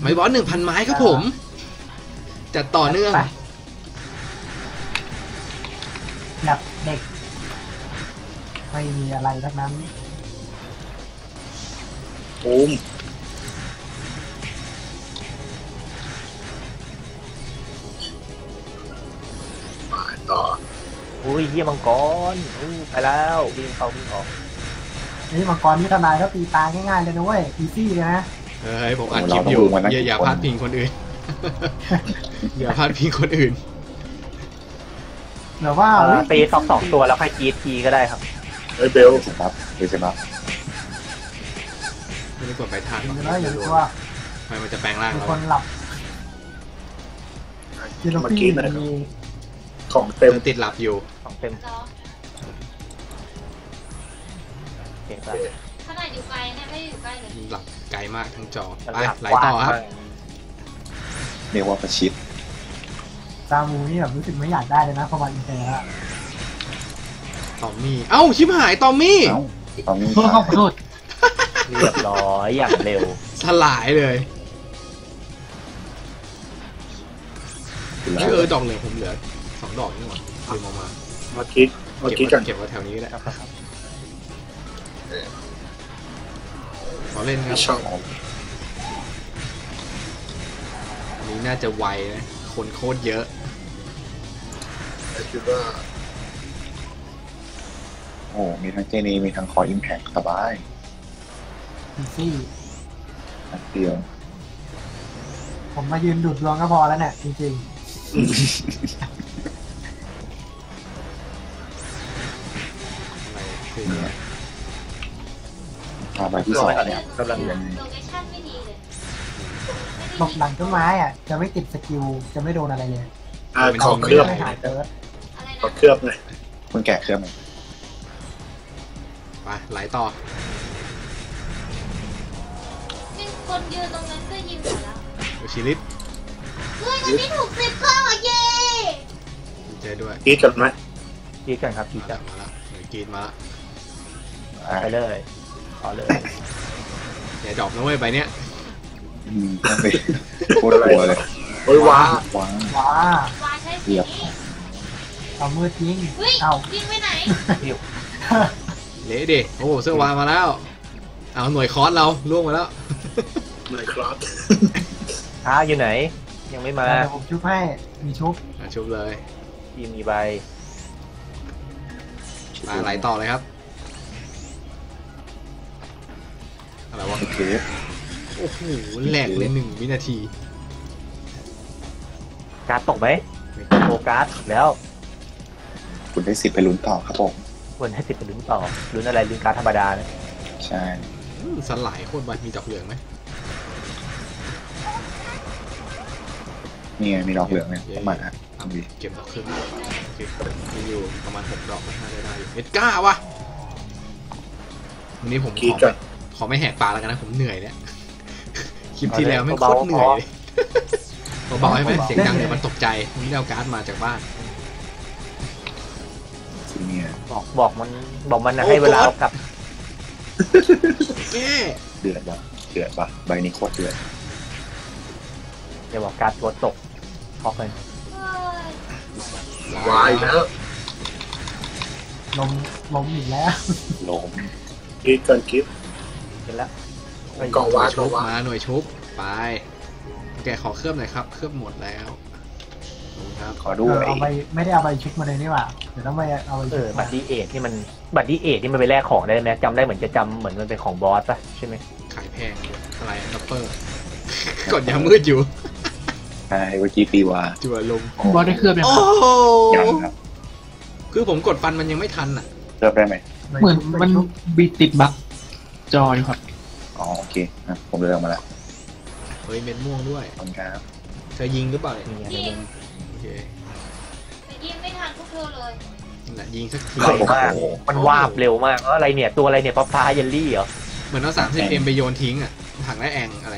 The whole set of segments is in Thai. ไม้บอส 1,000 ไม้ครับผมจัดต่อเนื่องดับเด็กไม่มีอะไรทั้งนั้นปูมมาต่ออุ้ยเยี่ยมังกรไปแล้ววิ่งเข้าวิ่งออกนี่มังกรนี่ทนายเขาตีตาง่ายๆเลยนะเว้ยอีซี่เลยนะเฮ้ยผมอัดคลิปอยู่อย่าพลาดพิงคนอื่นอย่าพลาดพิงคนอื่นแต่ว่าตีสองตัวแล้วค่อยจีทีก็ได้ครับเฮ้ยเบลสิครับเบลสิครับไม่ได้กดไปทางมันได้อยู่ว่าทำไมมันจะแปลงร่างคนหลับเมื่อกี้มันมีของเต็มติดหลับอยู่ของเต็มขนาดอยู่ไกลนะไม่อยู่ใกล้เลยหลับไกลมากทั้งจอไหลต่อครับเรียกว่าประชิดตามูนี่แบบรู้สึกไม่อยากได้เลยนะเพราะมันอินเตอร์อะตอมมี่เอ้าชิบหายตอมมี่เข้าโดดเรียบร้อยอย่างเร็วสลายเลยดอกเหลือผมเหลือ2ดอกนี่หว่าดึงออกมาเมื่อกี้เก็บไว้แถวนี้แหละขอเล่นครับอันนี้น่าจะไวนะคนโคตรเยอะคิดว่าโอ้มีทั้งเจนีมีทั้งคอยอิมแพคสบายซี่อันเดียวผมมายืนดูดรวงก็พอแล้วเนี่ยจริงๆไปที่สองเนี่ยกำลังยังตกหลังต้นไม้อ่ะจะไม่ติดสกิลจะไม่โดนอะไรเลยขอเคลือบขอเคลือบเลยคุณแกะเคลือบไปไหลต่อคนยืนตรงนั้นก็ยิงหมดแล้วชีริตเฮ้ยมันไม่ถูกสิบข้อเย่ใจด้วยกีดกันไหมกีดกันครับกีดกันมาแล้วกีดมาไปเลยขอเลยอย่าดรอปนะเว้ยไปเนี้ยโคตรกลัวเลยโอ้ยว้าใช่สิเอามือทิ้งเอาทิ้งไปไหนเละดิโอ้เสื้อวามาแล้วเอาหน่วยคอสเราล่วงมาแล้วหน่วยคอสอยู่ไหนยังไม่มาผมชุบให้มีชุบเลยทีมีใบมาไหลต่อเลยครับอะไรวะโอ้โหแหลกเลย1 วินาทีการ์ดตกไหมโฟกัสแล้วคุณได้10ไปลุ้นต่อครับผมคุณได้10ไปลุ้นต่อลุ้นอะไรลุ้นการ์ดธรรมดานะใช่สลายโคตรบาดมีดอกเหลืองไหมนี่ไงมีดอกเหลืองเนี่ยประมาณนั้นเก็บดอกขึ้นมีอยู่ประมาณ6 ดอก5ได้อยู่เอ็ดก้าวะวันนี้ผมขอไม่แหกปากแล้วกันนะผมเหนื่อยเนี่ยคลิปที่แล้วไม่โคตรเหนื่อยเบาๆให้ไหมเสียงดังเดี๋ยวมันตกใจผมได้เอาการ์ดมาจากบ้านบอกมันนะให้เวลากับเดือดปะใบนี้โคตรเดือดอย่าบอกการ์ดตัวตกพอเลยวายแล้วลมอีกแล้วลมกีดกันกีดแล้วกองวาชุบมาหน่วยชุบไปแกขอเคลือบหน่อยครับเคลือบหมดแล้วครับขอดูเอาไปไม่ได้เอาไปชุบมาเลยนี่หว่าเดี๋ยวต้องไปเอาบัตรดีเอทที่มันบัตรดีเอทที่มันไปแลกของได้ไหมจำได้เหมือนจะจำเหมือนมันเป็นของบอสป่ะใช่ไหมขายแพงอะไรนัปเปอร์กดยามืดอยู่ใช่เมื่อกี้ปีวาจั่วลมบอสได้เคลือบยังครับคือผมกดฟันมันยังไม่ทันอ่ะเคลือบได้ไหมเหมือนมันบีติดบักจอครับอ๋อโอเคนะผมเลยออกมาแล้วเฮ้ยเม็ดม่วงด้วยขอบคุณครับเธอยิงหรือเปล่าเนี่ยยิงโอเคยิงไม่ทันพวกเธอเลยน่ะยิงสักทีมากมันวาบเร็วมากอะไรเนี่ยตัวอะไรเนี่ยฟ้าเยลลี่เหรอเหมือนเอา30 เอ็มไปโยนทิ้งอ่ะถังได้แองอะไร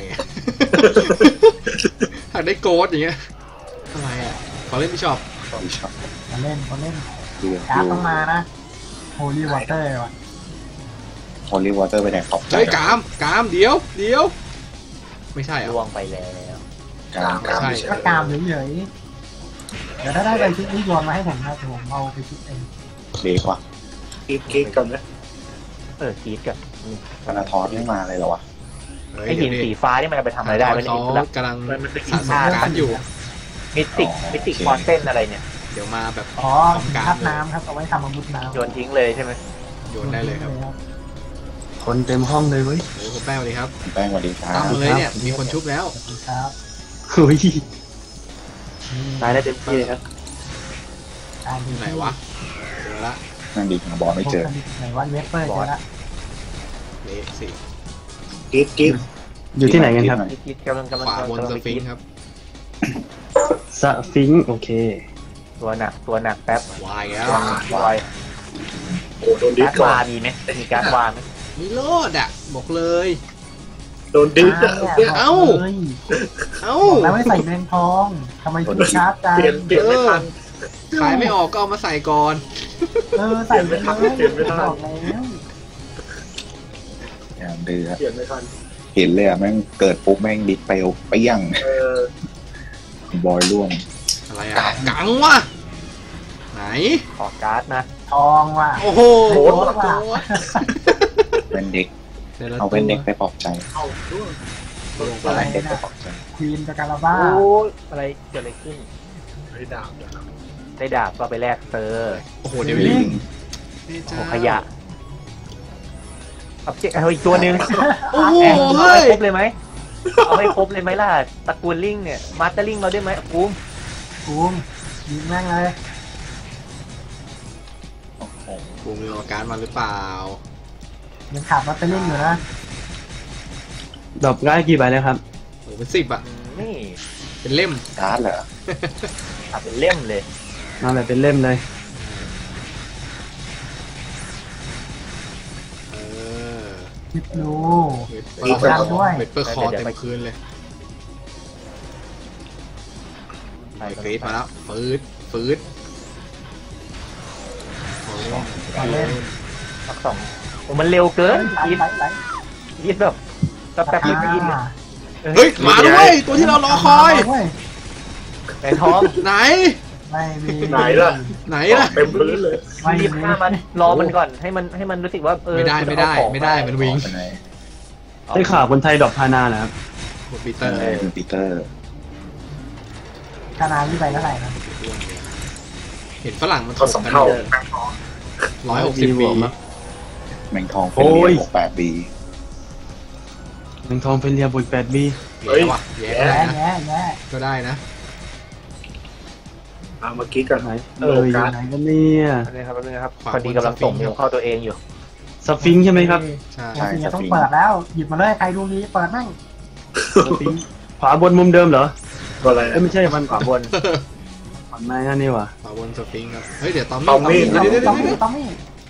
ถังได้โกดอย่างเงี้ยอะไรอ่ะขอเล่นไม่ชอบขอเล่นการ์ดต้องมานะโฮลี่วอเตอร์ว่ะคนรีวอเตอร์ไปไหนตกใจกามเดี๋ยว ไม่ใช่ล่วงไปแล้วกลางกลางไม่ใช่ก็กลางเฉยๆเดี๋ยวถ้าได้ไปชุดนี้โยนมาให้ผมนะผมเอาไปชุดเองดีกว่ากีดกีดกันนะกีดกันธนาธรไม่มาเลยหรอวะไอหินสีฟ้านี่มันจะไปทำอะไรได้ไม่รู้ละกำลังสะสมการอยู่มิติคอนเทนต์อะไรเนี่ยเดี๋ยวมาแบบอ๋อทับน้ำครับเอาไว้ทำอาวุธน้ำโยนทิ้งเลยใช่ไหมโยนได้เลยครับคนเต็มห้องเลยเว้ยคุณแป้งสวัสดีครับแป้งสวัสดีครับตั้งเลยเนี่ยมีคนชุบแล้วครับเฮ้ยตายได้เต็มที่เลยครับตายที่ไหนวะเจอละนั่นดิบอลไม่เจอไหนวันเวฟเฟอร์เจอละเละสิกิ๊บอยู่ที่ไหนกันครับขวาบนสฟิงครับสฟิงโอเคตัวหนักแป๊บวายโอ้โดนดิสก่อนมีไหมมีการวางมีโลดอ่ะบอกเลยโดนดิสเอ้าแล้วไม่ใส่แมงทองทำไมชุดชาร์จกันเออขายไม่ออกก็เอามาใส่ก่อนใส่ไม่ทันเปลี่ยนไม่ทันอย่างเดือดเห็นเลยอ่ะแม่งเกิดปุ๊บแม่งดิสไปไปยั่งบอยล่วงอะไรอ่ะกังวะไหนขอการ์ดนะทองว่ะโอ้โหเป็นเด็กเอาเป็นเด็กไปปลอบใจเอาอะไรเด็กไปปลอบใจควีนกาลาบ้าอะไรเกิดอะไรขึ้นได้ดาบก็ไปแลกเซอร์โอ้โหเดี๋ยวลิงโอ้ขยะเอาเจ๊เอาอีกตัวนึงโอ้โหครบเลยไหมเอาไม่ครบเลยไหมล่ะตระกูลลิงเนี่ยมาสเตอร์ลิงเราได้ไหมกูมยิงแม่งเลยกูมีอาการมาหรือเปล่ายังขาดมาสเตอร์ลิงอยู่นะดอกง่ายกี่ใบแล้วครับโอ้เป็น10อ่ะนี่เป็นเล่มการ์ดเหรอเป็นเล่มเลยมาแบบเป็นเล่มเลยดูเปิดด้วยเปิดคอเต็มคืนเลยไปกรีดมาแล้วฟืดสักสองโอ้มันเร็วเกินยิดแบบแป๊บๆยิดเฮ้ยมาด้วยตัวที่เรารอคอยไหนท้องไหนล่ะเต็มพื้นเลยรีบฆ่ามันรอมันก่อนให้มันรู้สึกว่าไม่ได้มันวิ่งได้ข่าวคนไทยดอกพานานะครับปีเตอร์พานาที่ไปเท่าไหร่นะเห็นฝรั่งมัน2 เท่า160 ปีแมงทองเป็นเรียบ8 ปีแมงทองเป็นเรียบ8 ปีเฮ้ยแย่ก็ได้นะเมื่อกี้กันไหนการไหนก็เนี่ยนะครับพอดีกำลังส่งเข้าตัวเองอยู่สฟิงใช่ไหมครับใช่ต้องเปิดแล้วหยิบมาเลยใครดูนี้เปิดนั่งสฟิงขวาบนมุมเดิมเหรออะไรไม่ใช่มันขวาบนขวาในนั่นนี่วะขวาบนสฟิงครับเฮ้ยเดี๋ยวตอมมี่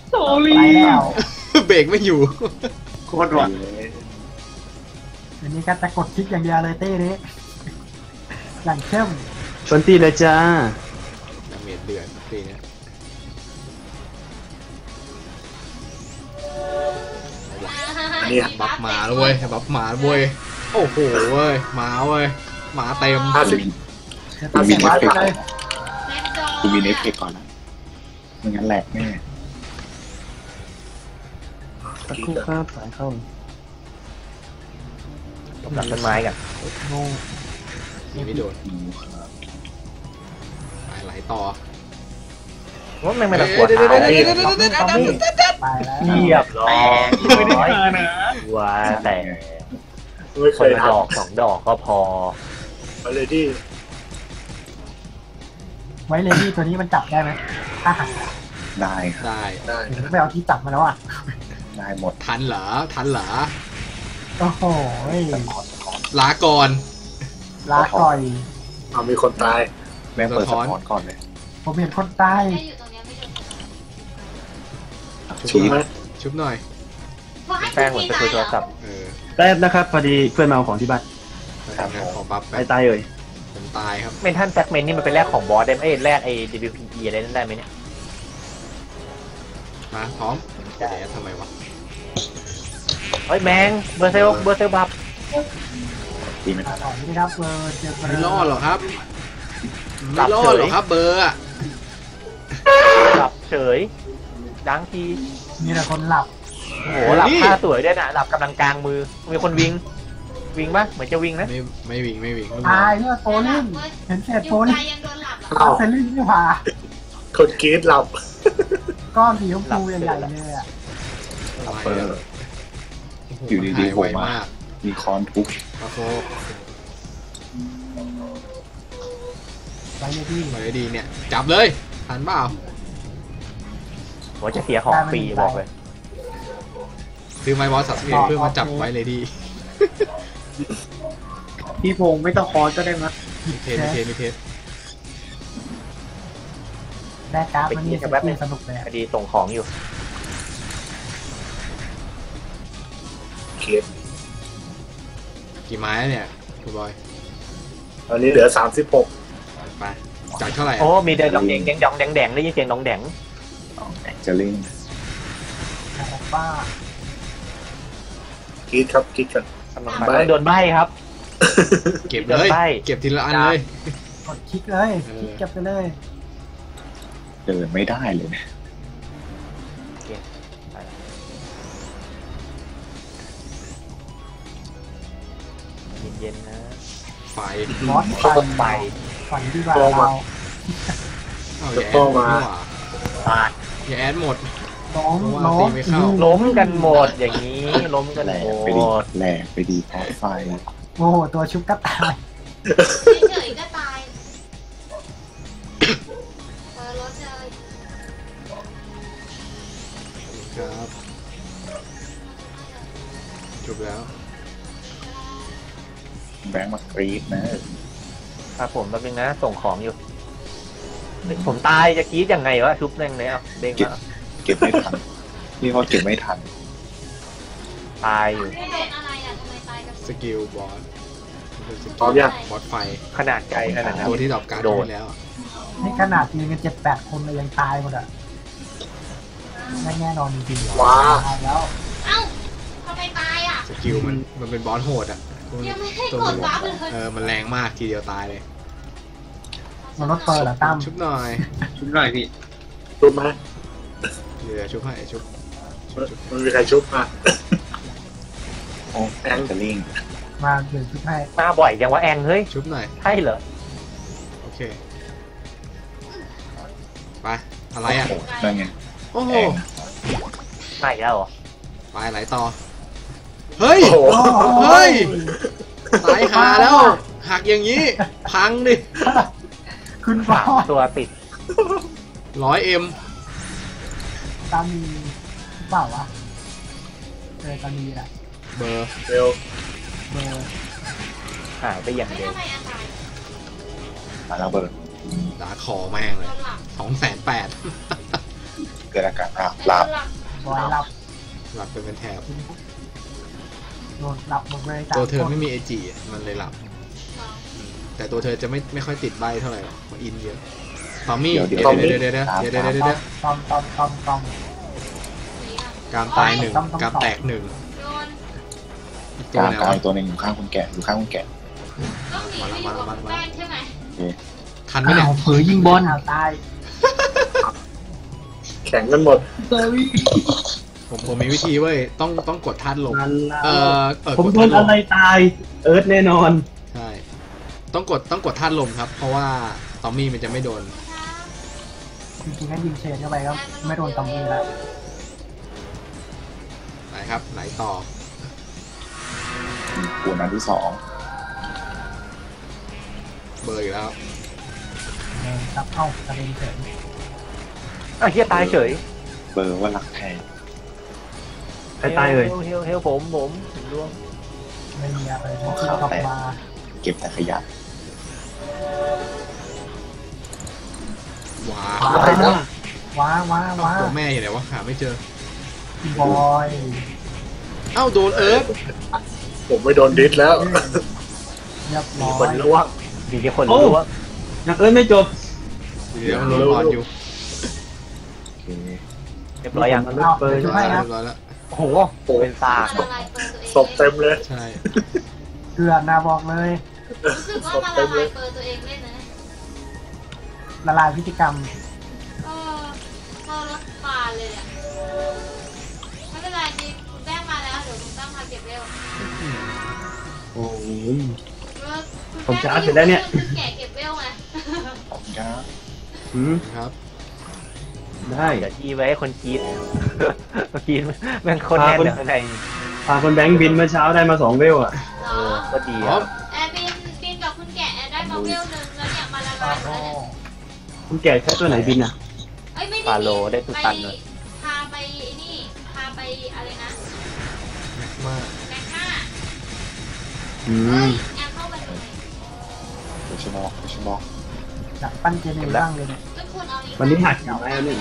โซลี่เบรกไม่อยู่โคตรหวานอันนี้ก็จะกดคลิกอย่างเดียวเลยเต้นี้หลังเข้มชนตีเลยจ้าเดือนปีนี้นี่บัฟมาเลยบัฟมาเลยโอ้โหเว้ยมาเต็ม50บาทเลยคุณมีเน็ตเก็บก่อนนะไม่งั้นแหลกแน่ตะคุ่มข้าวสายเข้าต้องดักต้นไม้กันโง่ไม่โดนไหลต่อว่าไม่ตะกวดหายเรียบร้อยว่าแต่คนละดอก2 ดอกก็พอไว้เลยดิตัวนี้มันจับได้ไหมได้ไม่เอาที่จับมาแล้วอ่ะได้หมดทันเหรอโอ้โหลาก่อนเอามีคนตายแม่งเปิดสะท้อนก่อนเลยผมเห็นคนตายชุบหน่อยแป้งเหมือนจะคุยโทรศัพท์แป๊บนะครับพอดีเพื่อนมาเอาของที่บ้านไปตายเลยผมตายครับเมนทันแฟกเมนนี่มันเป็นแรกของบอสได้ไหมแรกไอ้ WPE อะไรนั่นได้ไหมเนี่ยมาพร้อมจะแย่ทำไมวะเฮ้ยแมงเบอร์เซลบับ ดีไหมครับเบอร์ไม่รอดหรอครับไม่รอดหรอครับเบอร์หลับเฉยดังทีมีแต่คนหลับโอ้โหหลับท่าสวยด้วยนะหลับกำลังกลางมือมีคนวิ่งวิ่งปะเหมือนจะวิ่งนะไม่วิ่งไม่วิ่งตายเนี่ยโฟลิ่งเห็นเศษโฟลิ่งเอาเซลิ่งนี่ผ่าคนกรีดหลับก้อนสีชมพูใหญ่ๆเนี่ยอยู่ดีๆโหมากมีคอนทุกไปดีไปดีเนี่ยจับเลยทันเปล่าว่าจะเสียของฟรีบอกเลยคือไมบอสสับเปลี่ยนเพื่อมาจับไว้เลยดีพี่พงไม่ต้องคอนก็ได้มั้ยมีเทสมีเทสมีเทสแม่กราฟมันนี่จะแบบสนุกเลยพอดีส่งของอยู่เก็บกี่ไม้เนี่ยคุณบอยตอนนี้เหลือ36ไปจากเท่าไหร่โอ้มีเดินดองแดงแดงดองแดงแดงได้ยินเสียงดองแดงจะลิงป้าคิดครับคิดกันโดนใบครับเก็บเลยเก็บทีละอันเลยกดคิดเลยคิดเก็บไปเลยเดินไม่ได้เลยเย็นๆนะไฟร้อนเข้าไปฝันที่ว่าเราจะโตมาอย่าแอดหมดล้มกันหมดอย่างนี้ล้มกันหมดแหลกไปดีท้อไฟโอ้โหตัวชุบก็ตายเฉยก็ตายรถเลยครับจบแล้วแบงค์มากรี๊ดนะครับผมแป๊บนึงนะส่งของอยู่ผมตายจะกรี๊ดยังไงวะชุบนึงเลยอ่ะเด้งมาเก็บไม่ทันพี่เขาเก็บไม่ทันตายอยู่สกิลบอสตอบยากบอสไฟขนาดไกลขนาดตัวที่ดรอปการ์ดโดนแล้วนี่ขนาดมีกัน7-8คนเลยยังตายหมดอ่ะแน่นอนจริงๆว้าแล้วเอ้าทำไมตายอ่ะสกิลมันเป็นบอสโหดอ่ะยังไม่ให้กดว้าเลยมันแรงมากทีเดียวตายเลยมันลดเปอร์เหรอตั้มชุบหน่อยพี่ชุบมาเดี๋ยวชุบให้ชุบมันมีใครชุบมาโอ้แองจะลิงมาเดี๋ยวชุบให้มาบ่อยยังว่าแองเฮ้ยชุบหน่อยใช่เหรอโอเคไปอะไรอ่ะได้ไงโอ้โหไปแล้วเหรอไปไหลต่อเฮ้ยเฮ้ยสายขาแล้วหักอย่างนี้พังดิขึ้นฟ้าตัวติด100Mตามีเปล่าวะเจอตามีอะเบอร์เร็วเบอร์หายไปอย่างเดียวมาแล้วเบอร์ด่าคอแม่งเลย280,000เกิดอาการหลับเป็นแถบโดนหลับหมดเลยตัวเธอไม่มีเอจีมันเลยหลับแต่ตัวเธอจะไม่ค่อยติดใบเท่าไหร่หรอกมันอินเยอะทอมมี่เดี๋ยวตอมการตาย1การแตก1การตัวหนึ่งอยู่ข้างคนแก่มาใช่ไหมทันไหมเนี่ยเผยยิงบอลตายแข่งกันหมดผมมีวิธีเว้ยต้องกดท่านลงผมโดนอะไรตายเอิร์ธแน่นอนใช่ต้องกดท่านลงครับเพราะว่าตอมมี่มันจะไม่โดนจริงๆถ้ายิงเชนเข้าไปก็ไม่โดนตอมมี่แล้วไหนครับไหนต่อกูนัดที่2เบอร์อีกแล้วจับเข้ากระเด็นเฉยอ้าวเฮียตายเฉยเบอร์ว่ารักแทนตายเลยเฮลผมร่วงไม่มีอะไรที่เขาแต่เก็บแต่ขยะว้าตัวแม่อยู่ไหนวะหาไม่เจอบอยเอ้าโดนเอิร์ธผมไม่โดนดิสแล้วมีคนล้วงมีแค่คนล้วงยังเอิร์ธไม่จบเดี๋ยวมันรออยู่เรียบร้อยยังกันเปิดเรียบร้อยแล้วโอ้โหเป็นตาศพเต็มเลยใช่ เกลือนาบอกเลยรู้สึกว่ามาละลายเปิดตัวเองได้นะละลายพฤติกรรมก็เข้ารถมาเลยอ่ะไม่เป็นไรดิคุณแป้งมาแล้วเดี๋ยวคุณตั้งมาเก็บเร็วโอ้ยผมจะอัดเสร็จแล้วเนี่ยแกะเก็บเร็วไงผมจะครับได้เดี๋ยวทีไว้ให้คนกีดกีดแม่งคนแน่นเลยอะไรพาคนแบงค์บินเมื่อเช้าได้มา2 เวลอ่ะก็ดีครับแอร์บินกับคุณแกะได้มาเวลนึงแล้วเนี่ยมาละลายแล้วเนี่ยคุณแกะใช้ตัวไหนบินอ่ะฟาโลได้สุดตันเลยพาไปนี่พาไปอะไรนะแม็กมาแอร์เข้าไปดูไหมเดชมอกจับปั้นเจนบ้างเลยเนี่ยวันนี้หักอยู่แล้วนี่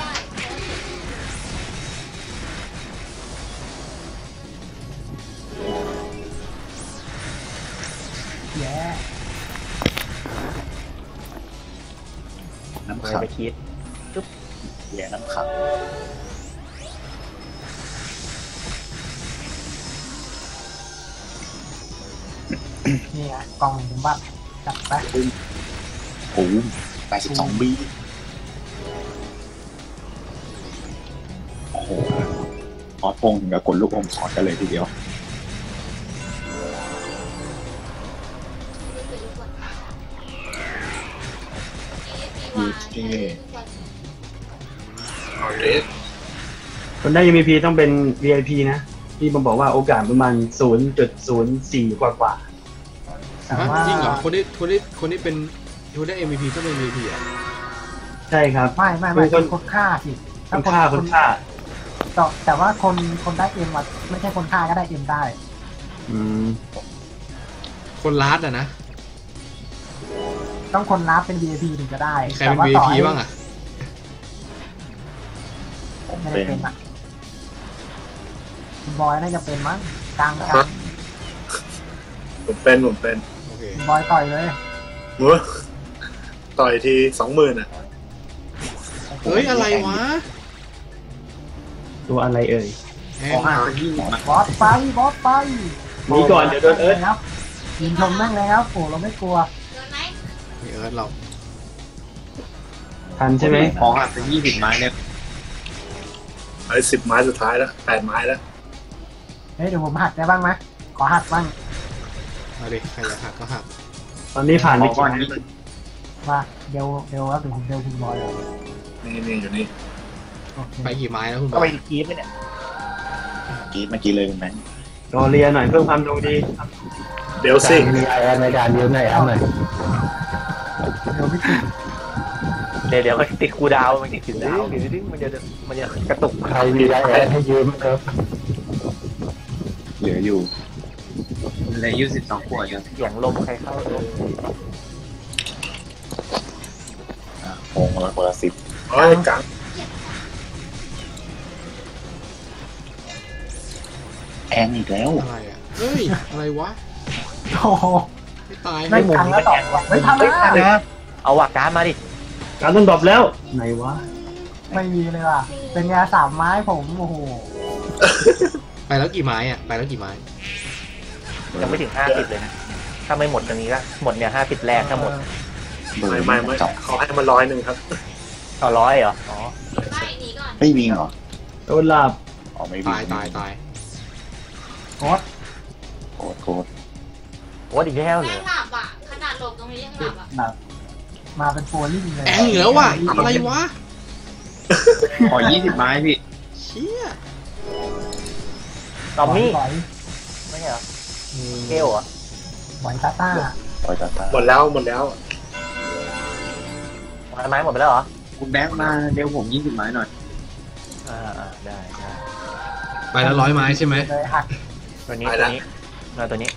น้ำขับไปคิดจุ๊บแย่น้ำขับนี่อ่ะกองผมบ้าจับไปโอ้โห82 วิโอ้โหออดพงถึงกับกดลูกอมสอดกันเลยทีเดียวคนได้ mvp ต้องเป็น vip นะที่ผมบอกว่าโอกาสประมาณ 0.04 กว่าจริงเหรอคนนี้เป็นคนได้ mvp ต้องเป็น mvp อ่ะใช่ครับไม่คนฆ่าสิคนฆ่าแต่ว่าคนได้ m ไม่ใช่คนฆ่าก็ได้ m ได้คนลัดอ่ะนะต้องคนรับเป็น VIP ถึงจะได้ใครเป็น VIP บ้างอ่ะไม่ได้เป็นอ่ะบอยน่าจะเป็นมั้งกลางผมเป็นบอยต่อยเลยต่อยที20,000อ่ะเฮ้ยอะไรวะตัวอะไรเอ่ยบอสไปมีก่อนเดี๋ยวโดนเอิร์ธครับยิงชมนั่งเลยครับโอ้เราไม่กลัวเอิร์ธเราทันใช่ไหมของอัดไป20ไม้เนี่ยไอ้10ไม้สุดท้ายแล้ว8ไม้แล้วเฮ้ยเดี๋ยวผมหักได้บ้างไหมขอหักบ้างเอาดิใครอยากหักก็หักตอนนี้ผ่านไปก่อนมาเดี๋ยวแล้วถึงผมเดี๋ยวคุณบอยนี่อยู่นี่ไปกี่ไม้แล้วคุณบอยก็ไปกีบไปเนี่ยกีบเมื่อกี้เลยคุณแม่รอเรียนหน่อยเพิ่มความดวงดีเดี๋ยวสิมีอะไรในการยืมหน่อยครับหน่อยเดี๋ยวมันติดคูดาวมันติดดาวมันจะกระตุกใครมีไอแอดให้ยืมครับเหลืออยู่เลยยืม12ขวดยังหยงลมใครเข้าลมโป่งอะไรคนละ10เฮ้ยกังแอนอีกแล้วอะไรอ่ะเฮ้ยอะไรวะโอ้ไม่หมุนแล้วต่อไม่ทำเลยนะเอาว่าการมาดิการต้องดรอปแล้วไหนวะไม่มีเลยว่ะเป็นยา3 ไม้ผมโอ้โหไปแล้วกี่ไม้อ่ะไปแล้วกี่ไม้ยังไม่ถึง50เลยนะถ้าไม่หมดตรงนี้ก็หมดเนี่ย50แรกถ้าหมดไม่ขอให้มัน100ครับต่อ100เหรออ๋อไม่มีเหรอโดนลาบอ๋อไม่มีตายโคตรว่าดีแล้วเลยหลับอ่ะขนาดหลบตรงนี้ยังหลับอ่ะมาเป็นโฟลิ่งเลยแอนเหลือว่ะอะไรวะขอ20ไม้พี่เชี่ยตอมมี่ไม่เหรอเกลอ่ะบอยตาต้าหมดแล้วไม้หมดไปแล้วเหรอคุณแบงค์มาเดี๋ยวผม20ไม้หน่อยได้ไปแล้ว100ไม้ใช่ไหมตัวนี้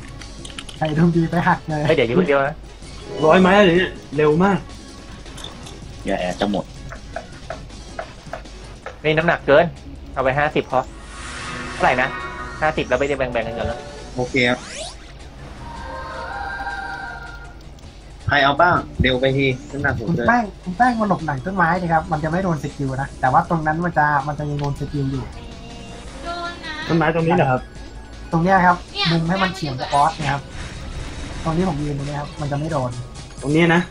ใครทุ่มดีไปหักเลยเดี๋ยวอยู่คนเดียวนะ100ไม้อะไรเนี่ยเร็วมากอย่าแอบจะหมดนี่น้ำหนักเกินเอาไป50พอเท่าไหร่นะ50แล้วไปได้แบ่งกันแล้วโอเคครับใครเอาบ้างเร็วไปทีน้ำหนักผมเลยคุณแป้งมันหลบหนังต้นไม้เลยครับมันจะไม่โดนสกิลนะแต่ว่าตรงนั้นมันจะยังโดนสกิลอยู่ต้นไม้ตรงนี้นะครับตรงนี้ครับมุมให้มันเฉียงคอสนะครับ ตรงที่ผมยืนตรงนี้ครับมันจะไม่โดนตรงนี้นะ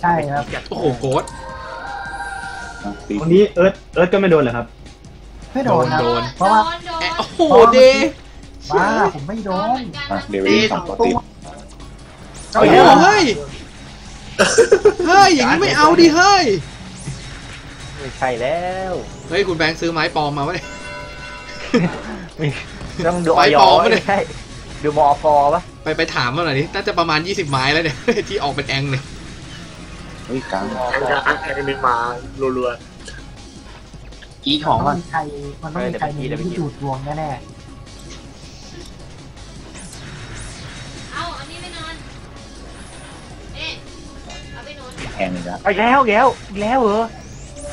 ใช่ครับโอ้โหโกดตรงนี้เอิร์ธก็ไม่โดนเหรอครับไม่โดนครับเพราะว่าโอ้โหเดบ้าผมไม่โดนเดวิดสองตัวเฮ้ยเฮ้ยอย่างนี้ไม่เอาดิเฮ้ยไม่ใช่แล้วเฮ้ยคุณแบงค์ซื้อไม้ปลอมมาวะเนี่ยต้องดูไม้ปลอมมาเลยดูมอฟอปะไปถามมาหน่อยดิน่าจะประมาณ20ไม้แล้วเนี่ยที่ออกเป็นแองเลยเฮ้ยกลางมอฟอแองเป็นมารัวๆอีของมันใครมันต้องมีใครที่ดูดดวงแน่ๆเอาอันนี้ไม่นอนเอ๊ะเอาไปนอนแองเลยนะไปแล้วเหรอ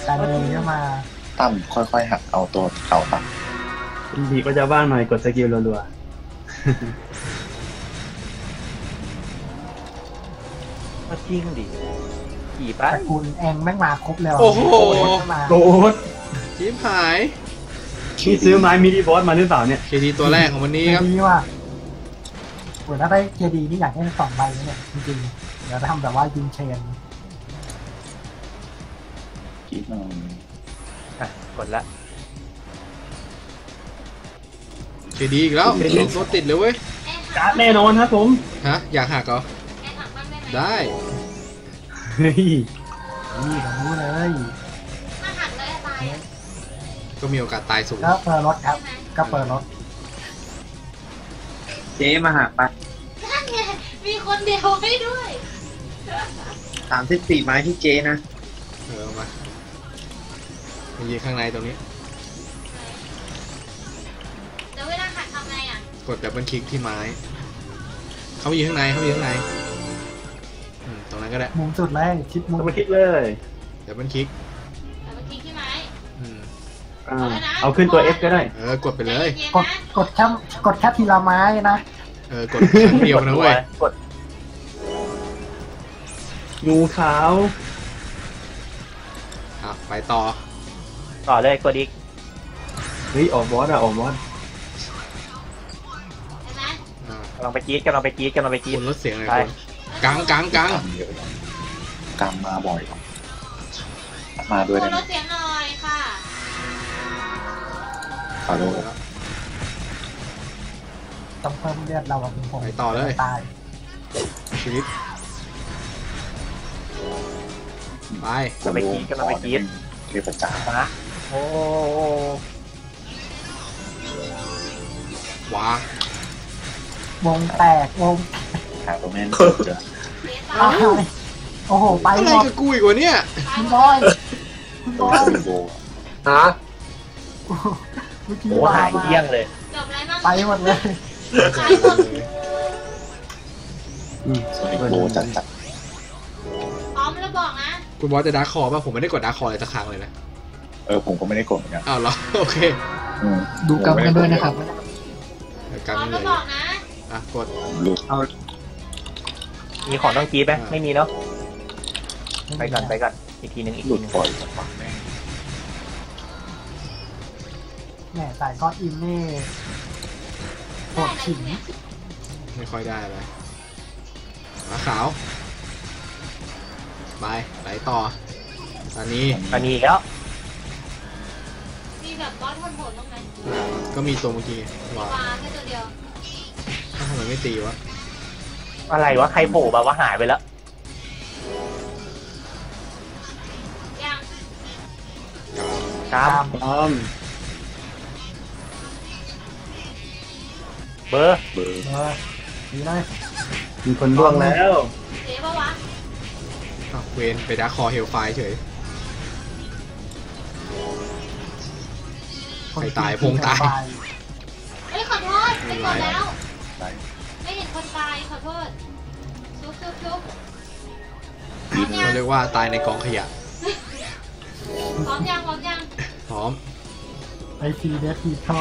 การเงินก็มาตั้มค่อยๆหักเอาตัวเข่าตัดดีก็จะบ้างหน่อยกดสกิลรัวๆมาจริงดิกี่ป้าคุณแองแม่งมาครบแล้วโอ้โหโกดชิมหายที่ซื้อไม้มินิบอสมาหรือเปล่าเนี่ยเคดีตัวแรกของวันนี้ครับนี่ว่าโอ้ยถ้าได้เคดีนี่อยากให้มัน2ใบเนี่ยจริงๆเดี๋ยวทำแบบว่ายิงเชนกดละเจดีอีกแล้วโซติดเลยเว้ยการ์ดแน่นอนครับผมฮะอยากหักเหรอได้นี่ผมรู้เลยมาหักเลยตายก็มีโอกาสตายสูงก็เปิดรถครับก็เปิดรถเจ๊มาหักปะนั่นไงมีคนเดียวให้ด้วย34ไม้ที่เจ๊นะมายืนข้างในตรงนี้แล้วเวลาขัดทำไงอ่ะกดแบบบันคลิกที่ไม้เขาอยู่ข้างในตรงนั้นก็ได้มุมสุดเลยคลิกมุมบันคลิกเลยเดี๋ยวบันคลิกที่ไม้เอาขึ้นตัวเอฟก็ได้กดไปเลยกดแค่ทีละไม้นะกดเดียวนะเว้ยกดงูขาวไปต่อเลยกดอีกเฮ้ยออกบอสอะออกบอสกำลังไปจี๊ดคุณลดเสียงเลยคุณกลางมาบ่อยมาด้วยนะลดเสียงหน่อยค่ะขอโทษครับต้องเพิ่มเลือดเราอะคุณผมไปต่อเลยตายชีวิตไปกีดเรียบประจานะโอ้ว้าวงแตกวงขาดตัวแม่นโอ้โหไปอะไรกับกูอีกวะเนี่ยคุณบอยฮะเมื่อกี้หายเยี่ยงเลยไปหมดเลยโบจัดพร้อมแล้วบอกนะคุณบอสจะดาร์คคอร์ป่ะผมไม่ได้กดดาร์คคอร์เลยสักครั้งเลยนะผมก็ไม่ได้กดเหมือนกันอ้าวเหรอโอเคดูกรรมกันด้วยนะครับกรรมเลยอ่ะกดมีของต้องกีบไหมไม่มีเนาะไปก่อนอีกทีนึงหลุดปล่อยแม่สายก็อินเน่ปวดขิงไม่ค่อยได้เลยมาขาวไปต่อตอนนี้แล้วมีแบบบอสทนโหดตรงไหนก็มีตัวเมื่อกี้ว้าแค่ตัวเดียวทำไมไม่ตีวะอะไรวะใครโผล่แบบว่าหายไปแล้วยังครับเบอร์มีได้มีคนร่วงแล้วเจ๊ปะวะเวนไปดาร์คคอร์เฮลไฟเฉยใครตายพงตายเฮ้ยขอโทษไปก่อนแล้วไม่เห็นคนตายขอโทษซุกเขาเรียกว่าตายในกองขยะพร้อมยังพร้อมไอทีเดทีเข้า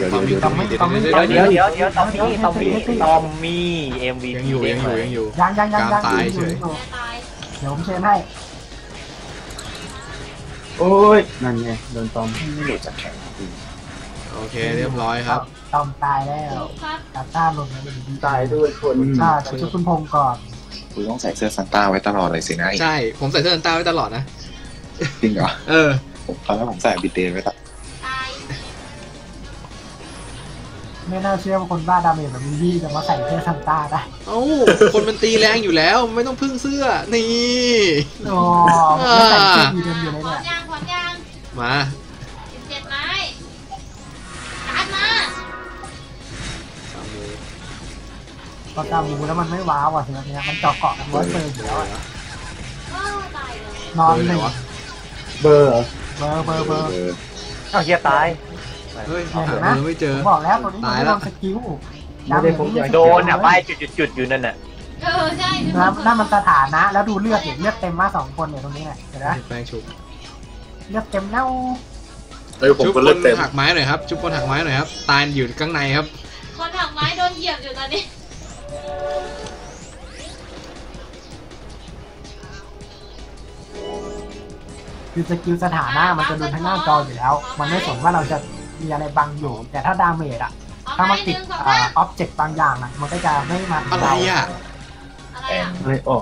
เดี๋ยวตอมมี่ MVP ยังอยู่ยังตายเฉยเดี๋ยวผมเชิญให้โอ้ยนั่นไงโดนตอมไม่หลุดจากแขนโอ โอเคเรียบร้อยครับตอมตายแล้วกาต้าลงมาตายด้วยคนฆ่าแต่ชุบคุณพงศ์ก่อนคุณต้องใส่เสื้อซันต้าไว้ตลอดเลยสินะใช่ผมใส่เสื้อซันต้าไว้ตลอดนะจริงเหรอเออตอนแรกผมใส่บิดเดนไว้ตลอดไม่น่าเชื่อว่าคนบ้าดาเมจแบบมินดี้จะมาใส่เสื้อซันต้าได้เอ้าคนมันตีแรงอยู่แล้วไม่ต้องพึ่งเสื้อนี่โอ้ไม่ใส่เสื้อดีเดิมอยู่เลยเนี่ยขอนยางมา17ไม้การ์ดมาพอกามูแล้วมันไม่ว้าวอ่ะถึงแบบนี้มันเจาะเกาะกันร้อยเปอร์เซ็นต์อยู่แล้วนอนเลยวะเบอร์เอาเฮียตายเฮ้ยนะไม่เจอบอกแล้วตัวนี้มันไม่ทำสกิลโดนอ่ะป้ายจุดอยู่นั่นน่ะเออใช่นั่นมันสถานะแล้วดูเลือดเลือดเต็มมาก2คนเนี่ยตรงนี้เห็นไหมแปลงชุบเลือดเต็มเน่าชุบคนหักไม้หน่อยครับชุบคนหักไม้หน่อยครับตายอยู่ข้างในครับคนหักไม้โดนเหยียบอยู่ตอนนี้คือสกิลสถานะมันจะโดนทั้งหน้าจออยู่แล้วมันไม่สนว่าเราจะมีอะไรบางอยู่แต่ถ้าดาเมจอะถ้ามันติดออบเจกต์บางอย่างอะมันก็จะไม่มาอะไรอะ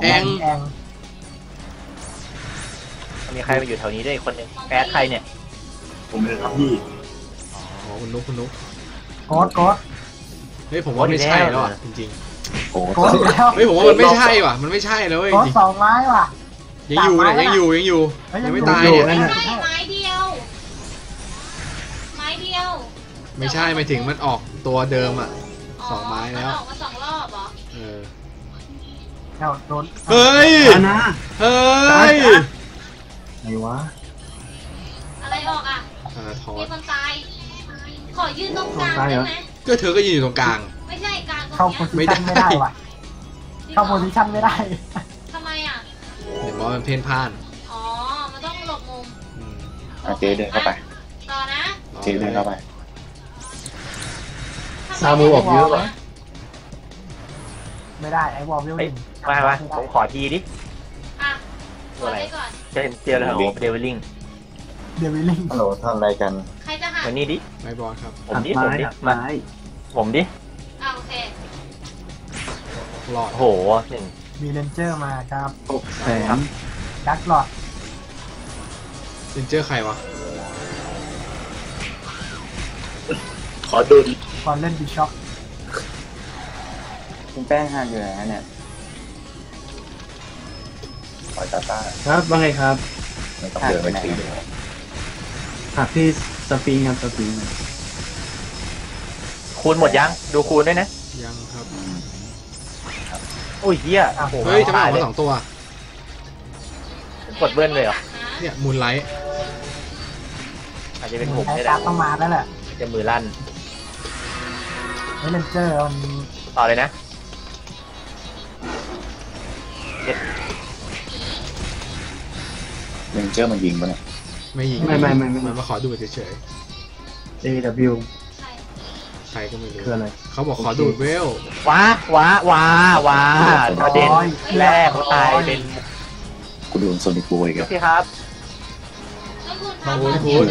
แองมีใครมาอยู่แถวนี้ได้คนนึงแอดใครเนี่ยผมเลยครับพี่อ๋อคุณนุ๊กก๊อตเฮ้ยผมว่าไม่ใช่แล้วจริงๆก๊อตแล้วเฮ้ยผมว่ามันไม่ใช่ว่ะมันไม่ใช่แล้วก๊อตสองไม้ว่ะยังอยู่ยังไม่ตายเนี่ยไม่ใช่ไม่ถึงมันออกตัวเดิมอ่ะสองไม้แล้วออกมาสองรอบเหรอเออแล้วโดนเฮ้ยอะไรวะอะไรออกอ่ะมีคนตายขอยืนตรงกลางได้ไหมก็เธอก็ยืนอยู่ตรงกลางไม่ใช่กลางเข้าโพสิชันไม่ได้ว่ะเข้าโพสิชันไม่ได้ทำไมอ่ะเดี๋ยวบอลมันเพ่นพ่านอ๋อมันต้องหลบมุมเจเดินเข้าไปต่อนะเจเดินเข้าไปซามูออกเยอะเลยไม่ได้ไอ้วอลวิวมาผมขอทีดิตัวอะไรจะเห็นเจลแล้วเดวิลลิงฮัลโหลทำอะไรกันใครจะหาวันนี้ดิไม่บอลครับผมดิโอเคหลอดโหหนึ่งมีเรนเจอร์มาครับ6 แสนดักหลอดเรนเจอร์ใครวะขอดูดิตอนเล่นบิช็อปคุณแป้งห่างอยู่ไหนเนี่ยปล่อยตาต้าครับว่าไงครับเดือดไปทีหักที่สปริงครับสปริงคูณหมดยังดูคูณด้วยนะยังครับโอ้ยเฮียเฮ้ยจะมาออกมา2 ตัวกดเบิ้ลเลยเหรอเนี่ยมูนไลท์อาจจะเป็นผมได้แล้วต้องมาแล้วแหละจะมือลั่นเลนเจอร์ต่อเลยนะเลนเจอร์มันยิงปะเนี่ยไม่ยิงมันมาขอดูเฉย AW ใครก็ไม่รู้คืออะไรเขาบอกขอดูเวลว้าประเด็นแรกเขาตายเป็นกูโดนโซนิคโบยครับพี่ครับขอบคุณ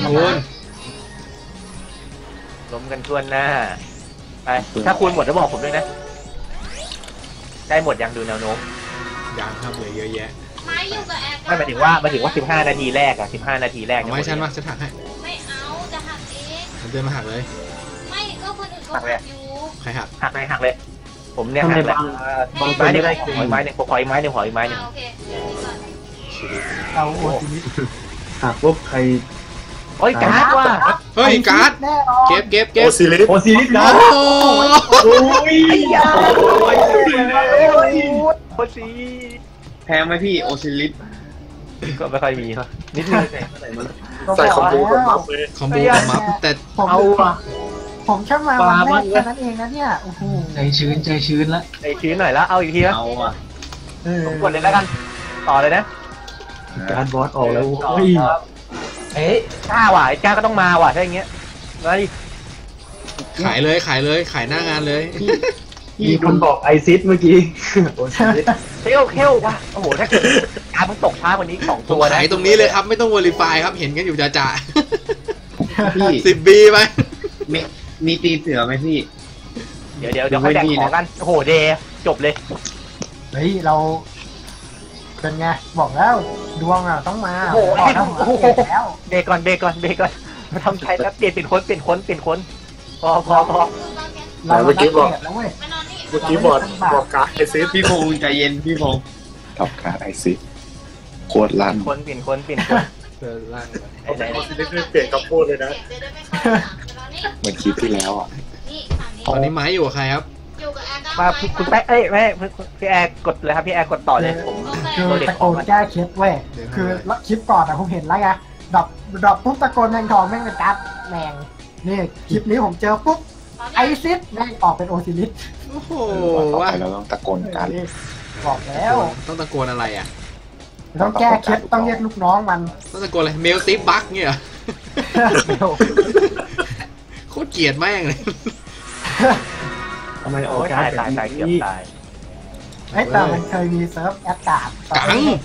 ล้มกันชวนหน้าไปถ้าคูณหมดแล้วบอกผมด้วยนะได้หมดยังดูแนวโน้มยังครับเหลือเยอะแยะไม่หมายถึงว่า15นาทีแรกอะ15นาทีแรกไม่ใช่ว่าจะหักให้ไม่เอาจะหักเองมันเดินมาหักเลยไม่ก็คนอื่นก็หักอยู่ใครหักเลยผมเนี่ยหักเลยไม้หนึ่งโอเคเอาโอ้ทีนี้หักปุ๊บใครโอ้ยการ์ดว่ะเฮ้ยการ์ดเก็บโอซิลิสนะโอ้ยแพงไหมพี่โอซิลิสก็ไม่ค่อยมีครับนิดนึงใส่คอมโบกับมัฟเลยคอมโบกับมัฟแต่เอาผมช่างมาแค่นั้นเองนะเนี่ยโอ้โหใจชื้นละใจชื้นหน่อยละเอาอีกทีนะผมกดเลยแล้วกันต่อเลยนะการบอสออกแล้วเอ๊ะจ้าว่ะไอ้จ้าก็ต้องมาว่ะถ้าอย่างเงี้ยมาดิขายหน้างานเลยพี่คนบอกไอซิสเมื่อกี้เที่ยวว่ะโอ้โหถ้าการมันตกช้ากว่านี้2 ตัวนะขายตรงนี้เลยครับไม่ต้องวอลิฟายครับเห็นกันอยู่จ่าพี่10 บีไป มีตีเสือไหมพี่เดี๋ยวค่อยแจกของกันโอ้โหเดย์จบเลยเฮ้ยเราเป็นไงบอกแล้วดวงอ่ะต้องมาโอ้โหแล้วเบรกก่อนทำใช้แล้วเปลี่ยนค้นพอเราเมื่อกี้บอกการไอซีพี่พงษ์ใจเย็นพี่พงษ์กับการไอซีโคตรลั่นเปลี่ยนคนเปลี่ยนกับพูดเลยนะเหมือนคลิปที่แล้วอ่ะตอนนี้ไม้อยู่กับใครครับมาคุณแป๊ะเอ้ยไม่พี่แอร์กดเลยครับพี่แอร์กดต่อเลยคือตะโกนแก้คลิปเว้ยคือคลิปก่อนอะผมเห็นแล้วไงดรอปปุ๊บตะโกนแมงทองแม่งเป็นจับแมงนี่คลิปนี้ผมเจอปุ๊บไอซิสแม่งออกเป็นโอซิลิสโอ้โหว่าเราต้องตะโกนกันบอกแล้วต้องตะโกนอะไรอ่ะต้องแก้เคล็ดต้องเรียกลูกน้องมันต้องตะโกนอะไรเมลติบักเนี่ยโคตรเกลียดแม่งเลยทำไมออกการตายเกือบตายไอ้ตอนมันเคยมีเซิร์ฟแอดกาด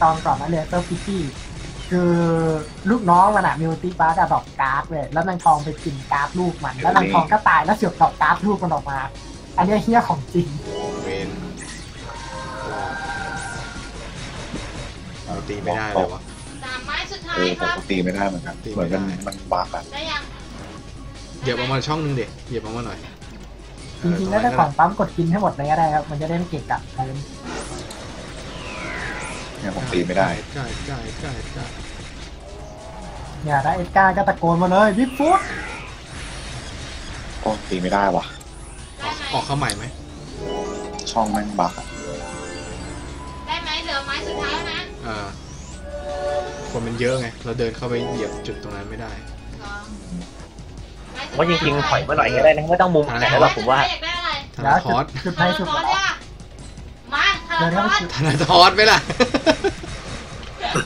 ตอนก่อนนั่นเลยเซิร์ฟพิตี้คือลูกน้องมันอะมิวติบาร์ดอกการ์ดเว้ยแล้วนางทองไปกินการ์ดลูกมันแล้วนางทองก็ตายแล้วเสือกดอกการ์ดลูกมันออกมาอันนี้เฮี้ยของจริงตีไม่ได้เลยวะผมตีไม่ได้เหมือนกันเหมือนกันมันบาร์กันเหยียบออกมาช่องนึงเด็กเหยียบออกมาหน่อยจริงๆแล้วถ้าของปั๊มกดกินให้หมดเลยก็ได้ครับมันจะได้ไม่เกะกะเพิ่มเนี่ยผมตีไม่ได้ใช่อย่าได้เอ็ดก้าก็ตะโกนมาเลยบิ๊กฟุตโอ้ตีไม่ได้วะออกเข้าใหม่ไหมช่องแม่งบักได้ไหมเหลือไม้สุดท้ายนะคนมันเยอะไงเราเดินเข้าไปเหยียบจุดตรงนั้นไม่ได้ว่าจริงๆถอยมาหน่อยก็ได้นะไม่ต้องมุมไหนหรอกผมว่าธนาธรจุดไหนจุดมาธนาธรไปล่ะ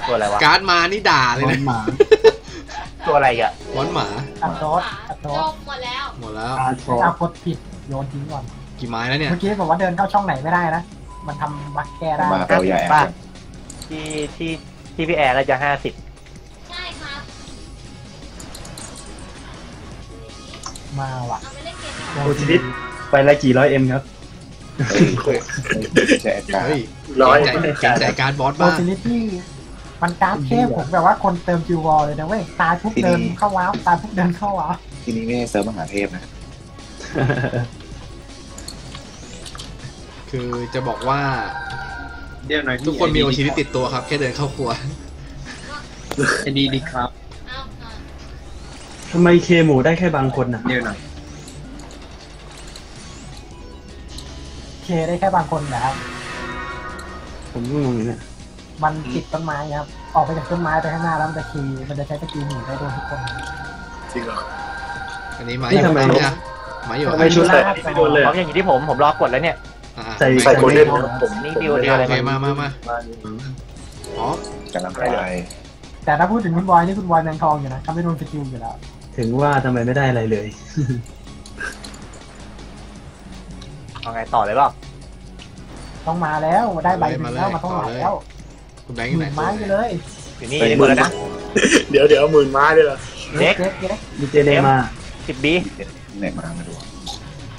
ตัวอะไรวะการ์ดมานี่ด่าเลยนะตัวอะไรอ่ะวอนหมาอัดโต๊ะหมดแล้วเอากดผิดโยนทิ้งก่อนกี่ไม้แล้วเนี่ยเมื่อกี้บอกว่าเดินเข้าช่องไหนไม่ได้นะมันทำบักแก้ได้บ้าที่พี่แอร์เราจะ50ใช่ครับมาว่ะโอซิลิสไปละกี่100Mครับแจกการแจกการบอสบ้าโอซิลิสนี่มันการเทพผมแบบว่าคนเติมคิววอลเลยนะเว้ยตาทุกเดินเข้าว้าวตาทุกเดินเข้าว้าวทีนี้ไม่ได้เสริมมหาเทพนะคือจะบอกว่าเดี๋ยวหน่อยทุกคนมีโอชิริติดตัวครับแค่เดินเข้าครัวดีครับทำไมเคหมูได้แค่บางคนนะเดี๋ยวหน่อยเคได้แค่บางคนนะครับผมงงเลยมันติดต้นไม้ครับออกไปจากต้นไม้ไปข้างหน้าแล้วมันจะคีมันจะใช้ตะกีหมูได้โดนทุกคนจริงเหรออันนี้มาอย่างไรนะมาอยู่ไม่ชุดเลยพร้อมอย่างนี้ที่ผมรอกดแล้วเนี่ยใส่โกลเด้นผมนี่เดียวอะไรมาอ๋อกำลังไปแต่ถ้าพูดถึงคุณบอยนี่คุณบอยแมงทองอยู่นะทำให้โดนสกิลอยู่แล้วถึงว่าทำไมไม่ได้อะไรเลยเอาไงต่อเลยป่ะต้องมาแล้วได้ใบมาแล้วมาต้องมาแล้วคุณแบงค์ไหนไม้ไปเลยอยู่นี่หมื่นนะเดี๋ยวหมื่นไม้เลยเหรอเด็กมีเจเนมา10Bเนมาไม่รู้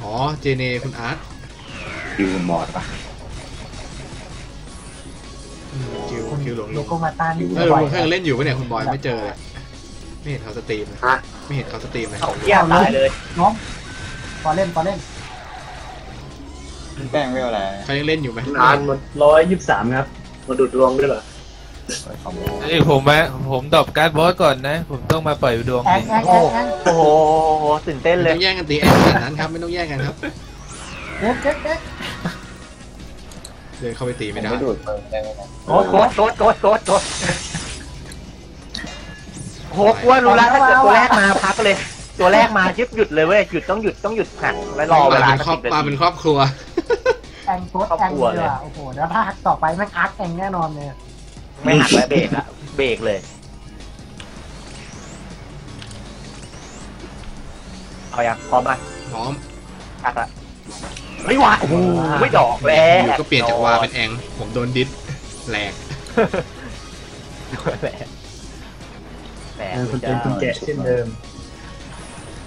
อ๋อเจเนคุณอาร์ตคิวมอดป่ะคิวหลงโลโกมาตานี่เล่นอยู่ปะเนี่ยคุณบอยไม่เจอเลยไม่เห็นเขาสตรีมเลยไม่เห็นเขาสตรีมเลยแย่ตายเลยน้องพอเล่นแป้งไม่เอาอะไรเขายังเล่นอยู่ไหมนานมัน123ครับมาดูดดวงด้วยเหรอไอ้ผมตอบการ์ดบอสก่อนนะผมต้องมาปล่อยดวงโอ้โหตื่นเต้นเลยไม่ต้องแย่งกันตีนั้นครับไม่ต้องแย่งกันครับเดินเข้าไปตีไม่ได้โกดโหกว่ารู้แล้วถ้าเกิดตัวแรกมาพักเลยตัวแรกมาชิบหยุดเลยเว้ยหยุดหักแล้วรอเวลาเป็นครอบครัวแองโกดแองเดือโอ้โหแล้วถ้าหักต่อไปแม่งอักแองแน่นอนเลยไม่หักแล้วเบรกเลยเอาอย่างพร้อมไหมพร้อมอักละไม่วาโอ้โหไม่ดอกแล้วก็เปลี่ยนจากวาเป็นแองผมโดนดิสแหลกแหลกคุณเป็นคุณแจเช่นเดิม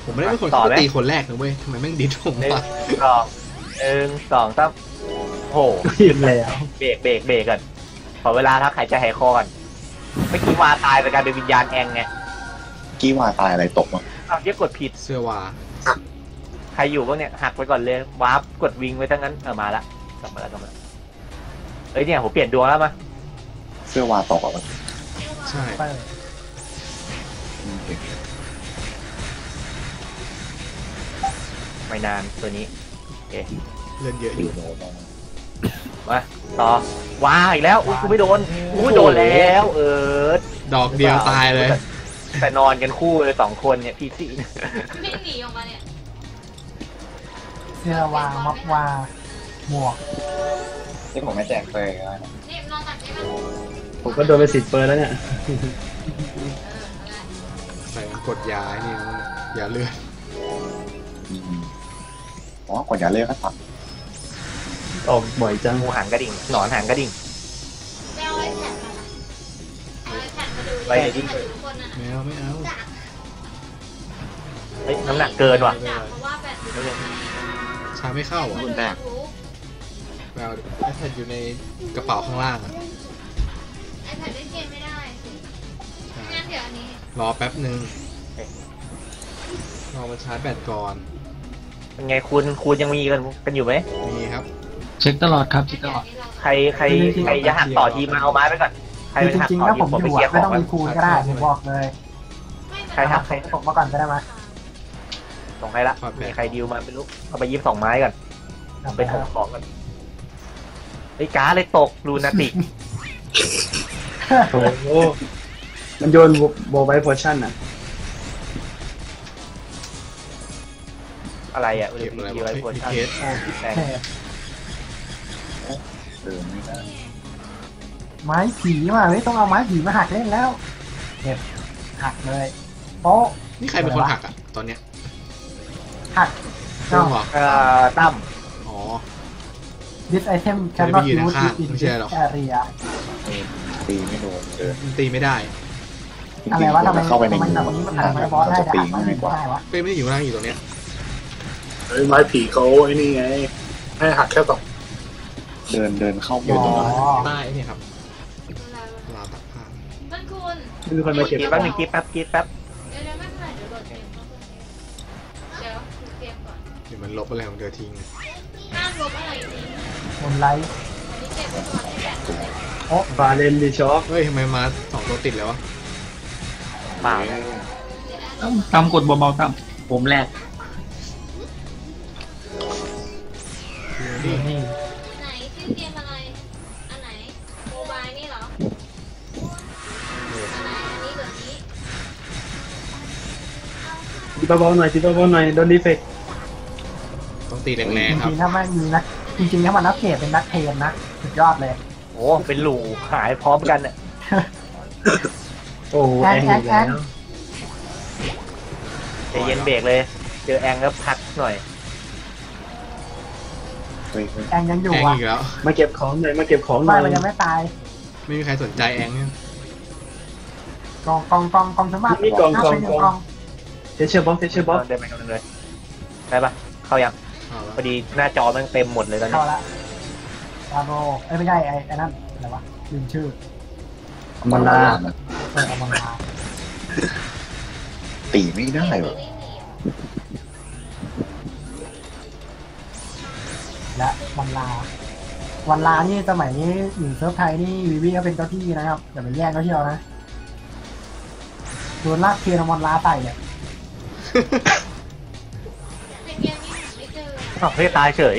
ผมไม่ได้เป็นคนเข้าตีคนแรกนะเว้ยทำไมแม่งดิดผมวะ1 2 3โอ้โหขึ้นแล้วเบรกก่อนขอเวลาทักหายใจหายคอก่อนเมื่อกี้วาตายเป็นการเป็นวิญญาณแองไงกี้วาตายอะไรตกมั้งเรียกกดผิดเสื้อวาใครอยู่บ้างเนี่ยหักไปก่อนเลยวาร์ปกดวิงไว้ทั้งนั้นมาละกลับมาละเอ้ยเนี่ยผมเปลี่ยนดวงแล้วมั้ยเสื้อวาตกอ่ะมั้งใช่ไม่นานตัวนี้เอ๊ะเล่นเยอะอยู่มาต่อว้าอีกแล้วกูไม่โดนกูโดนแล้วดอกเดียวตายเลยแต่นอนกันคู่เลยสองคนเนี่ยพี่สี่วิ่งหนีออกมาเนี่ยเสื้อวางมักวาหมวกนี่ผมไม่แจกเฟย์แล้วนี่นอนตัดได้ไหมผมก็โดนไป10เปอร์แล้วเนี่ยใส่กดยาเนี่ยอย่าเลือดอ๋อกดยาเลือดก็ตัดออกบ่อยจังงูหางกระดิ่งหนอนหางกระดิ่งไม่เอาไอ้แผ่นมาไอ้แผ่นมาดูไม่เอาเฮ้ยน้ำหนักเกินว่ะชาไม่เข้าอ่ะแบกเอาไอ้แผ่นอยู่ในกระเป๋าข้างล่างอ่ะไอ้แผ่นเล่นเกมไม่ได้งั้นเดี๋ยวอันนี้รอแป๊บนึงรอมาชาร์จแบตก่อนเป็นไงคุณยังมีกันอยู่ไหมมีครับเช็คตลอดครับเช็คตลอดใครจะหักต่อทีมาเอาไม้ไปก่อนใครหักต่อทีผมไปเสียบไม่ต้องมีคูณก็ได้ผมบอกเลยใครหักใครผมมาก่อนก็ได้ไหมส่งใครละมีใครดิวมาเป็นลูกเอาไป22ไม้ก่อนไปถอดของกันไอ้ก้าเลยตกลูนาติกโอ้โหมันโยนโบว์ไบโพชั่นอะอะไรอะเก็บอะไรวะพิเกตไม้ผีมาเลยต้องเอาไม้ผีมาหักเล่นแล้วเก็บหักเลยโป๊ะนี่ใครเป็นคนหักอ่ะตอนเนี้ยหักตั้มอ๋อ this item cannot be used in this area ตีไม่โดนตีไม่ได้อะไรวะทำไมเข้าไปในนี้มันหักไม่บอสได้ตีไม่ได้วะเป็นไม่อยู่ร่างอยู่ตรงเนี้ยไม้ผีเขาไอ้นี่ไงให้หักแค่สองเดินเข้าอยู่ตรงนั้นใต้นี่ครับลาตักผ้าท่านคุณคือคนมาเก็บแป๊บนึงกิ๊บแป๊บเดี๋ยวไม่เป็นไรเดี๋ยวโดดเองเดี๋ยวก่อนเดี๋ยวมันลบอะไรของเธอทิ้งห้ามลบอะไรทิ้งบนไลท์โอ้บาเลนดิช็อคเฮ้ยทำไมมา2ตัวติดแล้ววะป่าวตามกดเบาๆตามผมแรกนี่เกมอะไรอันไหนโมบายนี่เหรออันไหนอันนี้แบบนี้ตีเบาๆหน่อยตีเบาๆหน่อยโดนดีเฟกต์ต้องตีแรงๆครับจริงๆถ้าไม่มีนะจริงๆถ้ามันนักเทรดเป็นนักเทรดนะสุดยอดเลยโอ้เป็นหลูหายพร้อมกันเนี่ยโอ้แองแล้วใจเย็นเบรกเลยเจอแองก็พักหน่อยแองยังอยู่อ่ะมาเก็บของเลยมาเก็บของเลยมันยังไม่ตายไม่มีใครสนใจแองเนี่ยกองสมบัตินี่กองเทเชอร์บอสได้ไหมกันเลยได้ปะเข้ายังพอดีหน้าจอมันเต็มหมดเลยตอนนี้เข้าละลาโบเอ้ยไม่ใช่ไอ้นั่นอะไรวะลืมชื่ออมลาตีไม่ได้หรอและวันลานี่สมัยนี้อยู่เซิร์ฟไทยนี่วีก็เป็นเจ้าที่นะครับอย่าไปแย่งเขาเที่ยวนะโดนลากเทียนวันลาไปเนี่ยเฮ้ยตายเฉย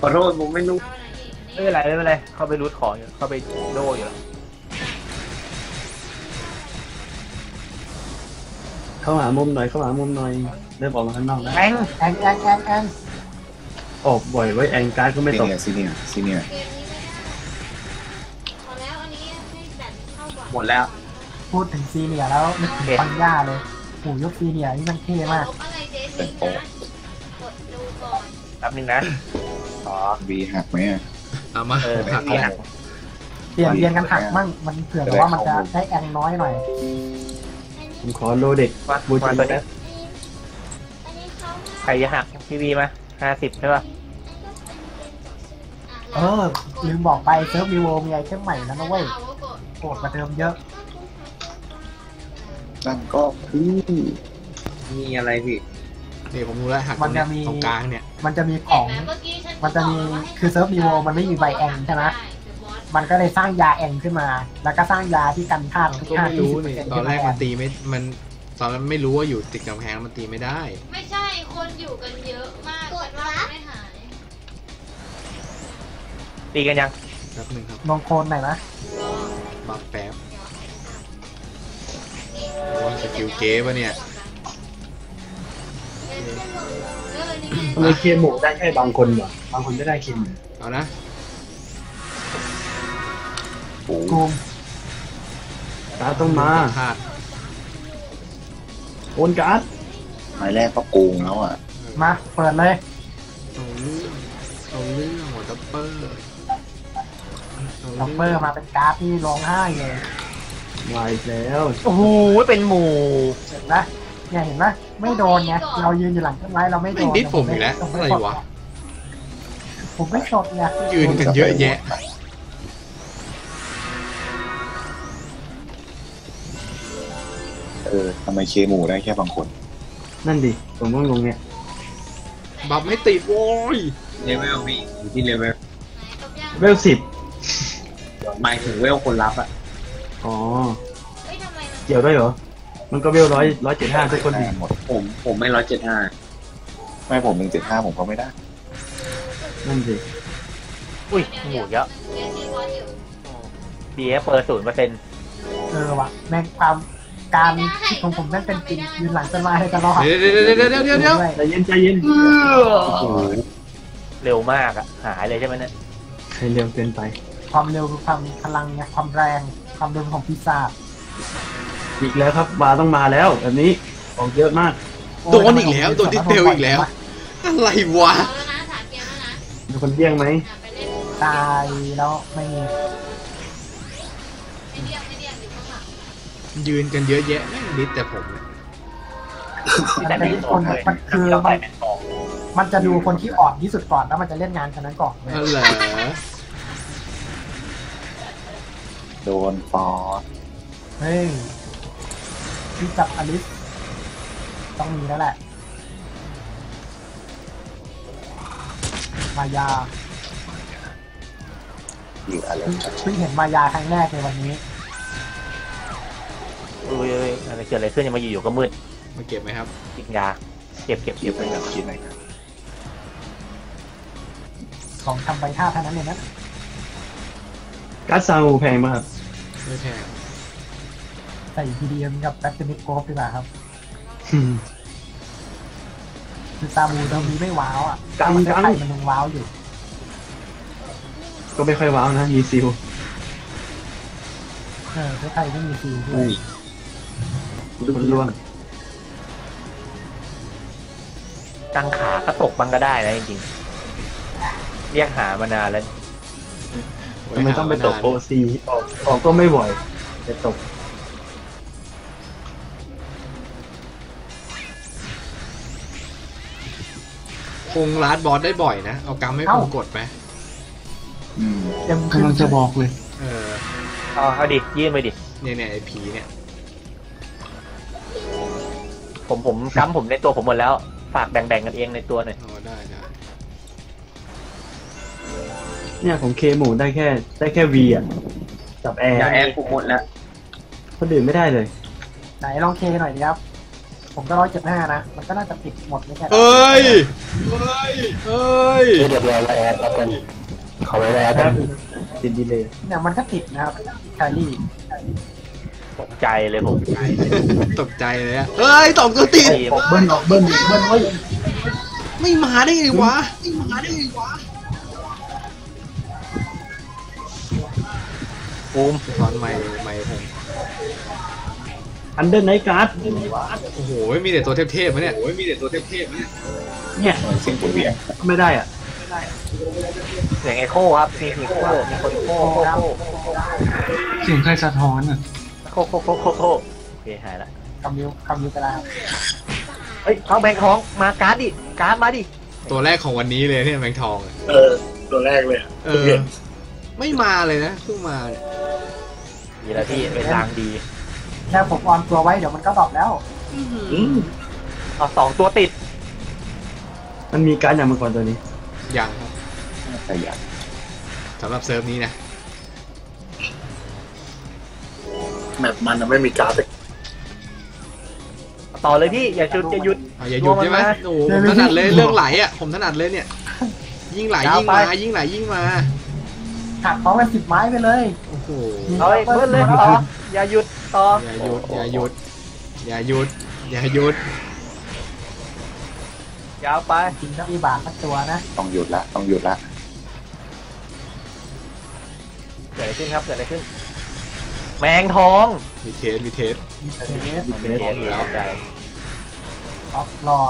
ขอโทษผมไม่รู้ไม่เป็นไรเข้าไปรูทของอยู่เข้าไปโดอยู่เข้าหามุมหน่อยเริ่มออกมาข้างนอกแล้วแองออกบ่อยไว้แองการ์ดก็ไม่ตกซีเนียร์หมดแล้วพูดถึงซีเนียร์แล้วนึกถึงปัญญาเลยปู่ยกซีเนียร์นี่มันเท่มากรับนึงนะอ๋อบีหักไหมเอามาหักเปลี่ยนกันหักมั่งมันเผื่อว่ามันจะได้แองน้อยหน่อยผมขอโลเด็กบูจิน รจะหักพีวีมา50ใช่ป่ะลืมบอกไปเซิร์ฟวีโวมีไอเทมใหม่แล้วนะเว้ยโหดกว่าเดิมเยอะนั่นก็พี่มีอะไรพี่เดี๋ยวผมดูแลหักมันจะมีตรงกลางเนี่ยมันจะมีของมันจะมีคือเซิร์ฟวีโวมันไม่มีใบแองใช่ไหมมันก็เลยสร้างยาแองขึ้นมาแล้วก็สร้างยาที่กันธาตุทุกท่าที่ตอนแรกมันตีไม่มันตอนนั้นไม่รู้ว่าอยู่ติดกำแพงมันตีไม่ได้ไม่ใช่คนอยู่กันเยอะมากกดว่าไม่หายตีกันยังครับหนึ่งครับลองโคนหน่อยนะบัฟแป๊บว่าสกิลเก๋ป่ะเนี่ยเลยเคหมูได้แค่บางคนเหรอบางคนไม่ได้เคหมูเอานะโกงตาต้องมาโอนการ์ดหมายแรกก็โกงแล้วอ่ะมาเปิดเลยเอาเรื่องหมดดับเบิ้ลดับเบิ้ลมาเป็นการ์ดที่ร้องไห้เลยมาอีกแล้วโอ้โหเป็นหมูเห็นไหมเนี่ยเห็นไหมไม่โดนไงเรายืนอยู่หลังต้นไม้เราไม่โดนดิสผมอีกแล้วอะไรวะผมไม่สดเนี่ยยืนกันเยอะแยะทำไมเคหมูได้แค่บางคนนั่นดิผมต้องลงเนี่ยบับไม่ติดโว้ยเลเวลพี่อยู่ที่เลเวล10หมายถึงเลเวลคนรับอ่ะอ๋อเกี่ยวด้วยเหรอมันก็เลเวล175ทุกคนหมดผมไม่175ไม่ผม175ผมก็ไม่ได้นั่นดิอุ้ยหมูเยอะดีเปิด0%ว่ะแม่งความการคิดของผมนั่นเป็นจริงยืนหลังต้นไม้ให้ตลอดเดี๋ยวใจเย็นเร็วมากอ่ะหายเลยใช่ไหมเนี่ยใครเร็วเกินไปความเร็วคือความพลังไงความแรงความเร็วของพิซซ่าอีกแล้วครับมาต้องมาแล้วแบบนี้ของเยอะมากโดนอีกแล้วโดนดิเทลอีกแล้วอะไรวะมีคนเลี้ยงไหมตายแล้วไม่มียืนกันเยอะแยะนิดแต่ผมเนี่ยมันคือมันจะดูคนที่อ่อนที่สุดก่อนแล้วมันจะเล่นงานคนนั้นก่อนเลยโดนฟอสเฮ้ยที่จับอลิสต้องมีแล้วแหละมายาเพิ่งเห็นมายาครั้งแรกในวันนี้อะไรเกิดอะไรขึ้นยังมาอยู่ก็มืดมาเก็บไหมครับติดยาเก็บไปครับคิดไหมครับของทำไปท่าท่านั้นเลยนะการ์ดซามูแพงมากครับไม่แพงใส่พีดีเอ็มกับแบตเตอรี่โกลด์ดีกว่าครับคือซามูตอนนี้ไม่ว้าวอ่ะการ์ดมันยังว้าวอยู่ก็ไม่ค่อยว้าวนะมีซิลใครไม่มีซิลด้วยคนล้วนตั้งขาก็ตกบังก็ได้นะจริงๆเรียกหามานานแล้วทำไมต้องไปตกโอซีออกก็ไม่ไหวไปตกคงลาดบอสได้บ่อยนะเอากำไม่ผมกดไหมกำลังจะบอกเลยเอาดิยื่นไปดิเนี่ยไอ้ผีเนี่ยผมกำผมในตัวผมหมดแล้วฝากแบ่งๆกันเองในตัวหน่อยได้เนี่ยผมเคหมูได้แค่วีอ่ะจับแอร์ผมหมดแล้วคนอื่นไม่ได้เลยไหนลองเคหน่อยดิครับผมก็175นะมันก็น่าจะติดหมดไม่ใช่หรอเฮ้ยเดี๋ยวเราแอร์แล้วกันขอเวลาแป๊บติดดีเลยเนี่ยมันก็ติดนะครับคารี่ตกใจเลยผมตกใจเลยอะเฮ้ยตกตัวติดเบิ้ลไว้ไม่มาได้ไงวะปูมถอนไม่ผมอันเดอร์ไนท์การ์ดโอ้โหมีแต่ตัวเทพๆมั้ยเนี่ยเนี่ยสิ่งตัวเบี้ยไม่ได้อะเสียงเอโค่ครับมีคนโค่เสียงใครสะท้อนอะโคโอเคหายละคำนิ้วไปแล้ว ฮ้ยเข้าแบงค์ทองมาการ์ดดิการ์ดมาดิตัวแรกของวันนี้เลยเนี่ยแบงค์ทองตัวแรกเลยไม่มาเลยนะเพิ่งมาเลยดีแล้วพี่เป็นทางดีแล้วผมออมตัวไว้เดี๋ยวมันก็ตอบแล้วเอาสองตัวติดมันมีการอย่างเมื่อก่อนตัวนี้ยังครับแต่ยังสำหรับเซิร์ฟนี้นะแมปมันไม่มีการ์ดต่อเลยพี่อย่าหยุดอย่าหยุดใช่ไหมโอ้ผมถนัดเลยเรื่องไหลอ่ะผมถนัดเลยเนี่ยยิ่งไหลยิ่งมายิ่งไหลยิ่งมาถักเขาไป10 ไม้ไปเลยโอ้โหเฮ้ยเพิ่มเลยต่ออย่าหยุดต่ออย่าหยุดอย่าหยุดอย่าหยุดยาวไปจริงต้องมีบาคัดตัวนะต้องหยุดละต้องหยุดละเกิดอะไรขึ้นครับเกิดอะไรขึ้นแมงทองมีเทสมีเทสแล้วใจออกรอ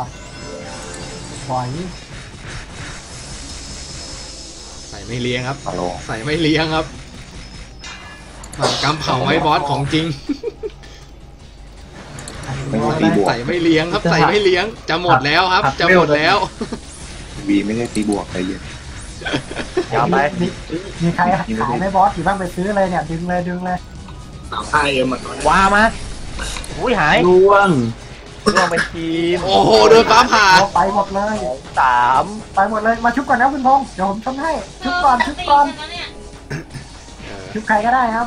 หอยใส่ไม่เลี้ยงครับใส่ไม่เลี้ยงครับกำเผาไว้บอสของจริงใส่ไม่เลี้ยงครับใส่ไม่เลี้ยงจะหมดแล้วครับจะหมดแล้ววีไม่ได้ตีบวกอะไรเยอะยาวไปมีใครขายไม่บอสหรือบ้างไปซื้ออะไรเนี่ยดึงเลยดึงเลยไอ้เอ็มมันว่ามาอุ้ยหายล่วงไปทีมโอ้โหโดนฟ้าผ่าไปหมดเลย3ไปหมดเลยมาชุบก่อนนะคุณพงษ์เดี๋ยวผมชมให้ชุบก่อนชุบก่อนชุบใครก็ได้ครับ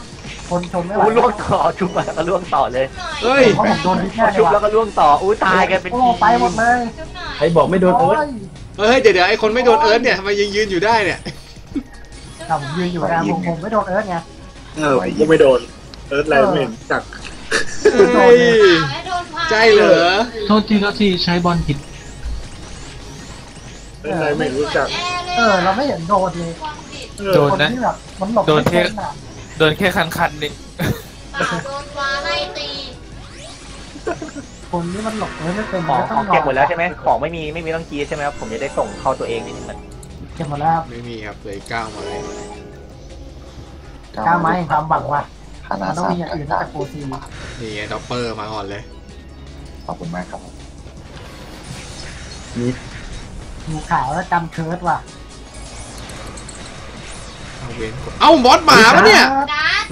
คนชมไม่ไหวล่วงต่อชุบแล้วก็ล่วงต่อเลยเฮ้ยโดนชุบแล้วก็ล่วงต่ออุ้ยตายกันเป็นทีมไปหมดเลยใครบอกไม่โดนเอิร์ธเฮ้ยเดี๋ยวไอ้คนไม่โดนเอิร์ธเนี่ยทำไมยังยืนอยู่ได้เนี่ยผมยืนอยู่นะผมไม่โดนเอิร์ธไงยังไม่โดนเอิร์ธไรเหม็นจักใช่เหรอโทษทีครับที่ใช้บอลผิดเอิร์ธไรไม่รู้จักเราไม่เห็นโดนเลยโดนนะโดนแค่คันๆนี่โดนวาไล่ตีคนนี้มันหลบไม่เป็นของเก็บหมดแล้วใช่ไหมของไม่มีต้องกีใช่ไหมครับผมจะได้ส่งเข้าตัวเองนิดนึงมันเก็บหมดแล้วไม่มีครับเลย9 ไม้ความบังว่ะต้องมีอย่างอื่นนอกจากโปรตีนนี่ด็อปเปอร์มาก่อนเลยขอบคุณมากครับนี่ดูข่าวแล้วจำเคิร์ดว่ะเอ้ามอสหมาปะเนี่ย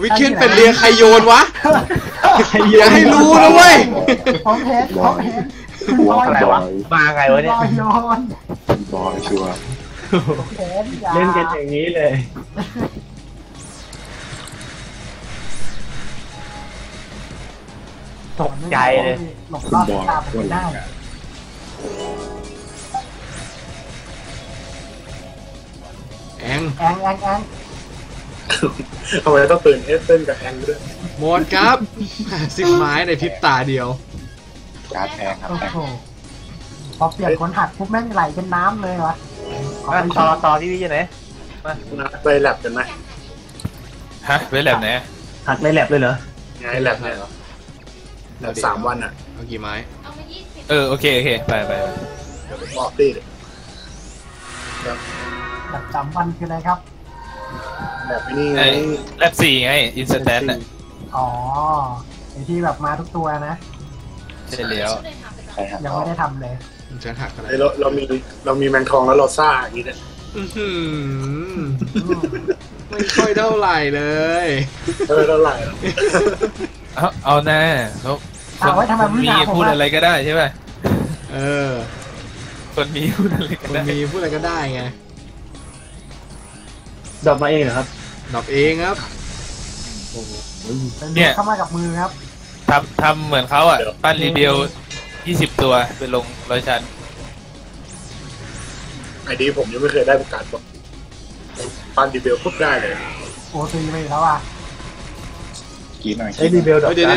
วิเชียนเป็นเรียใครโยนวะอย่าให้รู้นะเว้ยของเพชรว่าอะไรวะมาไงวะเนี่ยโยนบอลชัวร์เล่นกันอย่างนี้เลยตกใจเลยหลบรอดตามคนได้แองเอาไว้ต้องตื่นเอสเซนกับแองด้วยหมดครับ10 ไม้ในพริบตาเดียวการแองครับพอเปลี่ยนคนหักปุ๊บแม่งไหลเป็นน้ำเลยวะต่อที่นี่ยังไงไปแลบกันไหมฮะไปแลบไหนหักในแลบเลยเหรอในแลบไหนเหรอแล้ว3 วันอ่ะเอากี่ไม้โอเคไปบอสตี้แบบ3 วันคืออะไรครับแบบนี้ไงแบบ4ไงอินสแตนต์อ๋อไอที่แบบมาทุกตัวนะเฉลียวยังไม่ได้ทำเลยฉันหักอะไรเรามีแมงทองแล้วเราซ่าอย่างนี้เลยไม่ค่อยเท่าไหร่เลยเท่าไหร่เอาแน่เขามีพูดอะไรก็ได้ใช่ไหมคนมีพูดอะไรก็ได้ไงดรอปมาเองเหรอครับดรอปเองครับเนี่ยเข้ามากับมือครับทำเหมือนเขาอ่ะปั้นรีเบล20 ตัวไปลง100 ชั้นไอ้ดีผมยังไม่เคยได้ประกาศบอกปั้นรีเบลปุ๊บได้เลยโอ้ตีไปแล้วอ่ะกินหน่อยไอ้รีเบลดรอปเดี๋ยว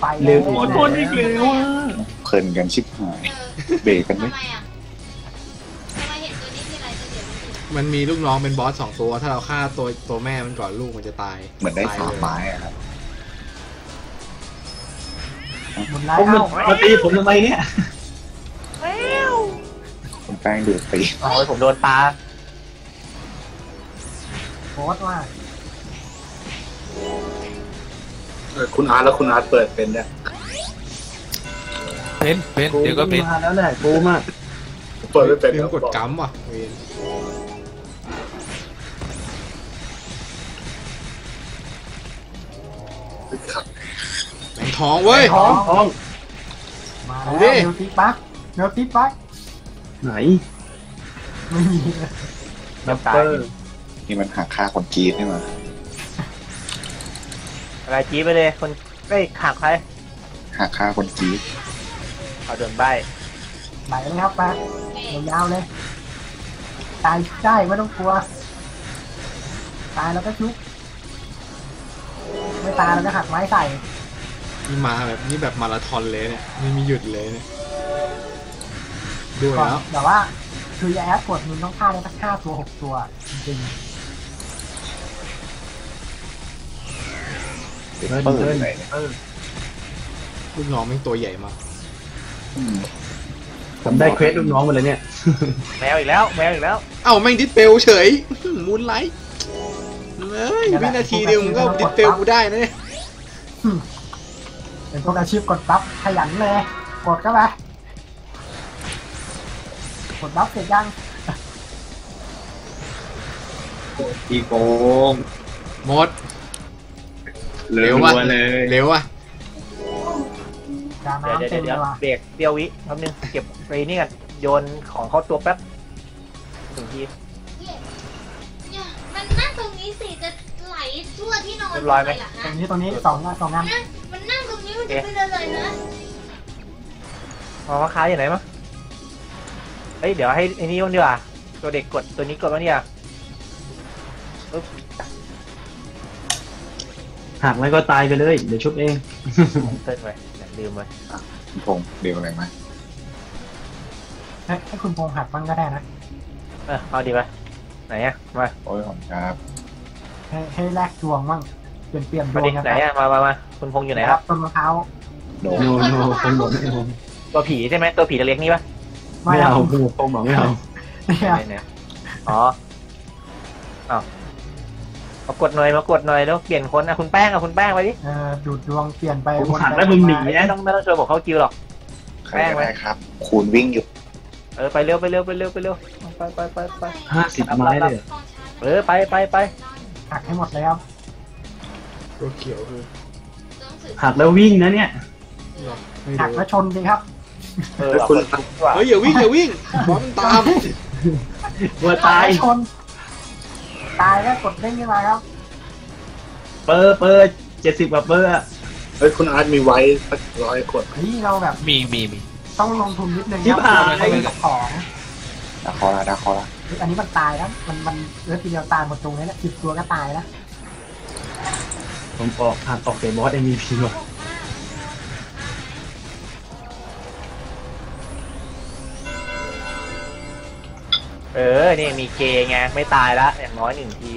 ไปเร็วโคตรอีกเลยว่ะเพลินกันชิบหายเบรกกันไหมมันมีลูกน้องเป็นบอส2 ตัวถ้าเราฆ่าตัวแม่มันก่อนลูกมันจะตายเหมือนได้3 ไม้ครับผมมาตีผมทำไมเนี่ยผมแป้งดูดตีโอ้ยผมโดนปลาบอสว่าคุณอาร์ตเปิดเป็นเนี่ย เป็นเดี๋ยวก็เป็นมาแล้วแหละกูมากเปิดไม่เป็นกดกั๊มว่ะแมงท้องเว้ยท้องมาแล้วเนื้อติ๊กปักไหนไม่มีแล้วตายนี่มันหาค่าคนจีนได้มาอะไรจีไปเลยคนไอ้ขาดใครหักค่าคนจีบเอาโดนใบนะครับปะยาวเลยตายได้ไม่ต้องกลัวตายแล้วก็ชุบไม่ตายแล้วก็หักไม้ใส่นี่มาแบบนี้แบบมาราธอนเลยเนี่ยไม่มีหยุดเลยเนี่ยด้วยแล้วแต่ว่าคือแอปกดมันต้องฆ่าได้สัก5 ตัว 6 ตัวจริงเปิ้ลลูกน้องแม่งตัวใหญ่มากทำได้เควสลูกน้องมาเลยเนี่ยแมวอีกแล้วเอ้าแม่งดิสเปลเฉยมูนไลท์เฮ้ยวินาทีเดียวมึงก็ดิสเปลกูได้นะเนี่ยเป็นพวกอาชีพกดบัฟขยันเลยกดเข้าไปกดบัฟเสร็จยังตีโกงหมดเร็วว่ะเดี๋ยวเบรกเดียววิแป๊บนึงเก็บไปนี่กันโยนของเข้าตัวแป๊บถึงทีมันนั่งตรงนี้สิจะไหลทั่วที่นอนลอยไหมตรงนี้2 งานมันนั่งตรงนี้มันจะไปเลยนะมาค้าอย่างไหนมั้งเฮ้ยเดี๋ยวให้ไอ้นี่มันดีกว่าตัวเด็กกดตัวนี้กดว่าเนี่ยหักไว้ก็ตายไปเลยเดี๋ยวชุบเองเต้นไปลืมเลยคุณพงษ์เดี๋ยวอะไรไหมให้คุณพงษ์หักบ้างก็ได้นะเอาดีไปไหนอะมาโอ้ยของครับให้แลกดวงบ้างเปลี่ยนดวงไหนอะมาคุณพงษ์อยู่ไหนครับต้นมะพร้าวโดนตัวผีใช่ไหมตัวผีเล็กนี่ปะไม่เอาคุณพงษ์บอกไม่เอาอ๋อมากดหน่อยแล้วเปลี่ยนคนนะคุณแป้งไปดิดูดดวงเปลี่ยนไปผมหันแล้วมึงหนีนะไม่ต้องชวนบอกเขาคิวหรอกแป้งไปครับคูณวิ่งอยู่ไปเร็วไป50 ไม้เลยไปหักให้หมดแล้วตัวเขียวคือหักแล้ววิ่งนะเนี่ยหักแล้วชนสิครับเฮ้ยอย่าวิ่งบอลตามวัวตายตายแล้วกดเล่นยังไงครับเปิด70 กว่าเปอร์เฮ้ยคุณอาร์ตมีไว้สัก100 ขวดนี่เราแบบมีต้องลงทุนนิดนึงครับให้กับของดาคอละอันนี้มันตายแล้วมันเลือดทีเดียวตายหมดตรงนี้แหละ10 ตัวก็ตายแล้วผมออกเกมบอส MVP ว่ะนี่มีเกย์ไงไม่ตายละอย่างน้อย1 ที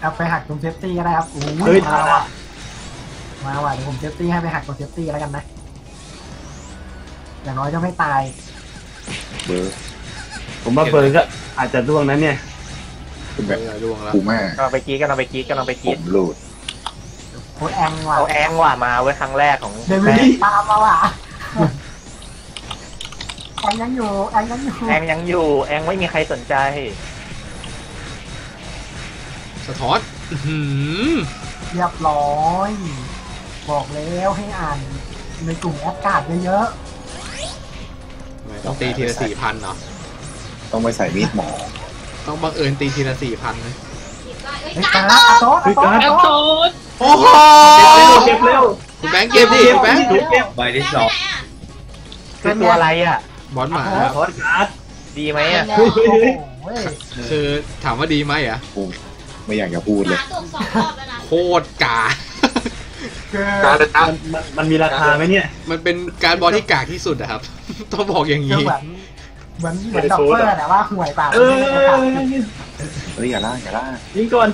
เอาไปหักตรงเซฟตี้ก็ได้ครับมาว่ะเดี๋ยวผมเซฟตี้ให้ไปหักตรงเซฟตี้แล้วกันนะอย่างน้อยจะไม่ตายเบอร์ผมว่าเบอร์ก็อาจจะร่วงนั้นเนี่ยคุณแบบร่วงแล้วผมหลุดเอาแองว่ะมาไว้ครั้งแรกของเดวิดตามมาว่ะแองยังอยู่แองไม่มีใครสนใจสะท้อนเรียบร้อยบอกแล้วให้อ่านในกลุ่มอากาศเยอะๆต้องตีทีละ 4,000 เนาะต้องไปใส่มีดหมอต้องบังเอิญตีทีละ 4,000 เลยการ์ดโอ้โหเก็บเร็วแบงค์เก็บดิใบที่2คือตัวอะไรอ่ะบอสหมาบอสการ์ดดีไหมอ่ะคือถามว่าดีไหมอ่ะไม่อยากจะพูดเลยโคตรกามันมีราคาไหมเนี่ยมันเป็นการบอสที่กากที่สุดอะครับต้องบอกอย่างนี้เหมือนดอกเตอร์แต่ว่าห่วยปากอย่าล่ายิงก่อน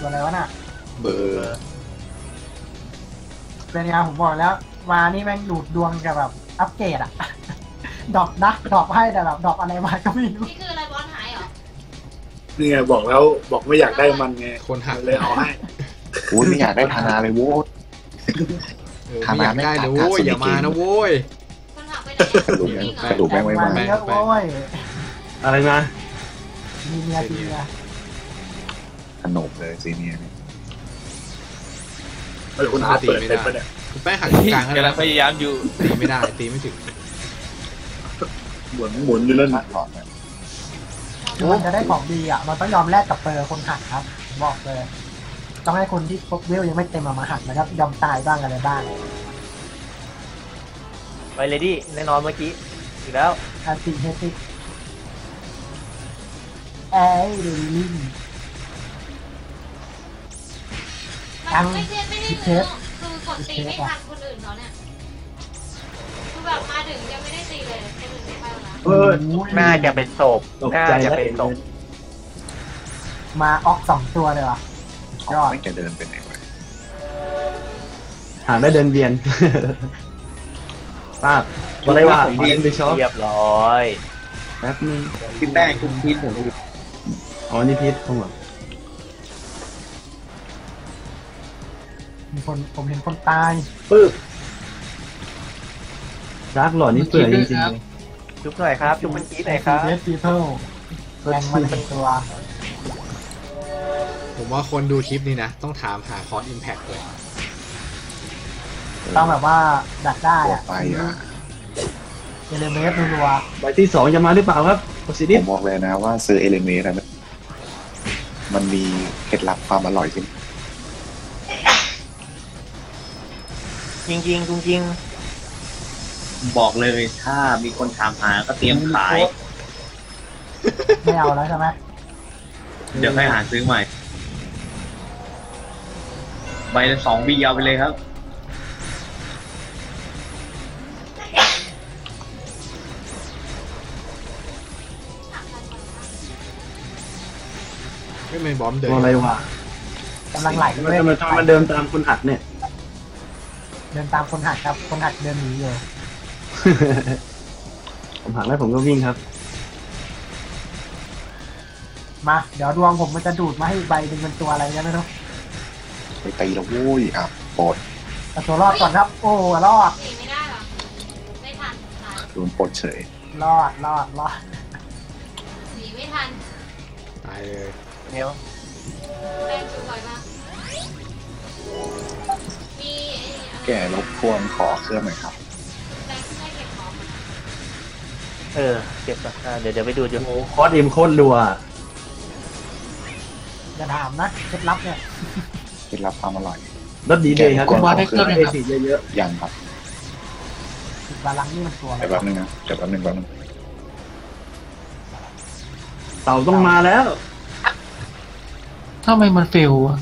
อะไรวะน่ะเบอร์เป็นไงผมบอกแล้วมานี่แม่งดูดดวงกับแบบอัปเกรดอะดอกให้แต่แบบดอกอะไรมาก็ไม่รู้นี่คืออะไรบอลหายเหรอนี่ไงบอกไม่อยากได้มันไงคนหักเลยเอาให้อุ้ยไม่อยากได้ธนาเลยโว้ ขามาไม่ได้นะโว้ยอย่ามานะโว้ยกระดูกแม่งไม่มาอะไรมามีเมียขนมเลยซีเนียเนี่ยคุณอาตีไม่ได้คุณแป้งหักกลางแล้วพยายามอยู่ตีไม่ได้ตีไม่ถึงหมุนอยู่เล่นถอดมันจะได้ของดีอ่ะมันต้องยอมแลกกับเปอร์คนหักครับบอกเลยต้องให้คนที่พกเวลยังไม่เต็มมาหักนะครับยอมตายบ้างอะไรบ้างไปเลยดิแน่นอนเมื่อกี้อยู่แล้วอาตีเฮติไอ้เรลินตังพิเศษคือกดตีไม่ทันคนอื่นเขาเนี่ยคือแบบมาถึงยังไม่ได้ตีเลยคนอื่นไปแล้วนะน่าจะเป็นศพน่าจะเป็นศพมาออกสองตัวเลยวะยอดไม่จะเดินเป็นไงวะหาได้เดินเวียนป้าอะไรวะเวียนไปช็อปเรียบร้อยแป๊บนึงกินแป้งคุณพีทผมอ๋อนี่พีทตรงหลังมีคนผมเห็นคนตายปึ๊บรักหล่อนี่เปื่อยจริงๆจุ๊บหน่อยครับจุ๊บมันพีทหน่อยครับเดสติเทิลแรงมันเป็นตัวผมว่าคนดูคลิปนี้นะต้องถามหาคอร์สอิมแพคเลยต้องแบบว่าดักได้อะเอเลเมนต์รัวใบที่2จะมาหรือเปล่าครับผมบอกเลยนะว่าซื้อเอเลเมนต์นะมันมีเคล็ดลับความอร่อยขึ้นจริงบอกเลยถ้ามีคนถามหาก็เตรียมขายไม่เอาแล้วใช่ไหมเดี๋ยวให้หาซื้อใหม่ใบละ2 บีเอาไปเลยครับไม่บอมเดินอะไรวะกำลังไหลเลยมันเดินตามคนหัดเนี่ยเดินตามคนหัดครับคนหัดเดินหนีอยู่ผมหักแล้วผมก็วิ่งครับมาเดี๋ยวดวงผมมันจะดูดมาให้ใบหนึ่งเป็นตัวอะไรกันนะเนาะไปตีแล้วโว้ยอ่ะปลดเอาตัวรอดก่อนครับโอ้รอดไม่ได้หรอไม่ทันโดนปลดเฉยรอดหนีไม่ทันตายเลยเดี๋ยวแรงจุดบ่อยมากมีแก่รบกวนขอเครื่องหน่อยครับแรงได้เก็บของเก็บก่อนเดี๋ยวไปดูดูโอ้คอสอิมโคตรรัวอย่าถามนะเคล็ดลับเนี่ยเคล็ดลับความอร่อยรสดีเลยครับว่าได้เครื่องเลยสีเยอะๆอย่างครับบาลังนี่มันตัวแบบนึงนะแบบนึงแบบนึงเต่าต้องมาแล้วทำไมมันเฟลวะ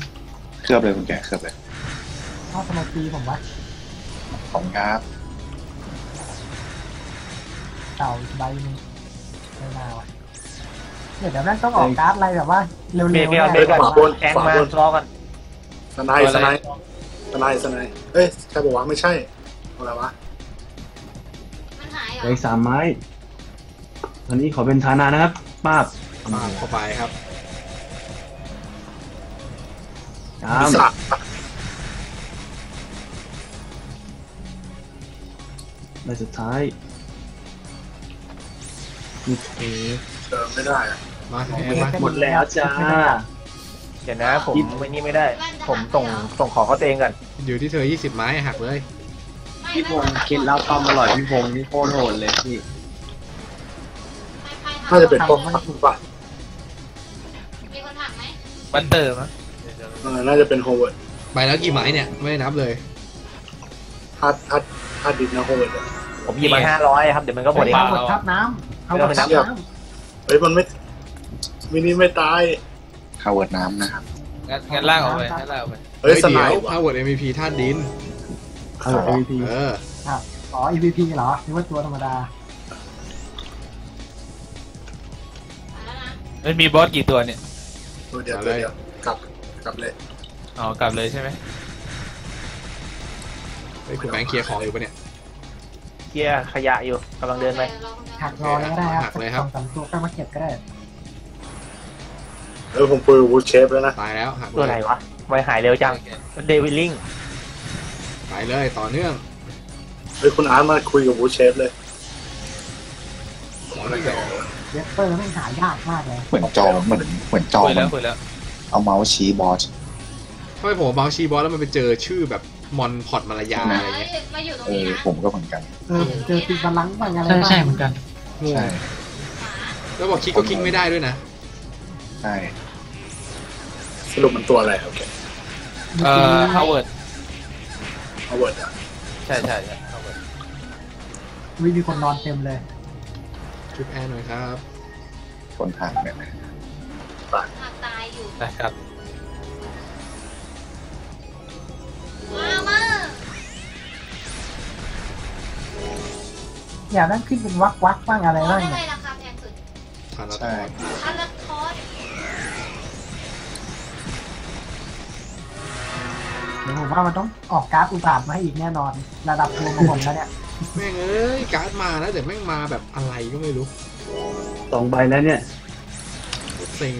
เคลือบเลยคุณแกเคลือบเลยพ่อทำไมตีผมวะของครับเต่าใบนึงไม่มาวะเดี๋ยวนั่นต้องออกการ์ดอะไรแบบว่าเร็วๆเลยขวาบนแอนมาล้อกันสไนเอ้ยใครบอกว่าไม่ใช่อะไรวะมันหายเหรออีก3 ไม้อันนี้ขอเป็นฐานะนะครับป้าบเข้าไปครับในสุดท้ายโอเคเติมไม่ได้มาหมดแล้วจ้าเดี๋ยวนะผมไม่นี่ไม่ได้ผมส่งขอเขาเองกันอยู่ที่เธอ20 ไม้หักเลยพี่พงศ์กินแล้วความอร่อยพี่พงศ์นี่โคตรโหดเลยพี่ถ้าจะเป็นพวกผักป่ะมีคนผักไหมบัตเตอร์มั้ยน่าจะเป็นโฮเวิร์ดไปแล้วกี่ไม้เนี่ยไม่นับเลยฮัดดิบนะโฮเวิร์ดผมหยิบมา500ครับเดี๋ยวมันก็หมดเองทับน้ำเขาไปน้ำเฮ้ยมันไม่ตายฮาวเวิร์ดน้ำนะครับงั้นล่างออกไปเฮ้ยสไนด์ฮาวเวิร์ด MVP ธาตุดินฮาวเวิร์ด MVP อ๋อ MVP เหรอนึกว่าตัวธรรมดามันมีบอสกี่ตัวเนี่ยตัวเดียวกลับเลยใช่ไหมไอ้คุณแบงค์เคลียร์ของอยู่ปะเนี่ยเคลียร์ขยะอยู่กำลังเดินไปหักรอแล้วก็ได้ครับ2-3 ตัวก็มาเก็บก็ได้ผมปืนวูดเชฟแล้วนะตายแล้วตัวไหนวะไม่หายเร็วจังเดวิลลิง ไปเลยต่อเนื่องเฮ้ยคุณอาร์ตมาคุยกับบูเชฟเลยเยสเปอร์ไม่หายากมากเลยเหมือนจอแล้วเอาเมาส์ชี้บอสทำไมผมเมาส์ชี้บอสแล้วมันไปเจอชื่อแบบมอนพอดมาลายาอะไรเงี้ยผมก็เหมือนกันเจอติดบาลังก์บ้างอะไรบ้างใช่เหมือนกันใช่แล้วบอกคลิกก็คลิกไม่ได้ด้วยนะใช่สรุปมันตัวอะไรโอเคฮาวเวิร์ดใช่มีคนนอนเต็มเลยชุบแอร์หน่อยครับคนผ่านเนี่ยตายอยู่ได้ครับมาอย่านั่งขึ้นเป็นวักบ้างอะไรบ้างเนี่ยใช่ผมว่ามันต้องออกการ์ดอุบาทมาอีกแน่นอนระดับตัวของผมแล้วเนี่ยแม่งเอ้ยการ์ดมาแล้วแต่แม่งมาแบบอะไรก็ไม่รู้สองใบแล้วเนี่ยเซ็ง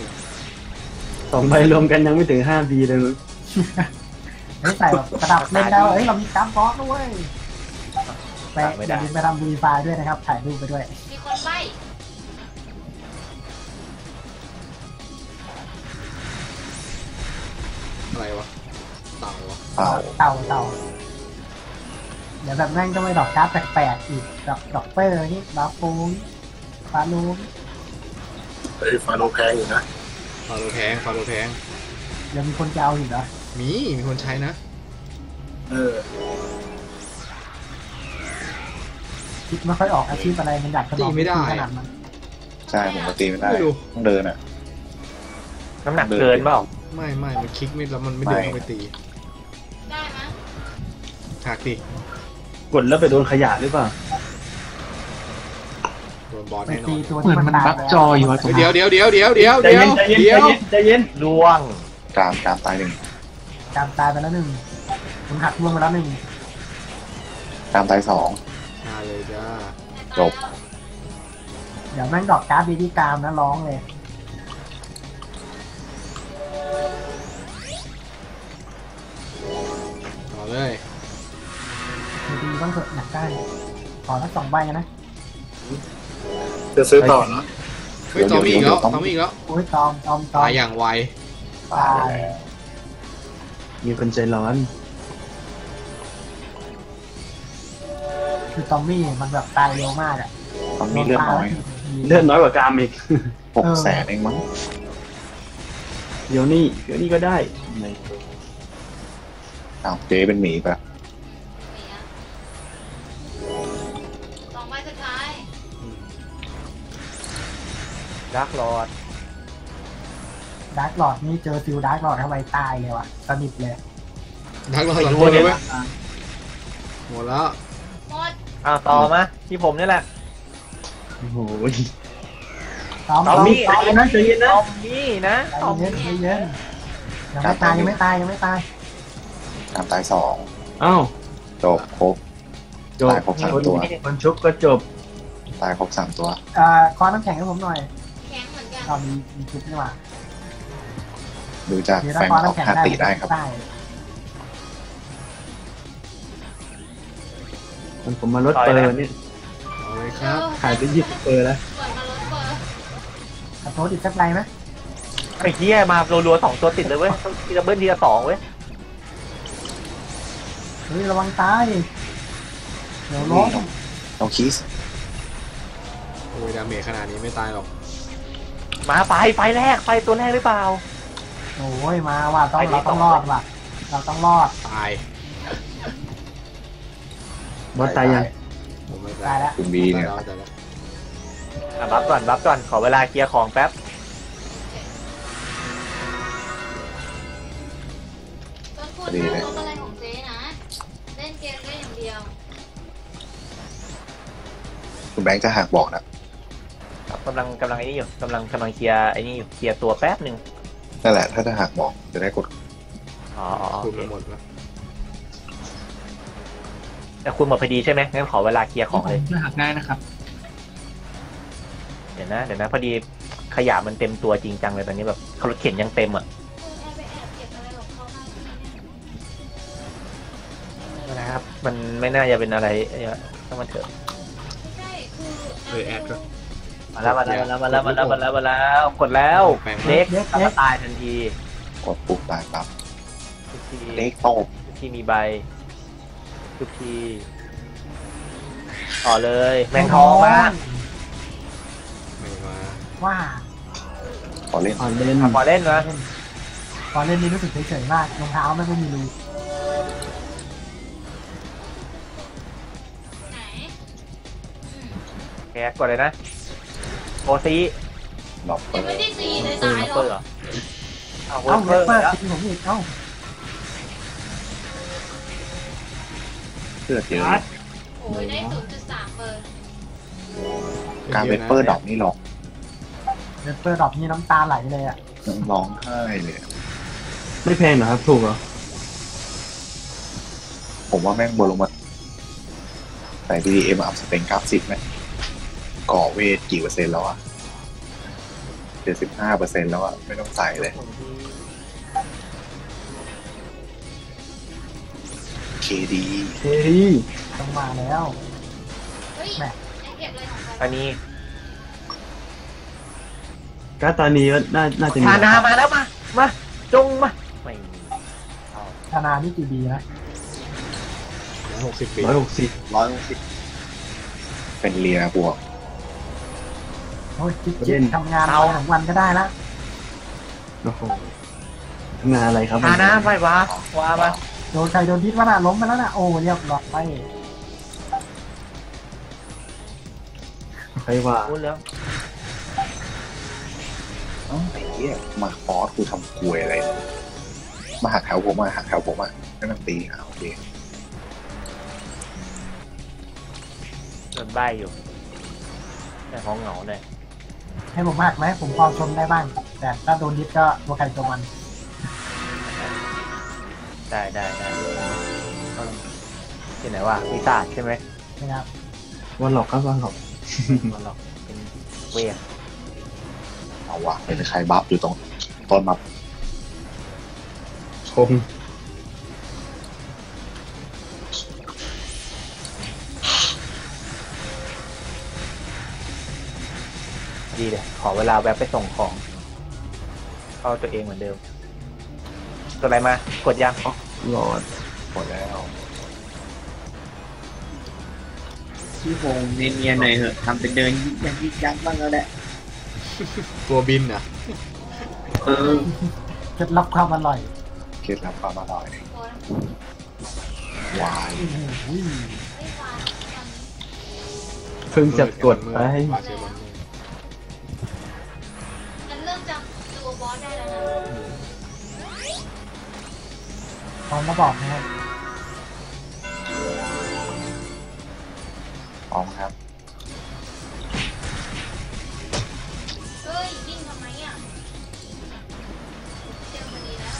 สองใบรวมกันยังไม่ถึง5Bเลยมั้งไม่ใส่แบบระดับเล่นแล้วเอ้ยเรามีการ์ดบล็อกด้วยไปทำวีไฟด้วยนะครับถ่ายรูปไปด้วยมีคนใบ้อะไรวะเต่าเดี๋ยวแบบแม่งก็ไม่ดอกการ์ดแปลกๆอีกดอกเปอร์นี่ดอกปูนฟาโลแพงอยู่นะฟาโลแพงเดี๋ยวมีคนจะเอาอีกเหรอมีคนใช้นะคิดไม่ค่อยออกอาชีพอะไรมันอยากตีไม่ได้ใช่ผมก็ตีไม่ได้ต้องเดินอ่ะน้ำหนักเกินเปล่าไม่มันคลิกไม่แล้วมันไม่เดินไปตีได้ไหมหักดิกดแล้วไปโดนขยะหรือเปล่าโดนบอลแน่นอนเหมือนมันบักจออยู่อะเดี๋ยวใจเย็นล่วงกามตาย1กามตายไปแล้ว1มันหักล่วงไปแล้ว1กามตาย2เลยจ้าจบเดี๋ยวแม่งดอกการ์ดที่กามนะร้องเลยเลยดีบ้างเถอะหนักได้ขอทั้ง2ใบนะจะซื้อต่อเนาะตอมอีกแล้วโอ้ยตอมตายอย่างไวตายมีคนใจร้อนคือตอมมี่มันแบบตายเร็วมากอะตอมมี่เลือดน้อยกว่ากามอีก600,000เองมั้งเดี๋ยวนี้ก็ได้อ้าวเจ๊เป็นหมีปะสองใบสุดท้ายดาร์กลอดนี่เจอซิลดาร์กลอดทำไมตายเลยวะสนิทเลยดาร์กลอดตัวนี้ไหมหมดอ้าวต่อมาที่ผมนี่แหละโอ้โหตอมมี่นะยังไม่ตายตาย2อ้าวจบครบ3ตัวคนชุบก็จบตายครบ3ตัวขอน้ำแข็งให้ผมหน่อยแข็งเหมือนกันมีชุบนี่หว่าดูจากแฟนของคาติได้ครับผมมาลดเปอร์นี่ขายไป20เปอร์แล้วขับรถติดสักไรไหมไอ้เหี้ยมารัวๆ2ตัวติดเลยเว้ยทีละเบิ้ลทีละ2เว้ยเฮ้ยระวังตายเดี๋ยวล้มเอาคีสโอ้ยดาเมจขนาดนี้ไม่ตายหรอกมาไฟตัวแรกหรือเปล่าโอ้ยมาว่ะเราต้องรอดว่ะเราต้องรอดตายบอสตายยังตายแล้วคุณบีเนี่ยบัฟก่อนขอเวลาเคลียร์ของแป๊บดีเลยคุณแบงค์จะหักบอกนะกำลังไอ้นี่อยู่กำลังเคลียร์ไอ้นี่อยู่เคลียร์ตัวแป๊บหนึ่งนั่นแหละถ้าจะหักบอกจะได้กดคุณหมดแล้วแต่คุณหมดพอดีใช่ไหมงั้นขอเวลาเคลียร์ของเลยหักได้นะครับเดี๋ยวนะพอดีขยะมันเต็มตัวจริงจังเลยตอนนี้แบบรถเข็นยังเต็มอ่ะ มันไม่น่าจะเป็นอะไรต้องมาเถอะแอดก็มาแล้วกดแล้วเน็กตายทันทีกดปุ๊บตายปั๊บเน็กตกที่มีใบทุกทีต่อเลยแมงทองมาไม่มาว่าขอเล่นนะขอเล่นนี่รู้สึกเฉยๆมากรองเท้าไม่มีรูแกกดเลยนะโอซีล็อกเปิดเหรอเอาล็อกเปิดแล้วผมอีกเอ้าเสื้อเจ๋อโอ้ยได้ 0.3 เปอร์การเวเปอร์ดอกนี่หรอเวเปอร์ดอกนี่น้ำตาไหลเลยอ่ะร้องไห้เลยไม่แพงเหรอครับถูกเหรอผมว่าแม่งบนลงมาใส่ BDM อัพสเปน90ไหมก่อเวทกี่เปอร์เซ็นต์แล้วอ่ะ 75% แล้วอ่ะไม่ต้องใส่เลยเคดีต้องมาแล้วแม่อันนี้ก็ตอนนี้น่าจะมีธนามาแล้วมาจงมาไม่ธนานี่กี่ดีนะ160เป็นเรียบวกโอ้ยจิ๊บทำงานเอาของวันก็ได้ละโอ้โหทำงานอะไรครับธนาไม่ว้ามาโดนใครโดนพิษว่าน่ะล้มไปแล้วน่ะโอ้เรียบร้อยไปใครว่าพูดแล้วอ๋อไอ้เหี้ยมาฟอสกูทำกวยอะไรมาหักแถวผมอ่ะให้มันตีเอาโอเคโดนใบอยู่แต่ของเหงาเลยให้ผมหักไหมผมพอชมได้บ้างแต่ถ้าโดนดิสก็ตัวใครตัวมันได้ที่ไหนวะปีศาจใช่ไหมใช่ครับวันหลอกเป็นเวียนเอาวะเป็นใครบัฟอยู่ตรงต้นบัฟชมดีเลยขอเวลาแวะไปส่งของเข้าตัวเองเหมือนเดิมตัวอะไรมากดยางหลอดหมดแล้วที่วงเนียนๆหน่อยเหอะทำเป็นเดินยักบ้างแล้วแหละตัวบินอ่ะเคล็ดลับความอร่อยวายเพิ่งจะกดไปเริ่มจำตัวบอสได้แล้วนะพร้อมมาบอกนะครับพร้อมครับเฮ้ยวิ่งทำไมอ่ะเที่ยวมาดีแล้ว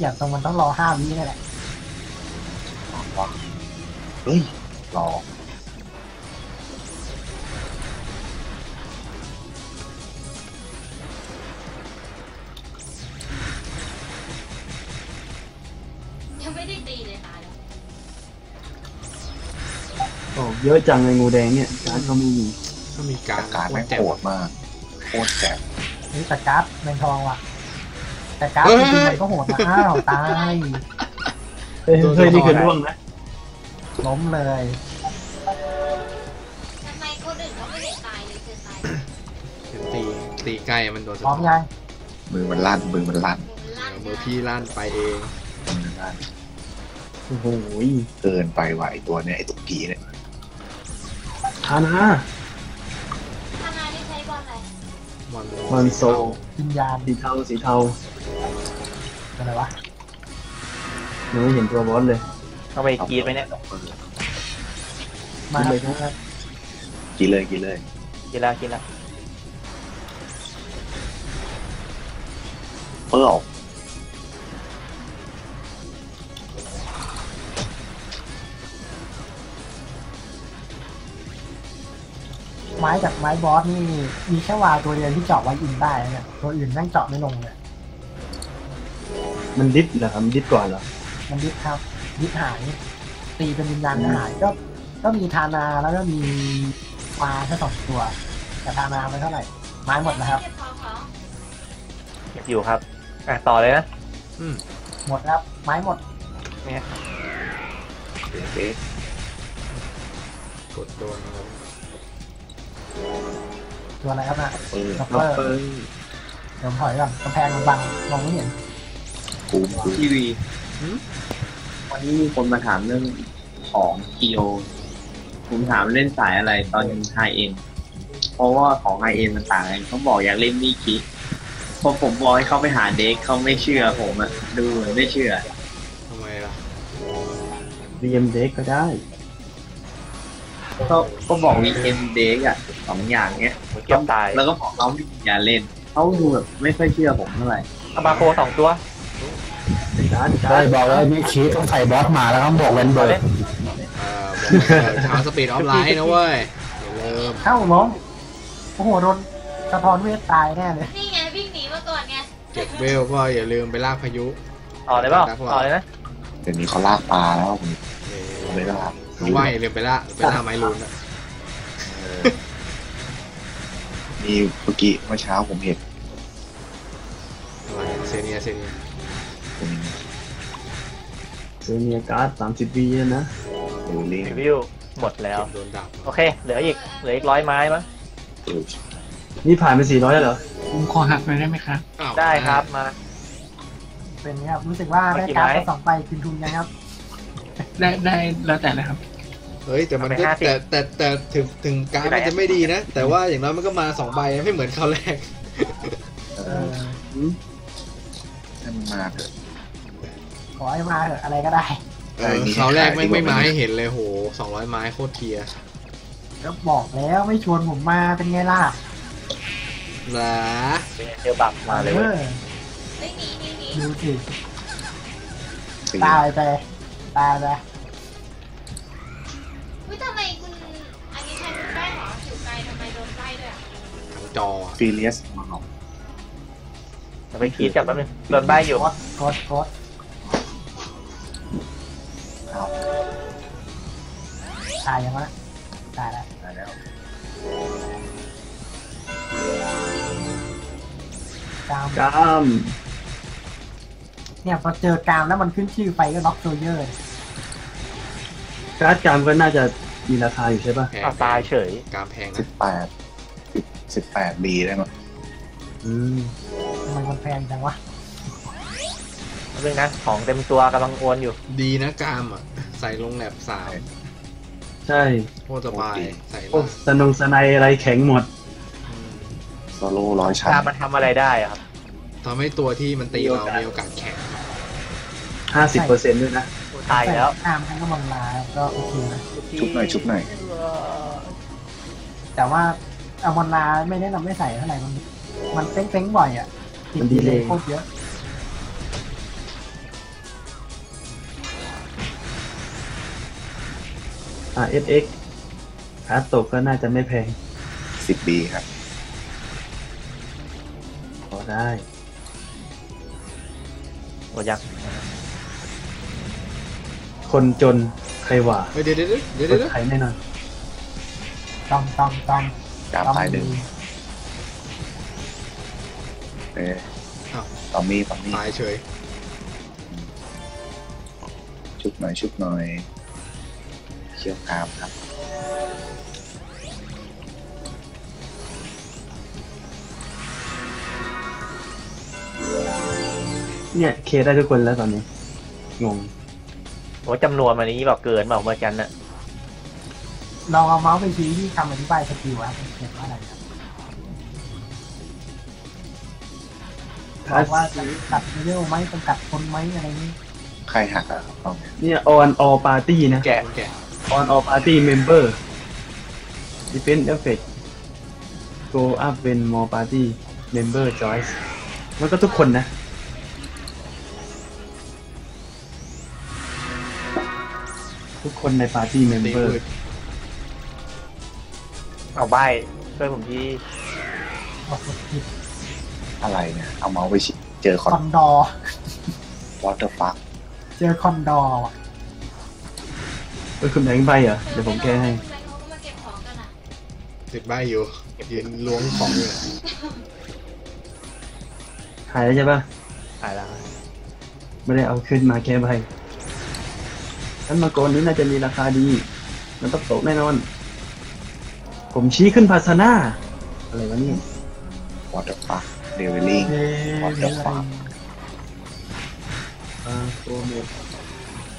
อย่างตรงมันต้องรอ5วินี่แหละเฮ้ยรอเยอะจังเลยงูแดงเนี่ยการ์ดก็ไม่มีการ์ดแม่งโหดมากโคตรแสบนี่แต่การ์ดแมงทองว่ะแต่การ์ดจริงๆก็โหดนะอ้าวตายเฮ้ยนี่คือร่วงนะล้มเลยทำไมคนอื่นเขาไม่ได้ตายเลยคือตายตีใกล้มันโดนพร้อมยังมือมันลั่นมือพี่ลั่นไปเองโอ้โหเกินไปว่ะไอตัวเนี่ยไอตุ๊กกี้เนี่ยธนาที่ใช้บอลอะไรบอลโซวิญญาณสีเทาอะไรวะยังไม่เห็นตัวบอสเลยเข้าไปกีดไปเนี่ยมาเลยครับกีดเลยกีดละเปิดออกไม้จากไม้บอสนี่มีแค่วาตัวเดียวที่เจาะไว้อินได้เนี่ยตัวอื่นนั่งเจาะไม่ลงเลย มันดิสเหรอครับดิสก่อนเหรอมันดิสครับดิสหายตีเป็นวิญญาณหายก็มีธานาแล้วก็มีปลาแค่สองตัวแต่ธานาไม่เท่าไหร่ไม้หมดนะครับเก็บอยู่ครับอ่ะต่อเลยนะหมดครับไม้หมดเนี่ยกดโดนตัวอะไรครับน่ะล็อเปอร์เดี๋ยวถอยก่อนกำแพงบังมองไม่เห็นทีวีวันนี้มีคนมาถามเรื่องของคีโอผมถามเล่นสายอะไรตอนไฮเอ็นเพราะว่าของไฮเอ็นมันต่างกันเขาบอกอยากเล่นมีคิพอผมบอกให้เขาไปหาเด็กเขาไม่เชื่อผมอะดูไม่เชื่อทำไมล่ะเรียมเด็กก็ได้เขาบอกวีเอ็มเด็กอะสองอย่างเนี้ยแล้วก็บอกเขาอย่าเล่นเขาดูแบบไม่ค่อยเชื่อผมเท่าไหร่อาบาโคสองตัวได้บอกแล้วไม่คิดต้องใส่บอสมาแล้วต้องบอกแวนเบิร์ดชาวสปีดออฟไลน์นะเว้ยเข้าน้องโอ้โหโดนสะท้อนเวทตายแน่เลยนี่ไงวิ่งหนีมาก่อนไงเก็บเวลก็อย่าลืมไปลากพายุต่อเลยเปล่าต่อเลยนะเดี๋ยวนี้เขาลากปลาแล้วผมไม่ลากไม่เลยไปลากไม้ลูนนี่เมื่อกี้เมื่อเช้าผมเห็นเซเนียการ์ด30 วีนะรีวิวหมดแล้วโอเคเหลืออีก100ไม้มั้งนี่ผ่านไป400แล้วเหรอผมขอหักหน่อยได้ไหมครับได้ครับมาเป็นครับรู้สึกว่าได้การ์ด2 ใบคืนทุนยังครับได้แล้วแต่นะครับเฮ้ยแต่มันแต่ถึงการ์ดมันจะไม่ดีนะแต่ว่าอย่างน้อยมันก็มา2 ใบไม่เหมือนคราวแรกมาเถอะขอให้มาเถอะอะไรก็ได้เขาแรกไม่มาให้เห็นเลยโห200ไม้โคตรเทียก็บอกแล้วไม่ชวนผมมาเป็นไงล่ะนะเดี๋ยวบับมาเลยดูสิตายไปทำไมคุณอันนี้ใครคุณได้หรออยู่ไกลทำไมโดนไล่ด้วยจอซีเรียสมาเอาไปคิดกับแป๊บนึงโดนใบอยู่โคตรตายยังวะตายแล้วกามเนี่ยพอเจอกามแล้วมันขึ้นชื่อไปก็ล็อกโซเยอร์การ์ดกามก็น่าจะมีราคาอยู่ใช่ป่ะตายเฉยกามแพง18 บีได้ไหมทำไมมันแพงจังวะเรื่องนะของเต็มตัวกำลังโอนอยู่ดีนะกามอ่ะใส่ลงแลบสายใช่โคตรสบายใส่สนงสนายอะไรแข็งหมดโซโล่ร้อยชั้นมันทำอะไรได้ครับทำให้ตัวที่มันตีเรามีโอกาสแข็ง 50% ด้วยนะตายแล้วกามทั้งก็มันลาก็โอเคนะชุบหน่อยแต่ว่าเอามันลาไม่แนะนำไม่ใส่เท่าไหร่มันเต้งๆบ่อยอ่ะมันดีเลยโคตรเยอะFX คาสตกก็น่าจะไม่แพง10 บีครับพอได้โอ้ยักษ์คนจนใครว่าเดี๋ยวใครแน่นอนต้องกามตาย1ต่อมีตายเฉยชุบหน่อยเชี่ยวกามครับเนี่ยเคได้ทุกคนแล้วตอนนี้งงว่าจำนวนมันนี้แบบเกินแบบเมื่อกันน่ะลองเอาเมาส์ไปชี้ที่คำอธิบายสกิลว่าเป็นอะไรครับว่าตัดเร็วไหมต้องกัดคนไหมอะไรนี้ใครหักอ่ะเนี่ยออนออปาร์ตี้นะแกออนออปาร์ตี้เมมเบอร์ดิเพนเอฟเฟกต์โกอัพเป็นมอปาร์ตี้เมมเบอร์จอยส์มันก็ทุกคนนะทุกคนในปาร์ตี้เมมเบอร์เอาใบช่วยผมทีอะไรเนี่ยเอาเมาส์ไปเจอคอนดอ วอเตอร์ฟังเจอคอนดอร์ว่ะเอ้ยคุณแบงค์ใบเหรอเดี๋ยวผมแก้ให้ติดใบอยู่ยืนล้วงของอยู่หายแล้วใช่ปะหายแล้วไม่ได้เอาขึ้นมาแก้ใบนั้นมาโกนนี้น่าจะมีราคาดีมันต้องตกแน่นอนผมชี้ขึ้นภาษณาอะไรวะนี่วอเตอร์ฟังเดวิลลิ่งวอเตอร์ฟัง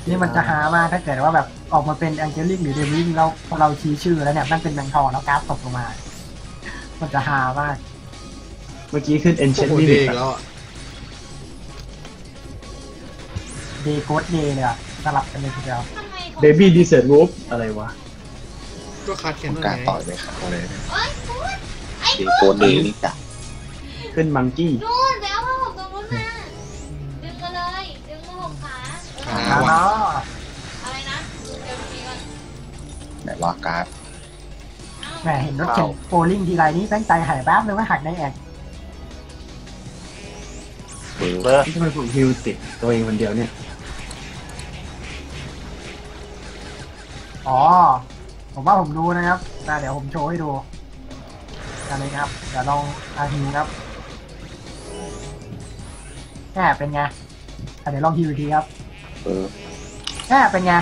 นี่มันจะหามากถ้าเกิดว่าแบบออกมาเป็นแองเจลิกหรือเดวิลเราชี้ชื่อแล้วเนี่ยนั่นเป็นแบงค์ทองแล้วกราฟตกลงมามันจะหามากเมื่อกี้ขึ้นเอนเชนนี่ดีแล้วเดโกดเดเนี่ยสลับกันเลยทีเดียวเดบี้ดีเซรูปอะไรวะก็คาดแค่นั้นไงการต่อยไปขาเลยเดโกดเดนี่จ้ะขึ้นมังกี้อะไรนะไหนรอการ์ดแหมเห็นรถเข็นโฟลิ่งทีไรนี้ตั้งใจหายแป๊บเลยว่าหักได้แอกทำไมผมฮิวติดตัวเองคนเดียวเนี่ยอ๋อผมว่าผมรู้นะครับเดี๋ยวผมโชว์ให้ดูกันเลยครับเดี๋ยวลองอาฮิวครับแหมเป็นไงเดี๋ยวลองฮิวอีกทีครับเป็นไง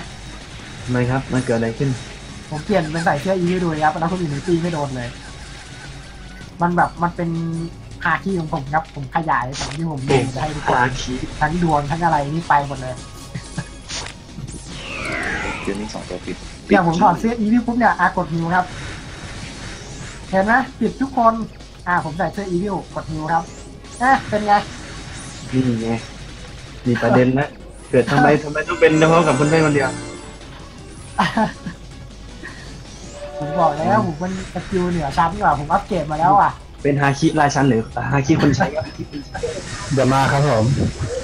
ไม่ครับมันเกิดอะไรขึ้นผมเปลี่ยนเป็นใส่เสื้ออีวิวดูครับแล้วคนอื่นตีไม่โดนเลยมันแบบมันเป็นคาคีของผมครับผมขยายของที่ผมดูให้ทุกคนทั้งดวงทั้งอะไรนี่ไปหมดเลยเดี๋ยวนี้สองตัวปิดอย่างผมถอดเสื้ออีวิวปุ๊บเนี่ยกดฮิวครับเห็นไหมปิดทุกคนผมใส่เสื้ออีวิวกดฮิวครับเป็นไงนี่ไงมีประเด็นนะเกิดทำไมต้องเป็นเฉพาะกับคนแม่คนเดียวผมบอกแล้วผมมันสกิลเหนือชั้นกว่าผมอัพเกรดมาแล้วอ่ะเป็นฮาคิราชันหรือฮาคิคนใช้เดี๋ยวมาครับผม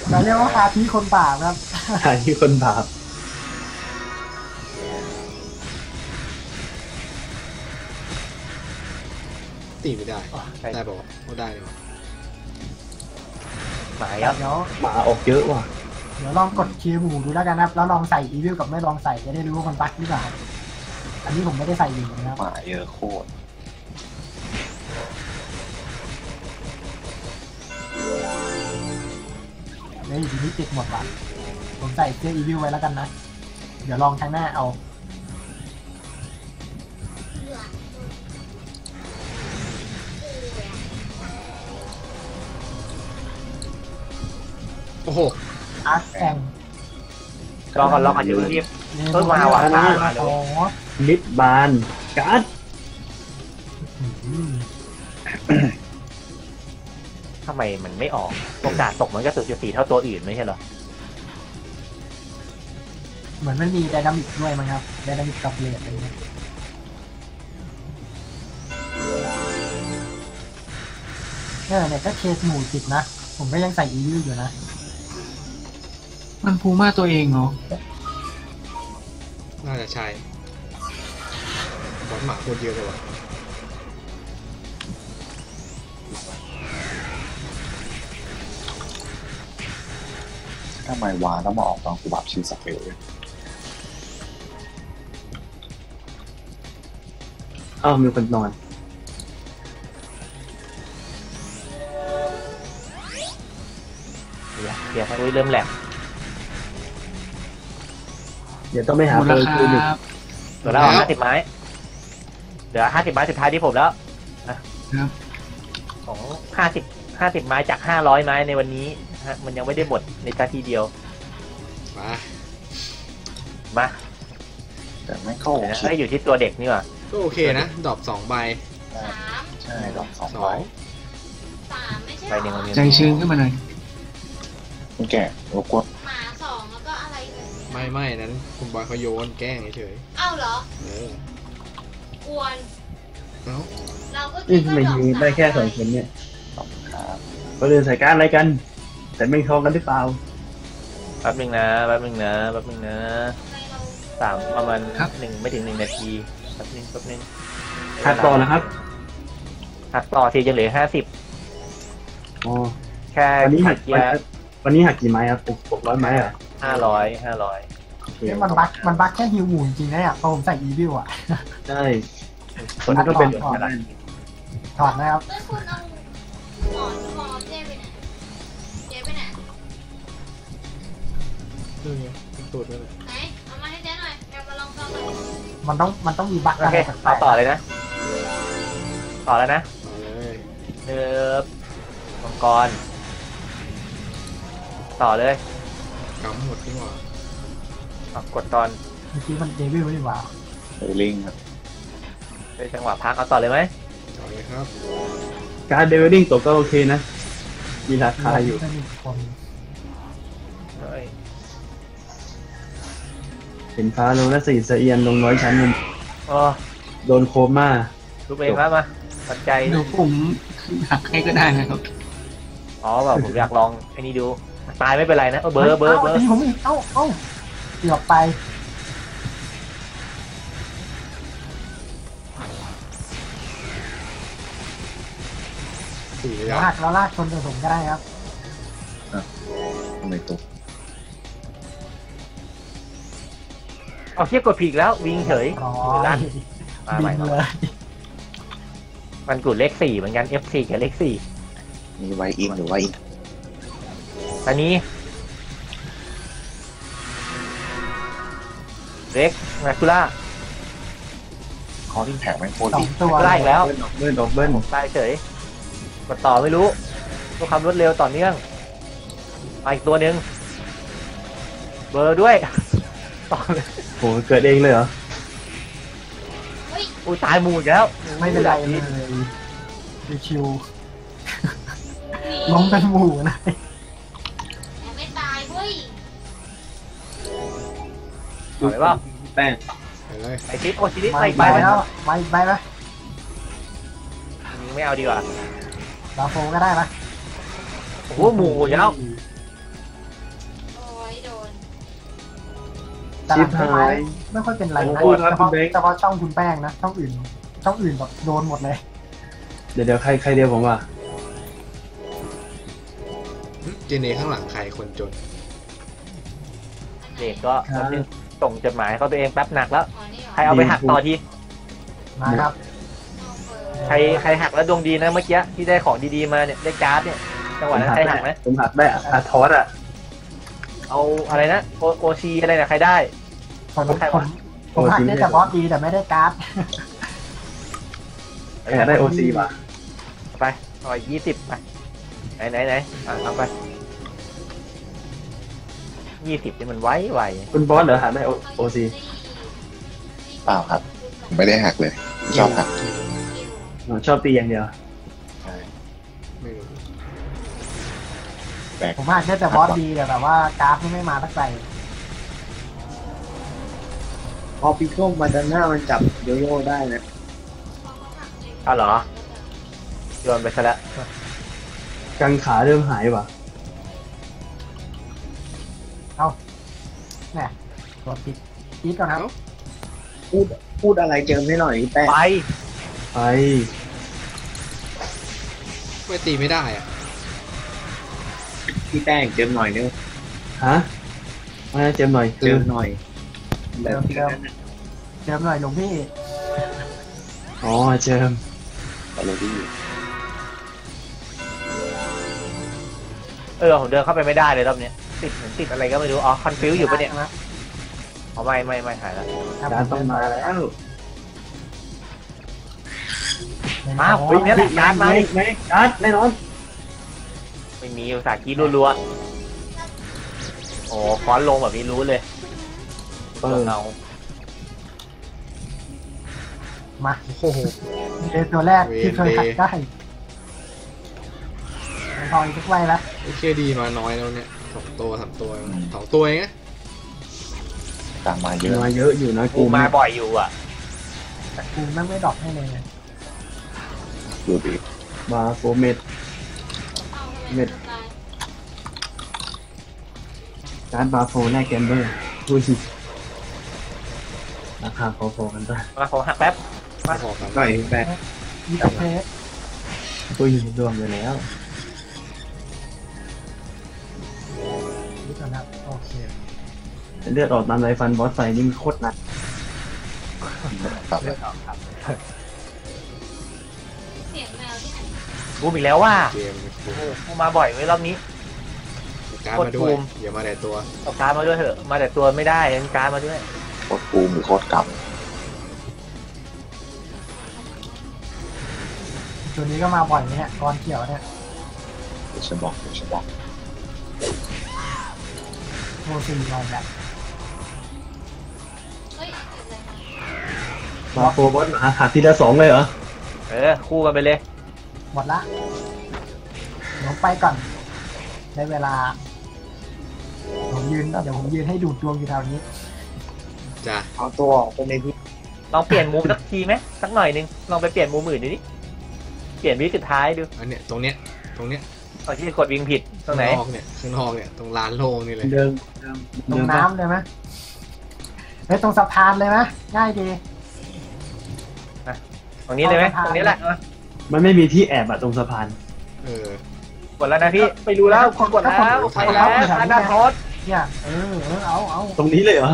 เราเรียกว่าฮาคิคนบาปครับฮาคิคนบาปตีไม่ได้ได้บอกว่าได้เลยหมายแล้วหมาออกเยอะว่ะเดี๋ยวลองกดคีย์บูดูแล้วกันนะครับแล้วลองใส่อีวิลกับไม่ลองใส่จะได้รู้ว่ามันบั๊กหรือเปล่าอันนี้ผมไม่ได้ใส่อยู่นะครับมาเยอะโคตรเฮ้ยทีนี้ติดหมดว่ะผมใส่เสื้ออีวิลไว้แล้วกันนะเดี๋ยวลองทางหน้าเอาโอ้โหอาร์ตแองรอก่อนเดี๋ยวรีบต้นมาหวานนะลิปบานกัดทำไมมันไม่ออกโอกาสตกมันก็0.4เท่าตัวอื่นไม่ใช่เหรอเหมือนมันมีไดนามิกด้วยมั้งครับไดนามิกกับเลดอะไรเงี้ยเนี่ยก็เคสหมู่10นะผมก็ยังใส่อีวิวอยู่นะมันพูม่าตัวเองเหรอน่าจะใช่บอลหมาโคตรเยอะเลยว่ะทำไมวาต้องมาออกตอนกูบับชินสักเอวมีคนนอนเดี๋ยวเริ่มแหลกเดี๋ยวต้องไปหาเบอร์คืนอีกเดี๋ยวเรา50ไม้เดี๋ยว50ไม้สุดท้ายที่ผมแล้วนะครับของ50ไม้จาก500ไม้ในวันนี้ฮะมันยังไม่ได้หมดในตาทีเดียวมาแต่ไม่เข้าได้อยู่ที่ตัวเด็กนี่หว่าก็โอเคนะดอก2ใบใช่ดอก2ใบใบหนึ่งมันมีใจชื้นขึ้นมาหน่อยโอเคโอ้กดไม่นั้นคุณบอยเขาโยนแกล้งเฉยเอ้าเหรออกวนเราก็คิดว่าเราได้แค่สองคนเนี่ยครับก็เดินสายการอะไรกันแต่ไม่เข้ากันหรือเปล่าแป๊บนึงนะประมาณ1 ไม่ถึง 1 นาทีแป๊บนึงหักต่อนะครับหักต่อทีจะเหลือ50แค่หักเกียร์ วันนี้หักกี่ไม้ครับ600ไม้อะ500มันบักแค่ฮิวหมูจริงๆนะเนี่ยพอผมใส่อีวิวอ่ะใช่คนนี้ก็เป็นถอดนะครับดูไงตูดเลยไหนเอามาให้เจ๊หน่อยแกมาลองต่อเลยมันต้องมีบักอะไรต่อเลยนะต่อแล้วนะเนื้อมังกรต่อเลยกำหมดที่หมดกดตอนเมื่อกี้มันเจวิลไม่ได้ว่าเอลิงครับได้จังหวะพักเอาต่อเลยไหมต่อเลยครับการเดวิลลิงตัวก็โอเคนะมีราคาอยู่เห็นฟ้าลงและสีเสเอียนลงน้อยชั้นหนึ่งโดนโคม่าลูกเองครับมาปัจจัยดูผมหักให้ก็ได้นะครับอ๋อแบบผมอยากลองไอ้นี่ดูตายไม่เป็นไรนะเบอร์ผมอีกเอ้าเกือบไปลากชนตัวผมก็ได้ครับทำไมตกเอาเทียบกดผิดแล้ววิ่งเฉยลั่นบินเลยมันกดเลข4เหมือนกัน F4 กับเลข4มีไวอินหรือไวอินอันนี้เล็กแมคคูล่าขอทิ้งแผงแมคโครดิไล่แล้วเบิ้ลตายเฉยกดต่อไม่รู้ก็ความรวดเร็วต่อเนื่องมาอีกตัวหนึ่งเบอร์ด้วยต่อเลยโหเกิดเองเลยเหรออุ้ยตายหมูอีกแล้วไม่เป็นไรเลยชิวๆล้มเป็นหมูนะดูไปว่าแป้งไปทิปโอชิลิสไปแล้วไปไม่เอาดีกว่าลาโฟก็ได้ปะโอ้โหหมูเยอะแต่ไม่ค่อยเป็นไรนะแต่ว่าช่องคุณแป้งนะช่องอื่นแบบโดนหมดเลยเดี๋ยวใครเดียวผมว่าเจเน่ข้างหลังใครคนจนเด็กก็ส่งจดหมายเขาตัวเองแป๊บหนักแล้วใครเอาไปหักต่อทีนะครับใครหักแล้วดวงดีนะเมื่อกี้ที่ได้ของดีๆมาเนี่ยได้การ์ดเนี่ยจังหวะนั้นใครหักไหมผมหักได้อะทอสอะเอาอะไรนะโอชีอะไรนะใครได้ผมหักได้แต่บอสดีแต่ไม่ได้การ์ดได้โอชีป่ะไปเอา20ไปไหนเอาไป20นี่มันไวคุณบอสเหรอหาได้โอซีเปล่าครับไม่ได้หักเลยชอบหักชอบตีอย่างเดียวผมว่าแค่แต่บอสดีแต่แบบว่ากราฟไม่มาตั้งใจพอปีโก้มาด้านหน้ามันจับโยโย่ได้นะอ้าวเหรอโยนไปซะแล้วกังขาเริ่มหายป่ะเอาเนี่ยกดปิดก่อนครับพูดอะไรเจอไม่หน่อยแป้งไปตีไม่ได้อ่ะพี่แป้งเจอหน่อยนึงฮะไม่เจอหน่อยเจอหน่อยหลวงพี่อ๋อเจออะไรดีผมเดินเข้าไปไม่ได้เลยรอบนี้ติดอะไรก็ไม่รู้อ๋อคอนฟิวอยู่ปะเนี่ยอ๋อไม่หายแล้วการต้องมาแล้วมาปีนี้แหละการมาการแน่นอนไม่มีภาษากีรัวๆโอ้คอนลงแบบนี้รู้เลยเรามาโอ้โหเป็นตัวแรกที่เคยขัดได้ทอยทุกไว้แล้วโอเคดีมาน้อยแล้วเนี่ย2 ตัว 3 ตัว 2 ตัวไงตามมาเยอะอยู่นะกูมาบ่อยอยู่อ่ะแต่กูนั่งไม่ดอกให้เลยดูดิมาโฟเม็ดการบาโฟแน่เกมเบอร์ดูสิราคาพอๆกันได้มาขอหักแป๊บมาขอหักได้แป๊บกูอยู่ในดวงอยู่แล้ว เลือดออกตามไรฟันบอสไฟนี่โคตรหนักเลือดออกครับเสียงแมวที่ไหนบูมอีกแล้วว่าบูมมาบ่อยไว้รอบนี้การมาด้วยอย่ามาแต่ตัวเอาการมาด้วยเถอะมาแต่ตัวไม่ได้เอาการมาด้วยโคตรบูมหรือโคตรกลับตัวนี้ก็มาบ่อยเนี่ยตอนเขียวเนี่ยเดี๋ยวฉันบอกโมซิงลอยแบบมาโฟบอสมาหักทีละ2เลยเหรอคู่กันไปเลยหมดละผมไปก่อนได้เวลาผมยืนเดี๋ยวผมยืนให้ดูดดวงอยู่แถวนี้จ้ะเอาตัวออกไปเลยพี่ลองเปลี่ยนมุมสักทีไหมสักหน่อยนึงลองไปเปลี่ยนมุมอื่นดูดิเปลี่ยนวิธีสุดท้ายดูอันเนี้ยตรงเนี้ยตอนที่กดวิ่งผิดตรงไหนข้างนอกเนี่ยตรงลานโล่งนี่เลยตรงน้ำเลยไหมเฮ้ยตรงสะพานเลยไหมง่ายดีตรงนี้เลยไหมตรงนี้แหละมันไม่มีที่แอบอะตรงสะพานกดแล้วนะพี่ไปดูแล้วคนกดแล้วไปแล้วอนาคตเนี่ยเอาตรงนี้เลยเหรอ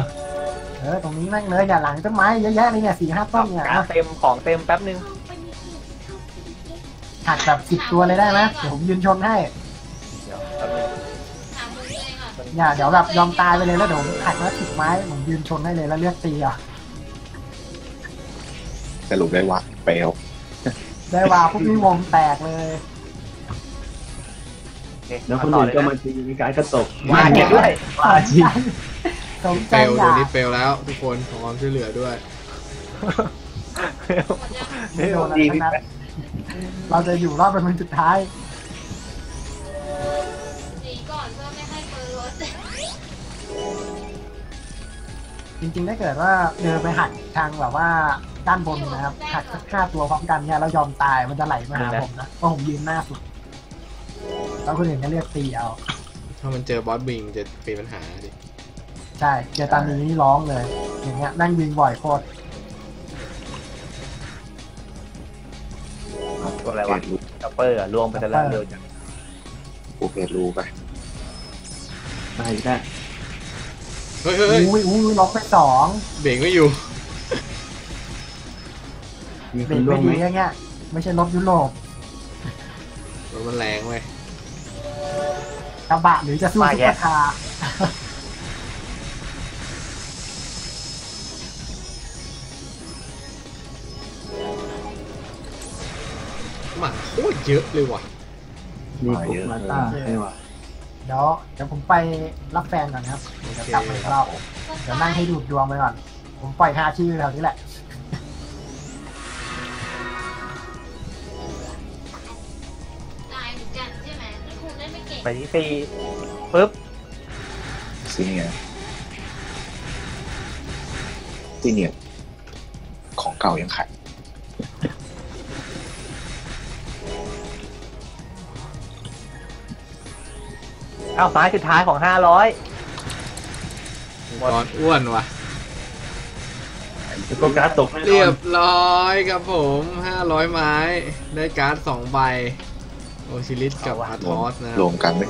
ตรงนี้นั่งเลยเนี่ยหลังต้นไม้เยอะแยะเลยเนี่ย4-5ต้นเนี่ยเต็มของเต็มแป๊บนึงหักแบบ10 ตัวเลยได้ไหมเดี๋ยวผมยืนชนให้เนี่ยเดี๋ยวแบบยอมตายไปเลยแล้วเดี๋ยวหักแล้ว10 ไม้ผมยืนชนให้เลยแล้วเลือกตีอ่ะสรุปได้ว่าเปลวได้ว่าพวกนี้วงแตกเลยแล้วคนอื่นก็มาตีมีการกระตกมาเก็บด้วยมาจีเปลวตัวนี้เปลวแล้วทุกคนขอความช่วยเหลือด้วยเราจะอยู่รอดเป็นคนสุดท้ายหนีก่อนเพื่อไม่ให้เปิดรถจริงๆถ้าเกิดว่าเดินไปหักทางแบบว่าด้านบนนะครับหักสัก5 ตัวพร้อมกันเนี่ยเรายอมตายมันจะไหลมาหาผมนะเพราะผมยืนหน้าสุดแล้วคนอื่นก็เรียกตีเอาถ้ามันเจอบอสบิงจะเป็นปัญหาดิใช่เจอตอนนี้ร้องเลยอย่างเงี้ยนั่งบิงบ่อยโคตรอะไรวะดับเบิลอะล่วงไปแต่ละเดียวจังกูเพลรูไปได้ได้อุ้ยล็อกไป2เบรกไม่อยู่เบรกไม่ดีอย่างเงี้ยไม่ใช่ล็อกยุโรปมันแรงเว้ยกระบะหรือจะสู้ซุปเปอร์คาร์มันโคตรเยอะเลยว่ะมีปุ๊บมาต้าใช่ว่ะเดี๋ยวผมไปรับแฟนก่อนครับเดี๋ยวกลับมาเราเดี๋ยวนั่งให้ดูดดวงไปก่อนผมปล่อย5 ชื่อแถวนี้แหละตายเหมือนกันใช่ไหมคงได้ไม่เก่งไปที่4ปึ๊บซีเนียร์ของเก่ายังขายเอาสายสุดท้ายของ500ตอนอ้วนว่ะก็การ์ดตกเรียบร้อยครับผม500 ไม้ได้การ์ด2 ใบโอชิลิสกับอาทอสนะรวมกันไหม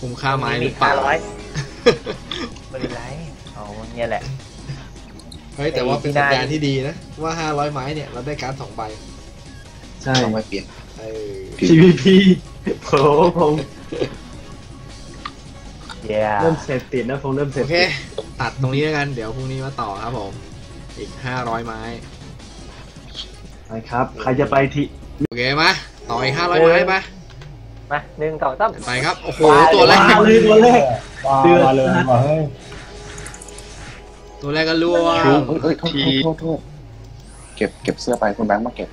คุ้มค่าไม้หรือเปล่า500ไม่เป็นไรเอาเนี่ยแหละเฮ้ยแต่ว่าเป็นสัญญาณที่ดีนะว่า500 ไม้เนี่ยเราได้การ์ด2 ใบใช่ไม่เปลี่ยนmvp โผล่พงเริ่มเสร็จติดนะพงเริ่มเสร็จโอเคตัดตรงนี้แล้วกันเดี๋ยวพรุ่งนี้มาต่อครับผมอีก500 ไม้ไปครับใครจะไปที่โอเคมาต่ออีก500 ไม้มา1 2 3ไปครับโอ้โหตัวแรกเดือดเลยตัวแรกก็ล่วงโทษเก็บเสื้อไปคุณแบงค์มาเก็บ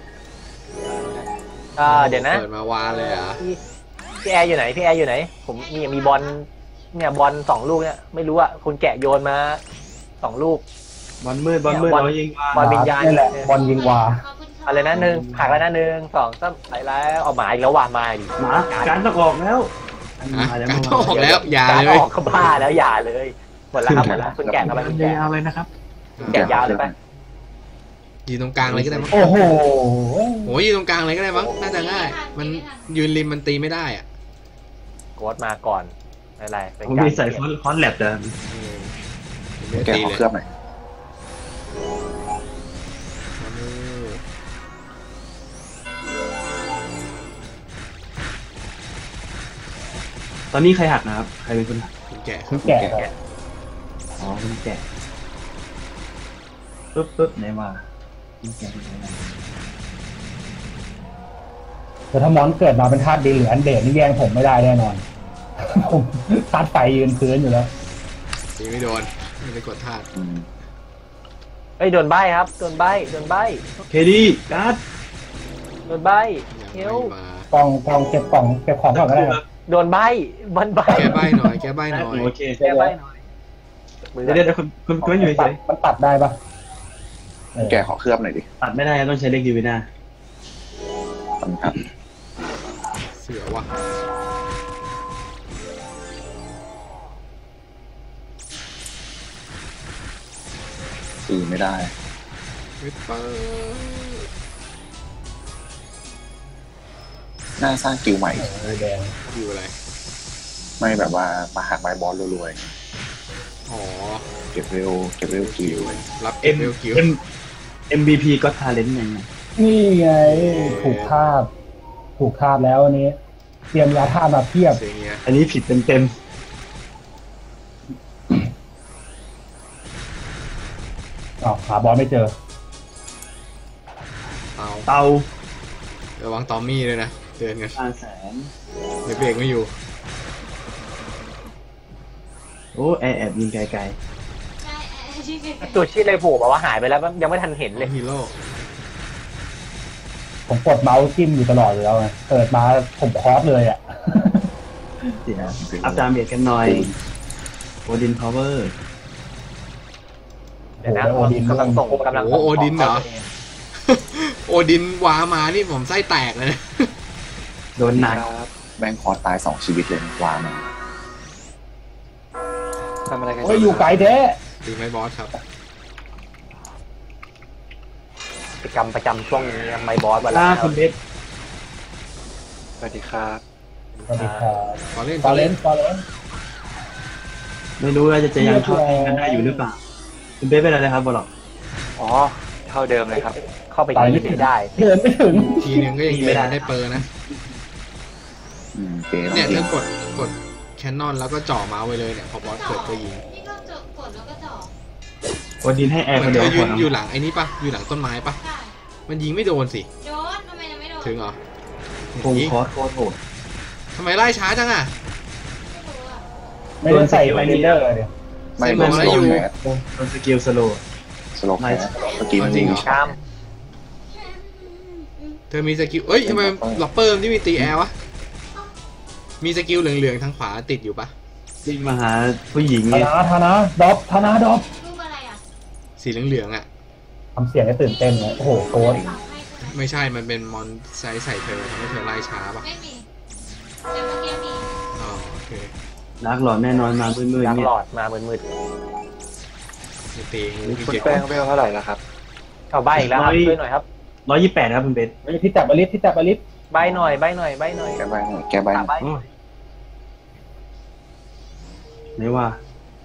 เดี๋ยวนะเปิดมาวาเลยอ่ะพี่แอร์อยู่ไหนผมมีบอลเนี่ยบอล2 ลูกเนี่ยไม่รู้อ่ะคุณแกะโยนมา2 ลูกบอลมืดบอลยิงวาบอลวิญญาณนี่แหละบอลยิงวาอะไรนะ1หักแล้วนะ1 2 3ไปแล้วเอาหมาอีกแล้วว่ามาดิหมาการตะกอกแล้วออกแล้วอย่าเลยออกก็บ้าแล้วอย่าเลยหมดแล้วคุณแกะอะไรคุณแกะยาวเลยนะครับแกะยาวเลยไปยืนตรงกลางอะไรก็ได้มั้งโอ้โหยืนตรงกลางอะไรก็ได้มั้งน่าจะง่ายมันยืนริมมันตีไม่ได้อ่ะกดมาก่อนอะไรผมมีใส่ฟอนต์แล็บเดิม แกขอเครื่องหน่อยตอนนี้ใครหักนะครับใครเป็นคนหักคุณแกะคุณแกะอ๋อคุณแกะปึ๊บไหนมาคุณแกะแต่ถ้ามอนเกิดมาเป็นธาตุดินหรืออันเดดนี่แย่งผมไม่ได้แน่นอนผมซัดไปยืนพื้นอยู่แล้วนี่ไม่โดนไม่ได้กดธาตุไอ้โดนใบครับโดนใบเคดีการ์ดโดนใบเฮลกล่องเก็บของก่อนก็ได้โดนใบแกใบหน่อยโอเคแกใบหน่อยเดี๋ยวคุณอยู่เฉยมันตัดได้ปะแกขอเคลือบหน่อยดิตัดไม่ได้ต้องใช้เล็กดีวินาครับเสียว่ะสี่ไม่ได้น่าสร้างกิวใหม่แดงกิวอะไรไม่แบบว่ามาหักไม้บอลรวยๆอ๋อเก็บเร็วกิวรับเอ็มเร็วกิว MVP ก็ทาเลนต์ยังไงนี่ไงถูกคาบแล้วอันนี้เตรียมยาธาตุมาเพียบอันนี้ผิดเต็มอ้าวหาบอลไม่เจอเตาระวังตอมมี่เลยนะเตือนกันเดี๋ยวเบรกไม่อยู่โอ้แอบยิงไกลๆตัวชี้เลยผูกบอกว่าหายไปแล้วยังไม่ทันเห็นเลยฮีโร่ผมกดเมาส์จิ้มอยู่ตลอดเลยแล้วเปิดมาผมคอสเลยอ่ะจริงนะอัพดาเมจกันหน่อยโอดินพาวเวอร์เดี๋ยวนะโอดินกำลังส่งโอ้โอดินเหรอโอดินว้ามานี่ผมไส้แตกเลยนะโดนหนักแบงค์คอตายสองชีวิตเลยว้ามาทำอะไรกันอยู่ไกลเด้ตีไม่บอสครับประจำช่วงนี้ไมบอสวันละครับสวัสดีครับขอเล่นไม่รู้ว่าจะยังเข้าทีมกันได้อยู่หรือเปล่าคุณเบสเป็นอะไรครับบอลอ๋อเท่าเดิมเลยครับเข้าไปยิงไม่ได้เดินไม่ถึงทีนึงก็ยังไม่ได้เปิดนะเนี่ยเริ่มกดแคนนอนแล้วก็จ่อมาไว้เลยเนี่ยพอบอสเกิดก็ยิงวันดินให้แอร์คนเดียวอยู่หลังไอ้นี้ปะอยู่หลังต้นไม้ปะมันยิงไม่โดนสิโดนทำไมยังไม่โดนถึงเหรอคงคอโถดทำไมไล่ช้าจังอ่ะไม่โดนใส่ไปนิดเดียวเลยไม่โดนอะไรอยู่โดนสกิลสโลว์ไม่สกิลจริงเหรอเธอมีสกิลเอ้ยทำไมล็อปเปอร์ที่มีตีแอร์วะมีสกิลเหลืองๆทางขวาติดอยู่ปะติดมาหาผู้หญิงไงธนาดรอปสีเหลืองอ่ะทำเสียงได้ตื่นเต้นเลยโอ้โหโกดไม่ใช่มันเป็นมอนไซส์ใส่เธอทำให้เธอไล่ช้าป่ะไม่มีแต่เมื่อกี้มีอ๋อโอเคลักหลอดแน่นอนมามืดๆลักหลอดมามืดๆตีคุณแป้งเบลเท่าไหร่แล้วครับเอาใบอีกแล้วครับช่วยหน่อยครับ128ครับคุณเบสที่จับบาลิสใบหน่อยแกใบหน่อยไม่ว่า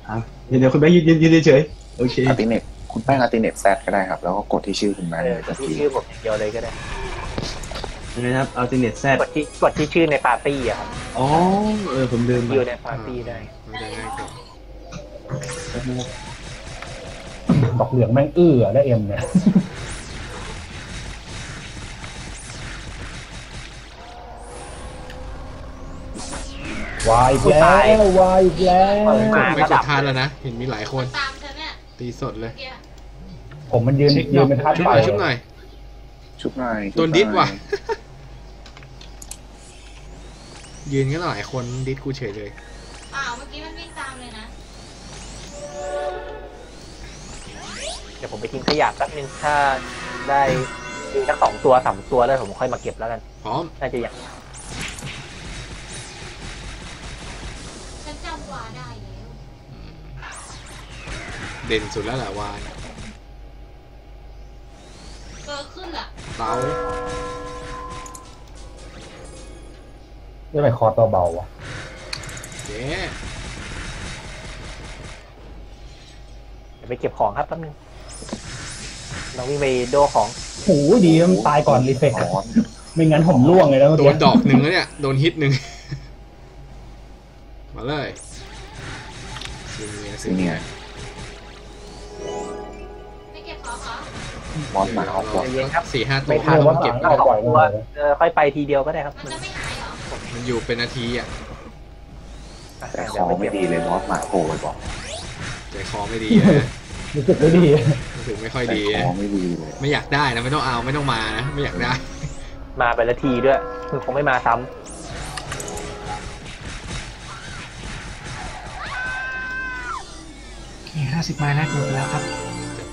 อ่ะเดี๋ยวคุณแป้งยืนเฉยโอเคอาร์ติเน็ตคุณแป้งอาร์ติเน็ตแซดก็ได้ครับแล้วก็กดที่ชื่อคุณมาเลยจะที่ชื่อผมเดียวเลยก็ได้นะครับอาร์ติเน็ตแซดกดที่ชื่อในปาร์ตี้อะครับอ๋อผมลืมอยู่ในปาร์ตี้ได้ดอกเหลืองแม่งอื้อและเอ็มเนี่ยวายแล้วไม่กดทานแล้วนะเห็นมีหลายคนตีสดเลยผมมันยืนเป็นทัดไปชุบหน่อยตัวดิสว่ะยืนกันหลายคนดิสกูเฉยเลยอ้าวเมื่อกี้มันวิ่งตามเลยนะเดี๋ยวผมไปทิ้งขยะแป๊บนึงถ้าได้สัก2 ตัว 3 ตัวแล้วผมค่อยมาเก็บแล้วกันพร้อมน่าจะอย่างฉันจำว่าได้เด่นสุดแล้วแหละวายเกิดขึ้นล่ะเบาได้ไหมคอตัวเบาว่ะเจ๊ ไปเก็บของครับแป๊บนึงเราวิ่งไปโดของโอ้ยดีมันตายก่อนรีเฟกไม่งั้นผมล่วงเลยแล้วโดนดอกหนึ่งแล้วเนี่ยโดนฮิตหนึ่งมาเลยซีเนียร์ไม่เก็บของค่ะมอนมาเอาของเยอะครับสี่ห้าตัวไม่ต้องเก็บก็ปล่อยมาค่อยไปทีเดียวก็ได้ครับมันจะไม่หายหรอมันอยู่เป็นนาทีอ่ะแต่คอไม่ดีเลยมอนมาโผล่ไปบอกใจคอไม่ดีรู้สึกไม่ดีรู้สึกไม่ค่อยดีไม่อยากได้นะไม่ต้องเอาไม่ต้องมานะไม่อยากได้มาไปละทีด้วยคือคงไม่มาซ้ำแค่50 ไม้แล้วหมดแล้วครับ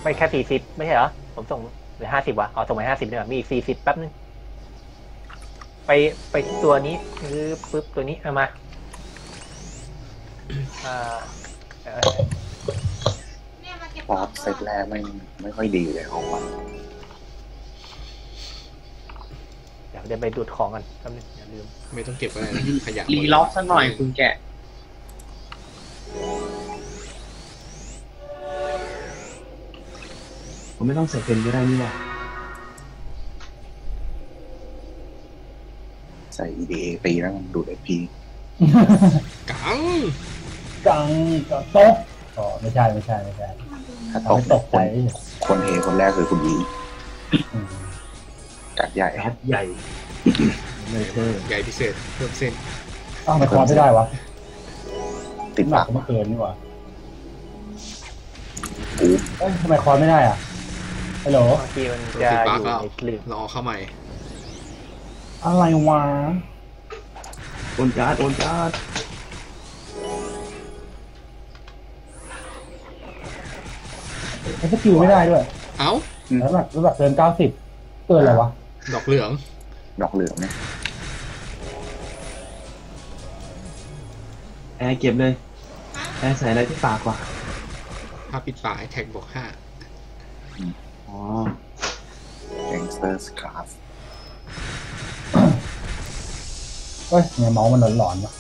ไม่แค่40ไม่ใช่เหรอผมส่งหรือ50วะเอาส่งไป50เนี่ยมีอีก40แป๊บนึงไปตัวนี้คือปึ๊บตัวนี้เอามาพอเสร็จแล้วไม่ค่อยดีเลยของมันเดี๋ยวไปดูดของกันแป๊บนึงอย่าลืมไม่ต้องเก็บอะไรนะขยะรีล็อกสักหน่อยคุณแกะผมไม่ต้องใส่เป็นก็ได้นี่แหละใส่ EDA ตีแล้วดูด AP กังโต๊ะอ๋อไม่ใช่ถ้าตกใจคนเฮคนแรกคือคุณวีกัดใหญ่ครับใหญ่ใหญ่พิเศษเพิ่มเส้นอ้าวมันความไม่ได้วะติดหนักมากเกินนี่หว่าเอ้ยทำไมความไม่ได้อ่ะฮัลโหลตีมันจะอยู่ในคลิปรอเข้าใหม่อะไรวะโอนการ์ดก็คิวไม่ได้ด้วยเอ้าระดับเกิน90เกินอะไรวะดอกเหลืองนะแอร์เก็บเลยแอร์ใส่อะไรที่ปากวะถ้าปิดปากไอแท็กบอก5อ๋อแองเซอร์สคราฟเฮ้ยเนี่ยเมาส์มันหลอนๆวะ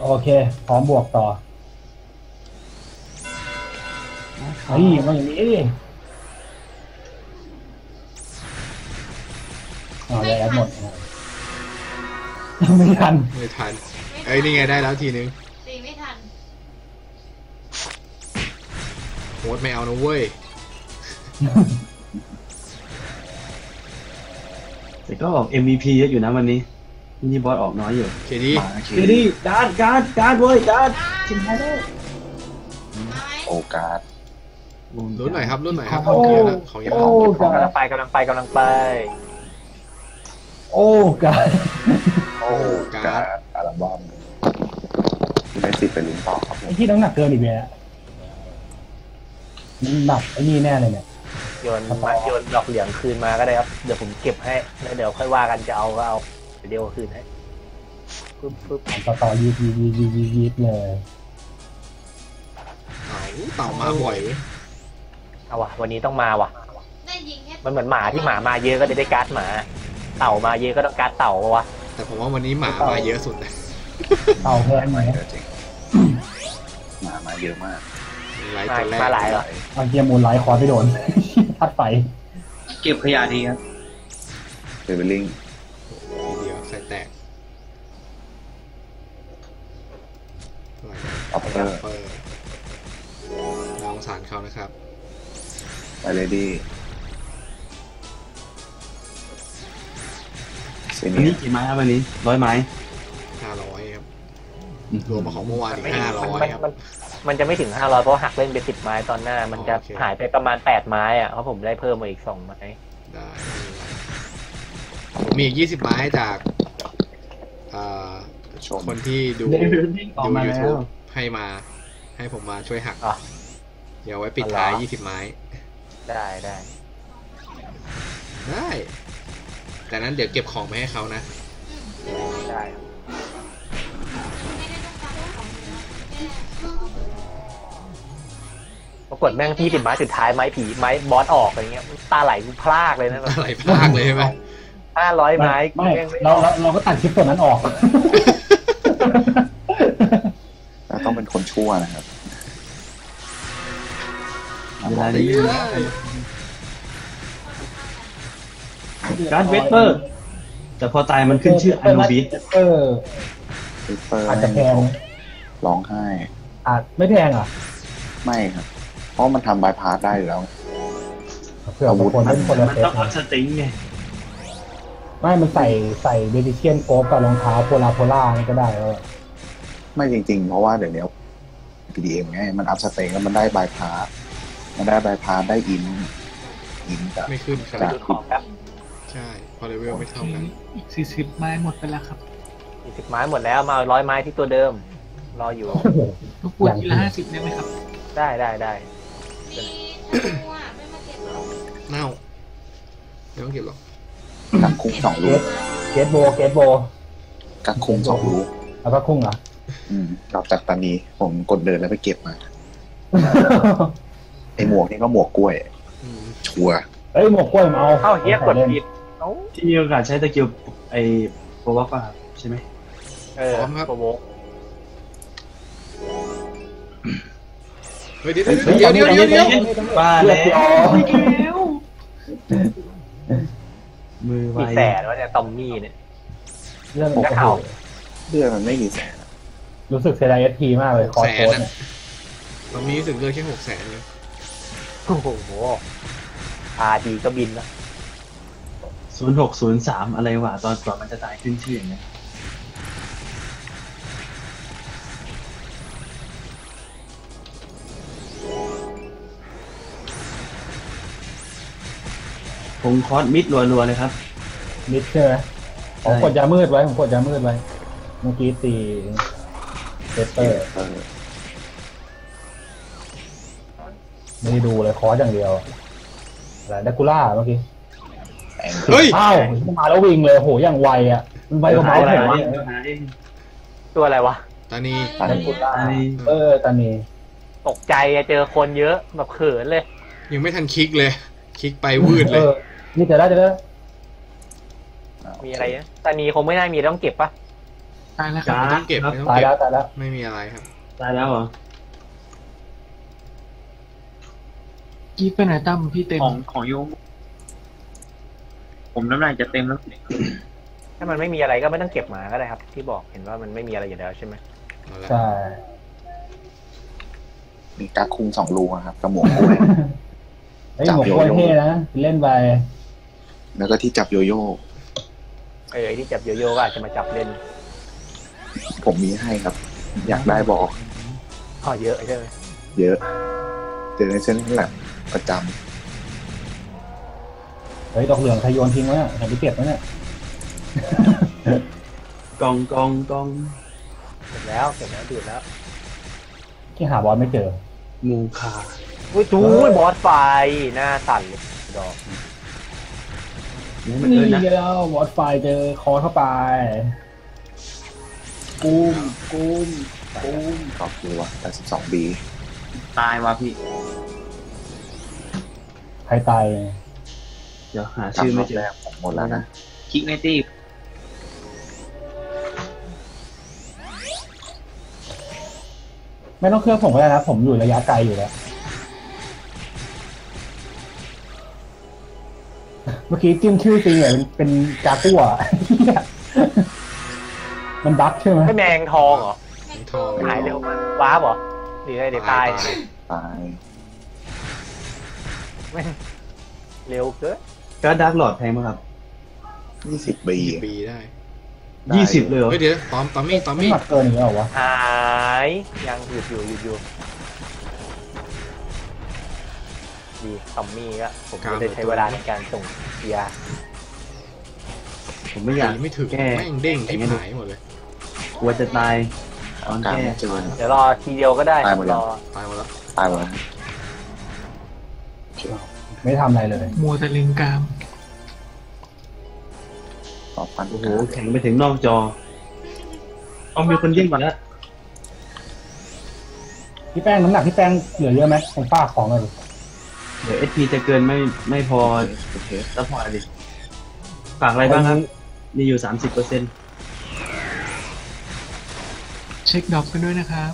โอเคพร้อมบวกต่อนี่มาอย่างนี้ดิอ๋อเลยหมดไม่ทันเอ้ยนี่ไงได้แล้วทีนึงตีไม่ทันโคตรไม่เอานะเว้ยแต่ก็ออก MVP เยอะอยู่นะวันนี้นี่บอสออกน้อยอยู่เคดีการ์ดเว้ยการ์ดชิมให้ได้โอ้การ์ดรุ่นไหนครับของเยอะกำลังไปโอ้การ์ดอัลบั้มได้สิไปลุ้นต่อครับไอ้ที่น้ำหนักเกินอีกแล้วหนักไอ้นี่แน่เลยเนี่ยโยนดอกเหลืองคืนมาก็ได้ครับเดี๋ยวผมเก็บให้แล้วเดี๋ยวค่อยว่ากันจะเอาก็เอาเดี๋ยวคืนให้ปึ๊บต่อยืดเลยเต่ามาบ่อยเอาวะวันนี้ต้องมาว่ะมันเหมือนหมาที่หมามาเยอะก็ได้การ์ดหมาเต่ามาเยอะก็ต้องการ์ดเต่าวะแต่ผมว่าวันนี้หมามาเยอะสุดเลยเต่าเพิ่มไหมหมามาเยอะมากมาหลายหรอบางทีมูลไลท์คอร์ไปโดนทัดไปเก็บขยะดีครับเก็บไปลิงออฟเฟอร์ลองสารเขานะครับไปเลยดีนี่กี่ไม้ครับวันนี้100 ไม้500ครับรวมมาของเมื่อวาน500ครับมันจะไม่ถึง500เพราะหักเล่นไป10 ไม้ตอนหน้ามันจะหายไปประมาณ8 ไม้อ่ะเพราะผมได้เพิ่มมาอีก2 ไม้ได้มีอีก20 ไม้จากคนที่ดู YouTube ให้ผมมาช่วยหักเดี๋ยวไว้ปิดท้าย20 ไม้ได้แต่นั้นเดี๋ยวเก็บของไปให้เขานะได้ปรากฏแม่งที่10 ไม้สุดท้ายไม้ผีไม้บอสออกอะไรเงี้ยตาไหลพลากเลยนะไหลพลากเลยใช่ไหม500 ไม้เราก็ตัดคลิปตัวนั้นออก ชั่วนะครับเวลานี้การ์ดเวสเปอร์แต่พอตายมันขึ้นชื่ออนุบิสอาจจะแพงร้องไห้อาจไม่แพงอ่ะไม่ครับเพราะมันทำบายพาสได้แล้วเพื่ออาวุธมันต้องอัพสติงไงไม่มันใส่เบดิเชียนโกกับรองเท้าโพล่านี่ก็ได้เลยไม่จริงๆเพราะว่าเดี๋ยวนี้ PDM ไงมันอัพสเต็งแล้วมันได้บายพาสได้อินกับไม่ขึ้นครับใช่พอเลเวลไม่เท่ากัน40ไม้หมดไปแล้วครับ40ไม้หมดแล้วมา100ไม้ที่ตัวเดิมรออยู่ทุกคนทีละ50ได้ไหมครับได้เน่าไม่ต้องเก็บหรอกกักคุ้ง2ลูกเกตโบกักคุ้ง2ลูกแล้วก็คุ้งเหรอดอกจากตานีผมกดเดินแล้วไปเก็บมาไอหมวกนี่ก็หมวกกล้วยชัวไอหมวกกล้วยเอาเข้าเฮียกดผิดที่มีโอกาสใช้ตะเกียบไอโปรวอกป่ะใช่ไหมพร้อมครับโปรวอกเฮ้ยเดี๋ยวบ้าแล้วมือไวแสบแล้วเนี่ยตอมมี่เนี่ยเรื่องของเขาเรื่องมันไม่มีแสบรู้สึกเสียดายทีมากเลยคอร์สโค้ดตอนนี้รู้สึกเลือกแค่600,000เลยโอ้โหRDก็บินแล้ว0603อะไรวะตอนก่อนมันจะตายขึ้นชื่ออย่างเงี้ยผมคอสมิดรัวๆเลยครับมิดใช่ไหมผมกดยามืดไว้เมื่อกี้ตีเซตเตอร์ไม่ดูเลยคอสอย่างเดียวอะไรแดกูล่าเมื่อกี้เฮ้ยอ้าวมาแล้ววิ่งเลยโหอย่างไวอ่ะไวกว่าเมาส์เลยตัวอะไรวะตานีตกใจอะเจอคนเยอะแบบเขินเลยยังไม่ทันคลิกเลยคลิกไปวืดเลยนี่จะได้มีอะไรนะตานีคงไม่น่ามีต้องเก็บปะตายแล้วต้องเก็บตายแล้วไม่มีอะไรครับตายแล้วเหรอกีบไปไหนตั้มพี่เต็มของโยมผมน้ำลายจะเต็มแล้วถ้ามันไม่มีอะไรก็ไม่ต้องเก็บหมาก็ได้ครับที่บอกเห็นว่ามันไม่มีอะไรอยู่แล้วใช่ไหมใช่มีกาคุง2รูครับกระหม่อมกูจับโยโย่นะเล่นไปแล้วก็ที่จับโยโย่ที่จับโยโย่ก็อาจจะมาจับเล่นผมมีให้ครับอยากได้บอกพอเยอะใช่ไหมเยอะเจอในเส้นแหลมประจำเฮ้ยดอกเหลืองใครโยนทิ้งวะเนี่ยไปเก็บวะเนี่ยกองเก็บแล้วดูดแล้วที่หาบอลไม่เจอมูคาอุ้ยดูบอสไฟหน้าสั่นเลยดอกนี่แล้วบอสไฟเจอคอเข้าไปกุ้มขอบคุณว่ะ82Bตายวะพี่ใครตายเดี๋ยวหาชื่อไม่เจอหมดแล้วนะคลิกไม่ตีไม่ต้องเครื่องผมก็ได้นะผมอยู่ระยะไกลอยู่แล้วเมื่อกี้จิ้มชื่อตีเนี่ยเป็นกาตัวมันบั๊กใช่ไหมไม่แมงทองเหรอหายเร็วว้าบเหรอหรืออะไรเดี๋ยวตายไม่เร็วเกินก็ดักหลอดแพงมั้งครับ20Bได้20เลยเหรอเดี๋ยวตอมมี่หนักเกินอย่างเงี้ยเหรอวะหายยังหยุดอยู่ดีตอมมี่ก็ผมก็ได้ใช้เวลาในการส่งเบียร์ผมไม่อยากไม่ถึงแม่งเด้งที่หายหมดเลยกลัวจะตายตอนแก้เดี๋ยวรอทีเดียวก็ได้ตายหมดแล้วไม่ทำอะไรเลยมัวแต่ลิงกามตอบปันโอ้โหแข่งไปถึงนอกจอเอามีคนยิ่งกว่าแล้วพี่แป้งน้ำหนักพี่แป้งเหลือเยอะไหมของป้าของอะไรเดี๋ยว SP จะเกินไม่พอต้องพอดิฝากอะไรบ้างครับมีอยู่ 30% เช็คดรอปกันด้วยนะครับ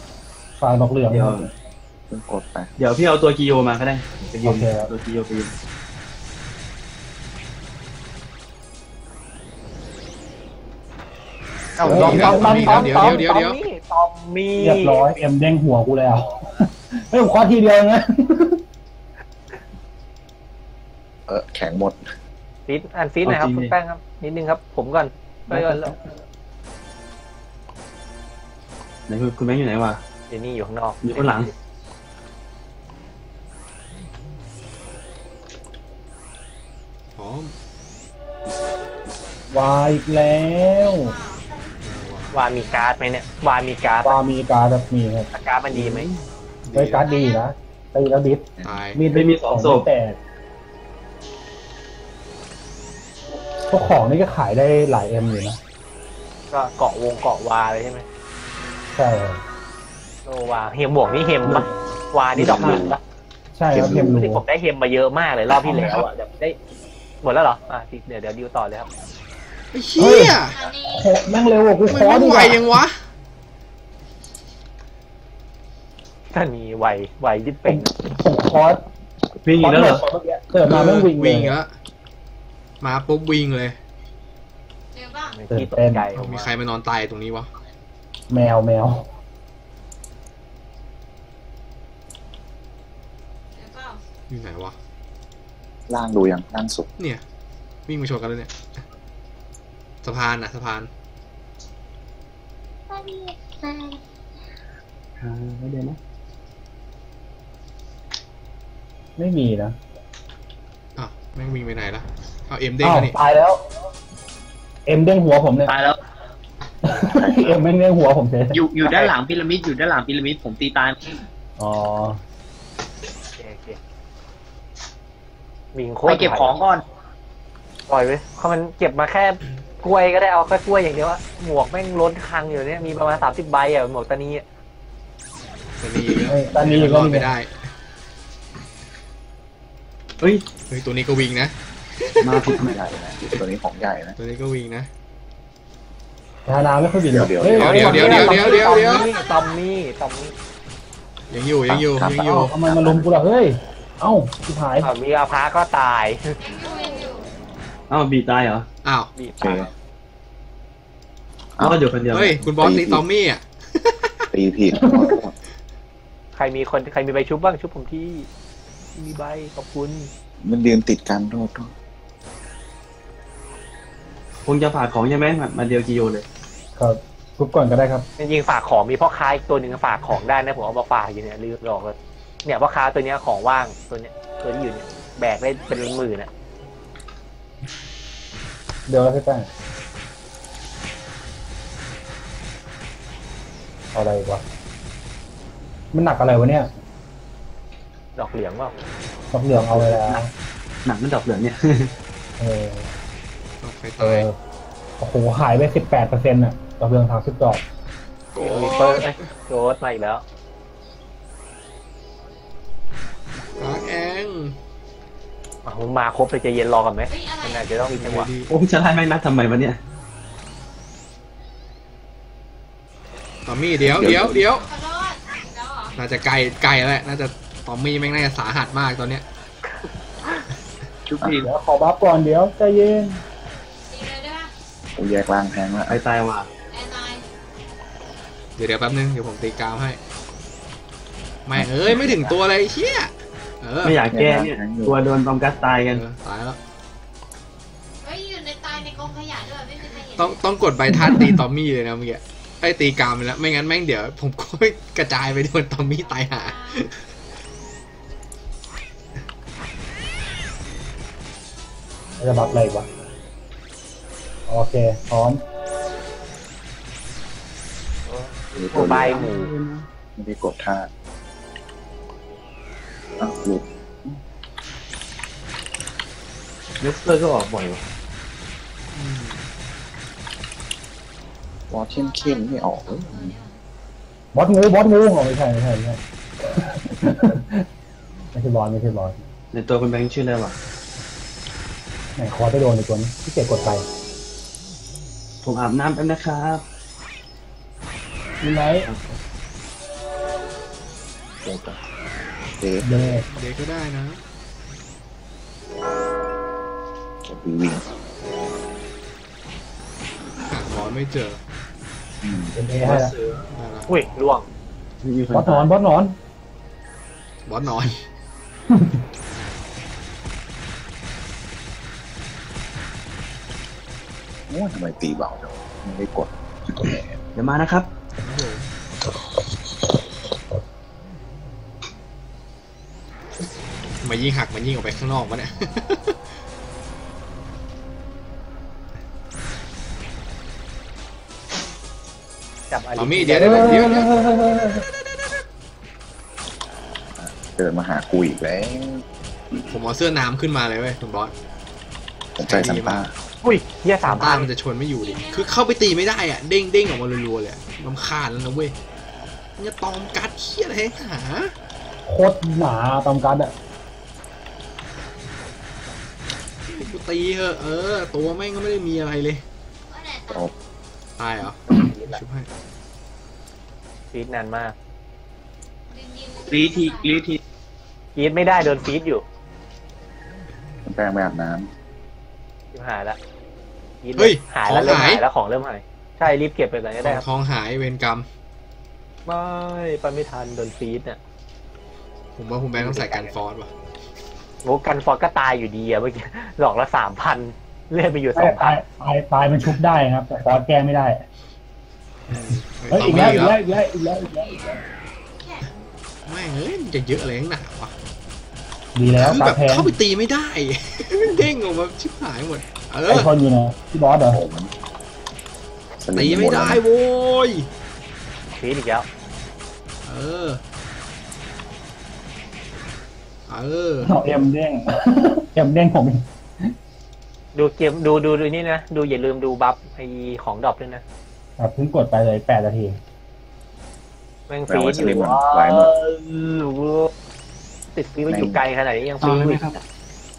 ฟายบอกเหลืองเดี๋ยวกดไปเดี๋ยวพี่เอาตัวกิโยมาก็ได้ไปยืนตัวกิโยไปยืนเดี๋ยวตอมมี่เรียบร้อยเอ็มเด้งหัวกูแล้วไม่ผมคว้าทีเดียวนะแข็งหมดฟีดอันฟีดนะครับคุณแป้งครับนิดนึงครับผมก่อนไปก่อนแล้วไหนคุณแม่อยู่ไหนวะเดี๋ยวนี้อยู่ข้างนอกอยู่ข้างหลังพร้อมวายอีกแล้ววามีการ์ดไหมเนี่ยวามีการ์ดวามีการ์ดแบบมีครับการ์ดมันดีไหมได้การ์ดดีนะตีแล้วดิฟมีดไม่มีสองโซ่แต่พวกของนี่ก็ขายได้หลายเอ็มอยู่นะก็เกาะวงเกาะวาเลยใช่ไหมใช่โลวาเฮมบวกนี่เฮมปะวานี่ดอกหลุดปะใช่ครับเฮมหลุดผมได้เฮมมาเยอะมากเลยรอบที่แล้วอ่ะได้หมดแล้วเหรอเดี๋ยวดิวต่อเลยครับไอ้เชี่ยแม่งเร็วกูคอดีกว่ายังวะท่านมีไวที่เป็นผมคอวิ่งแล้วเหรอเกิดมาแม่งวิ่งแล้วมาปุ๊บวิ่งเลยที่เต้นมีใครมานอนตายตรงนี้วะแมวอยู่ไหนวะล่างดูยังล่างสุดเนี่ยวิ่งมาชนกันเลยเนี่ยสะพานอ่ะสะพานไม่เดินนะไม่มีนะอ้าวแม่งวิ่งไปไหนละเอาเอ็มเด้งนี่ตายแล้วเอ็มเด้งหัวผมเลยตายแล้วเอ็มเด้งหัวผมเลยอยู่ด้านหลังพีระมิดอยู่ด้านหลังพีระมิดผมตีตายอ๋อไปเก็บของก่อนปล่อยไปเขามันเก็บมาแค่กล้วยก็ได้เอาแค่กล้วยอย่างเดียวอะหมวกแม่งล้นคังอยู่เนี่ยมีประมาณ30ใบอะหมวกตานีก็ไม่ได้เฮ้ยตัวนี้ก็วิ่งนะมาพิษไม่ได้นะตัวนี้ของใหญ่นะตัวนี้ก็วิ่งนะธนาไม่ค่อยบินเดี๋ยวตอมมี่ยังอยู่ทำไมมาลุมกูล่ะเฮ้ยเอ้าที่หายมีอาภาก็ตายอ้าวบีตายเหรออ้าวบีตายอ้าวอยู่คนเดียวเฮ้ยคุณบอสตีตอมมี่อ่ะตีผิดใครมีใบชุบบ้างชุบผมที่มีใบขอบคุณมันเดือนติดกันโทษคงจะฝากของใช่ไหมมาเดียวกิโยเลยครับกรุ๊ปก่อนก็ได้ครับยิงฝากของมีพ่อค้าอีกตัวหนึ่งฝากของได้นะผมเอามาฝากอยู่เนี่ยลืมหลอกเลยเนี่ยพ่อค้าตัวนี้ของว่างตัวนี้อยู่เนี่ยแบกได้เป็นหมื่นอะเดี๋ยวเราไปตั้งอะไรวะมันหนักอะไรวะเนี่ยดอกเหลืองวะดอกเหลืองเอาไปแล้วหนักมันดอกเหลืองเนี่ยโอ้โหหายไป 18% น่ะดอกเหลือง30ดอกมีเปิ้ลโจทย์มาอีกแล้วเองผมมาครบเลยจะเย็นรอกันไหมมันอาจจะต้องมีจังหวะโอ้ยจะไล่แม่งนัดทำไมวะเนี่ยตอมมี่เดี๋ยวน่าจะไกลแล้วน่าจะตอมมี่แม่งน่าจะสาหัสมากตอนเนี้ยชุบดีแล้วขอบัฟก่อนเดี๋ยวใจเย็นแยกล่างแทงละไอ้ตายว่ะเดี๋ยวแป๊บนึงเดี๋ยวผมตีกาวให้ไม่ไม่ถึงตัวอะไรเชี่ยไม่อยากแก้เนี่ยตัวโดนตอมกัสตายกันตายแล้วอยู่ในตายในกองขยะด้วยไม่มีใครเห็นต้องกดใบท่าตีตอมมี่เลยนะเมื่อกี้ไอ้ตีกามไปแล้วไม่งั้นแม่งเดี๋ยวผมก็กระจายไปโดนตอมมี่ตายหาจะบับอะไรวะโอเคพร้อมใบหมูไม่ได้กดท่าเลสเตอร์ก็ออกบ่อยวอลเข้มไม่ออกบอสงูออกไม่ใช่ไม่ใช่บอสในตัวคุณแบงค์ชื่ออะไรวะไหนคอไปโดนในตัวนี้ที่เก็บกดไปผมอาบน้ำแป๊บนะครับมีไร เด็กก็ได้นะวิ่งขอนไม่เจอวัดเสืออุ้ยล่วงบอสนอนโอ้ทำไมตีเบาจังไม่ได้กดเดี๋ยวมานะครับมายิ่งหักมันยิ่งออกไปข้างนอกมันเนี่ยมามีเดี๋ยวเดินมาหากูอีกแล้วผมเอาเสื้อน้ำขึ้นมาเลยเว้ยคุณบอสใจสามตาอุ้ยแย่สามตามันจะชนไม่อยู่ดิคือเข้าไปตีไม่ได้อ่ะเด้งออกมารัวๆเลยลำคาญแล้วนะเว้ยเนี่ยตอมการ์ดเขี้ยอะไรหาโคตรหนาตอมการ์ดอ่ะกูตีเหอะตัวแม่งก็ไม่ได้มีอะไรเลยตายเหรอฟีดนานมากรีทีฟีดไม่ได้โดนฟีดอยู่แป้งไม่อาบน้ำหายละเฮ้ยหายแล้วเริ่มหายแล้วของเริ่มหายใช่รีบเก็บไปเลยก็ได้ทองหายเวรกรรมไม่ไม่ทันโดนฟีดเนี่ยผมว่าคุณแบงค์ต้องใส่กันฟอสว่ะโอ้กันฟอสก็ตายอยู่ดีอะเมื่อกี้หลอกละ3,000เลื่อนไปอยู่2,000ตายมันชุบได้ครับแต่ฟอสแก้ไม่ได้อีกแล้วไม่เฮ้ยจะเยอะอะไรหนาวะดีแล้วแบบเข้าไปตีไม่ได้เด้งออกมาชิบหายหมดไอคอนอยู่นะพี่บอสเหรอตีไม่ได้โว้ยฟีดอีกแล้วเอ็มเด้งผมดูเกมดูนี่นะดูอย่าลืมดูบัฟไอของดรอปด้วยนะเพิ่งกดไปเลย8 นาทีแม่งฟีดอยู่หลายหมดติดฟีดมันอยู่ไกลขนาดนี้ยังฟีดอยู่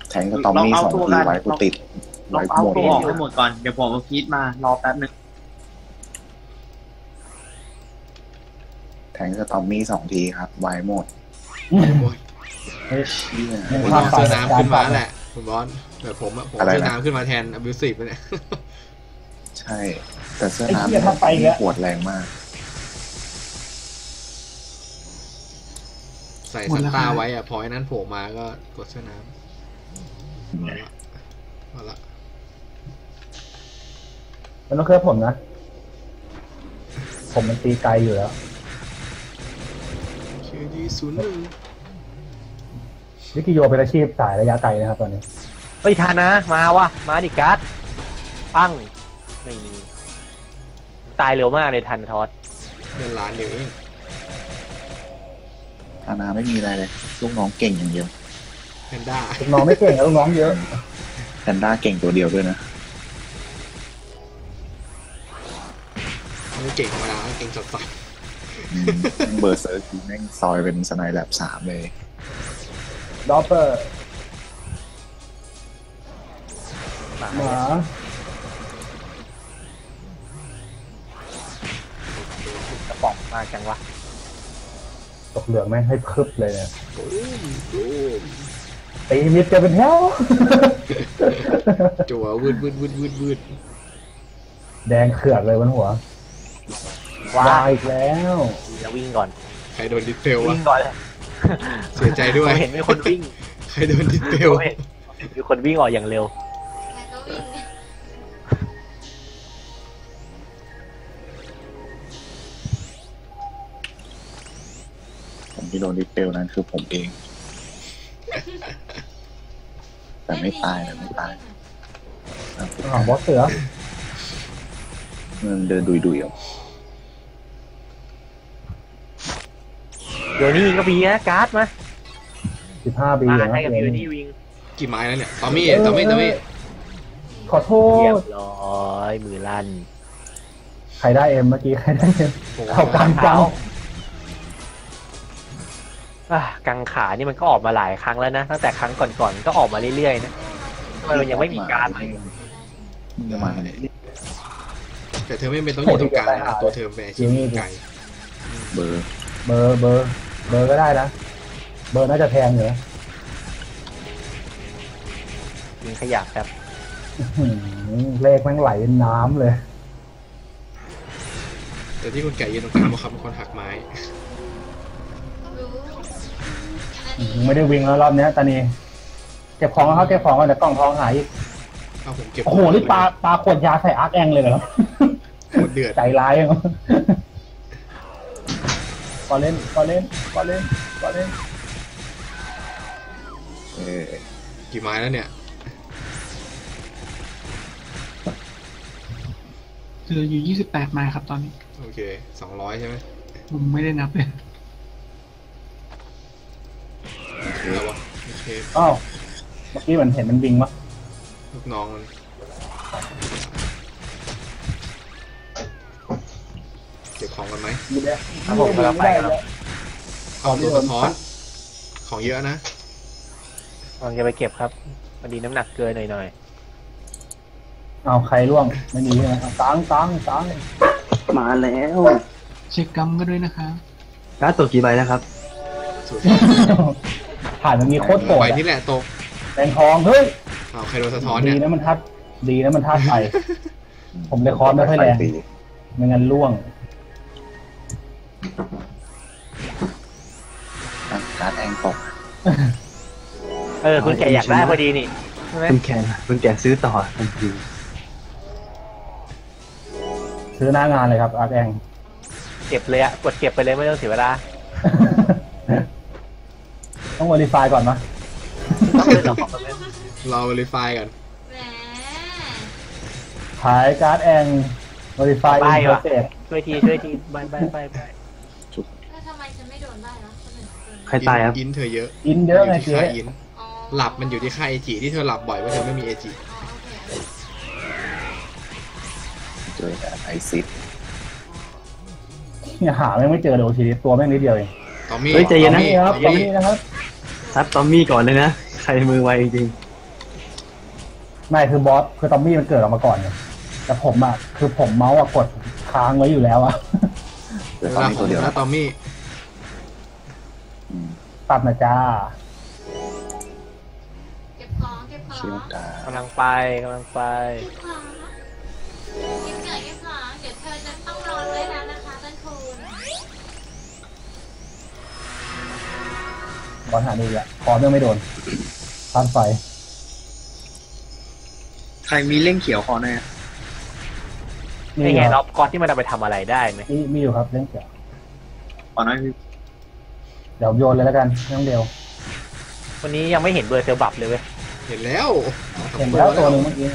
แทงกับตอมมี่2 ทีไว้กูติดลองเอาตัวออกให้หมดก่อนเดี๋ยวผมเอาฟีดมารอแป๊บนึงแทงกับตอมมี่2 ทีครับไว้หมดเฮ้ยผมเอาเสื้อน้ำขึ้นมาแหละคุณบอลแต่ผมอะผมเสื้อน้ำขึ้นมาแทนอบิวซีฟไปเนี่ยใช่แต่เสื้อน้ำไปปวดแรงมากใส่สันตาไว้อะพอไอ้นั้นโผล่มาก็กดเสื้อน้ำมาละมันต้องเคลื่อนผมนะผมมันตีไกลอยู่แล้วQD01วิกิโยเป็นอาชีพสายระยะไกลนะครับตอนนี้เฮ้ยทานะมาวะมาดิการ์ดปั้งไม่มีตายเร็วมากเลยทันทอสเดินล้านเดียวเองทานะไม่มีอะไรเลยลูกน้องเก่งอย่างเดียวแพนด้าลูกน้องไม่เก่งลูกน้องเยอะแพนด้าเก่งตัวเดียวด้วยนะไม่เก่งธรรมดาเก่งสัสๆเบอร์เซอร์คือแม่งซอยเป็นสไนแลบ3เลยดอปเปอร์หมาจะปอกมากจังวะตกเหลืองแม่งให้เพิบเลยเนี่ยตีมิดจะเป็นแถวจั่ววืดแดงเขือกเลยบนหัวว้าอีกแล้วจะวิ่งก่อนใครโดนดิเทลวะวิ่งก่อนเสียใจด้วยเห็นมีคนวิ่งใครโดนดิสเปลมีคนวิ่งออกอย่างเร็วผมที่โดนดิสเปลนั้นคือผมเองแต่ไม่ตายบอสเสือมันเดินดุยๆอ่ะเดี๋ยวนี้ก็มีนะการ์ดมา15 ปีนะให้กับเดี๋ยวนี้วิ่งกี่ไม้แล้วเนี่ยตอมมี่ขอโทษเรียบร้อยมือลั่นใครได้เอ็มเมื่อกี้ใครได้เอ็มเขากังขานี่มันก็ออกมาหลายครั้งแล้วนะตั้งแต่ครั้งก่อนๆก็ออกมาเรื่อยๆนะมันยังไม่มีการอะไรแต่เธอไม่เป็นต้องอยู่ตรงกลางตัวเธอเป็นชิ้นไก่เบอร์ เบอร์ก็ได้นะเบอร์น่าจะแพงเหรอยิงขยะครับเลขแม่งไหลน้ำเลยแต่ที่คุณไก่ยืนตรงกลางครับเป็นคนหักไม้ไม่ได้วิ่งแล้วรอบนี้ตานีเก็บของเขาเก็บของแต่กล่องทองหายโอ้โหนี่ปลาขวดยาใส่อาร์คแองเลยเหรอเดือดใจร้ายอ่ะก็เล่นกี่ไม้แล้วเนี่ยเหลืออยู่28ไม้ครับตอนนี้โอเค200ใช่ไหมผมไม่ได้นับเลยแล้ววะโอเคอ้าวเมื่อกี้มันเห็นมันวิ่งวะลูกน้องมันเก็บของกันไหมไม่ได้ครับผมกำลังไปครับเอาตัวสะท้อนของเยอะนะลองจะไปเก็บครับพอดีน้ำหนักเกินหน่อยเอาใครร่วงไม่มีเลยตังมาแล้วเช็คกรรมกันด้วยนะคะการ์ดตกกี่ใบแล้วครับผ่านมันมีโคตรโตใบนี่แหละตกแดงทองเฮ้ยเอาใครโดนสะท้อนเนี่ยดีนะมันทัดไปผมเลยคอนไม่ค่อยแรงไม่งั้นร่วงการ์ดแดงตกคุณแกอยากได้พอดีนี่คุณแกซื้อต่อทันทีซื้อหน้างานเลยครับอาร์แองเก็บเลยอะกดเก็บไปเลยไม่ต้องเสียเวลาต้องวอลิฟายก่อนมั้ยเราวอลิฟายก่อนขายการ์ดแองวอลิฟายอินโปรเจกต์ช่วยทีไปจุดแล้วทำไมฉันไม่โดนได้นะใครตายครับอินเธอเยอะไงเจ๊หลับมันอยู่ที่ค่าเอจิที่เธอหลับบ่อยว่าเธอไม่มีเอจิเจอไอซิดเนี่ยหาแม่งไม่เจอเลยโอทีตัวแม่งนิดเดียวเองตอมมี่เฮ้ยใจเย็นนะครับตอมมี่นะครับซัดตอมมี่ก่อนเลยนะใครมือไวจริงไม่คือบอสคือตอมมี่มันเกิดออกมาก่อนเนี่ยแต่ผมอ่ะคือผมเมาส์อ่ะกดค้างไว้อยู่แล้วอ่ะตอมมี่ตัวเดียวนะตอมมี่ตัดนะจ้ากำลังไปเก็บของเดี๋ยวเธอจะต้องรอเลยแล้วนะคะท่านครูบอลหาดีละขอเรื่องไม่โดนท่านไฟใครมีเล่งเขียวขอแน่นี่ไงล็อบกอดที่มันเอาไปทำอะไรได้ไหมมีอยู่ครับเล่งเขียวขอหน่อยเดี๋ยวโยนเลยแล้วกันน้องเดียววันนี้ยังไม่เห็นเบอร์เซอร์บับเลยเว้ยเห็นแล้วตัวนึงเมื่อกี้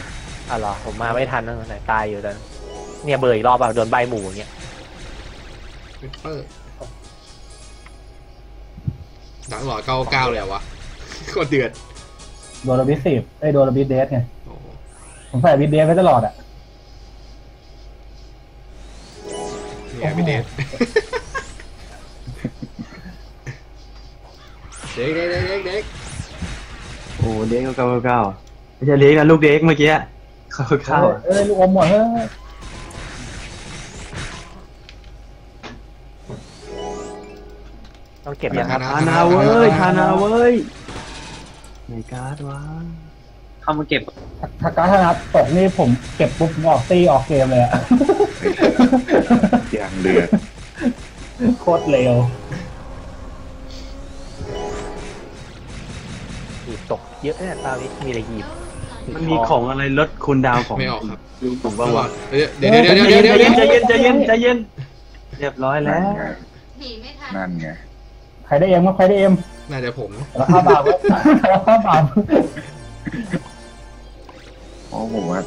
อ๋อเหรอผมมาไม่ทันนะตายอยู่แต่เนี่ยเบอร์อีกรอบแบบโดนใบหมูอย่างเงี้ยหนังหล่อ99เลยวะก็เดือดโดนระบิด10ไอโดนระบิดเดสไงผมใส่บิดเดสไว้ตลอดอ่ะเนี่ยบิดเดสเด็กโอ้เด็ก99ไม่ใช่เด็กนะลูกเด็กเมื่อกี้เข้าเอ้ยลูกอมหมดเฮ้ยต้องเก็บอย่างธนาเว้ยในการ์ดวะเข้ามาเก็บถ้าการ์ดธนาตกนี่ผมเก็บปุ๊บออกตีออกเกมเลยอะอย่างเดือดโคตรเร็วตกเยอะแน่ตาวิมีอะไรหยิบมันมีของอะไรลดคูณดาวของไม่ออกครับดูผมบ้างวะเดี๋ยวใจเย็นเรียบร้อยแล้วนั่นไงใครได้เอ็มก็ใครได้เอ็มน่าจะผมแล้วข้าบาปแล้วข้าบาปโอ้ผมว่า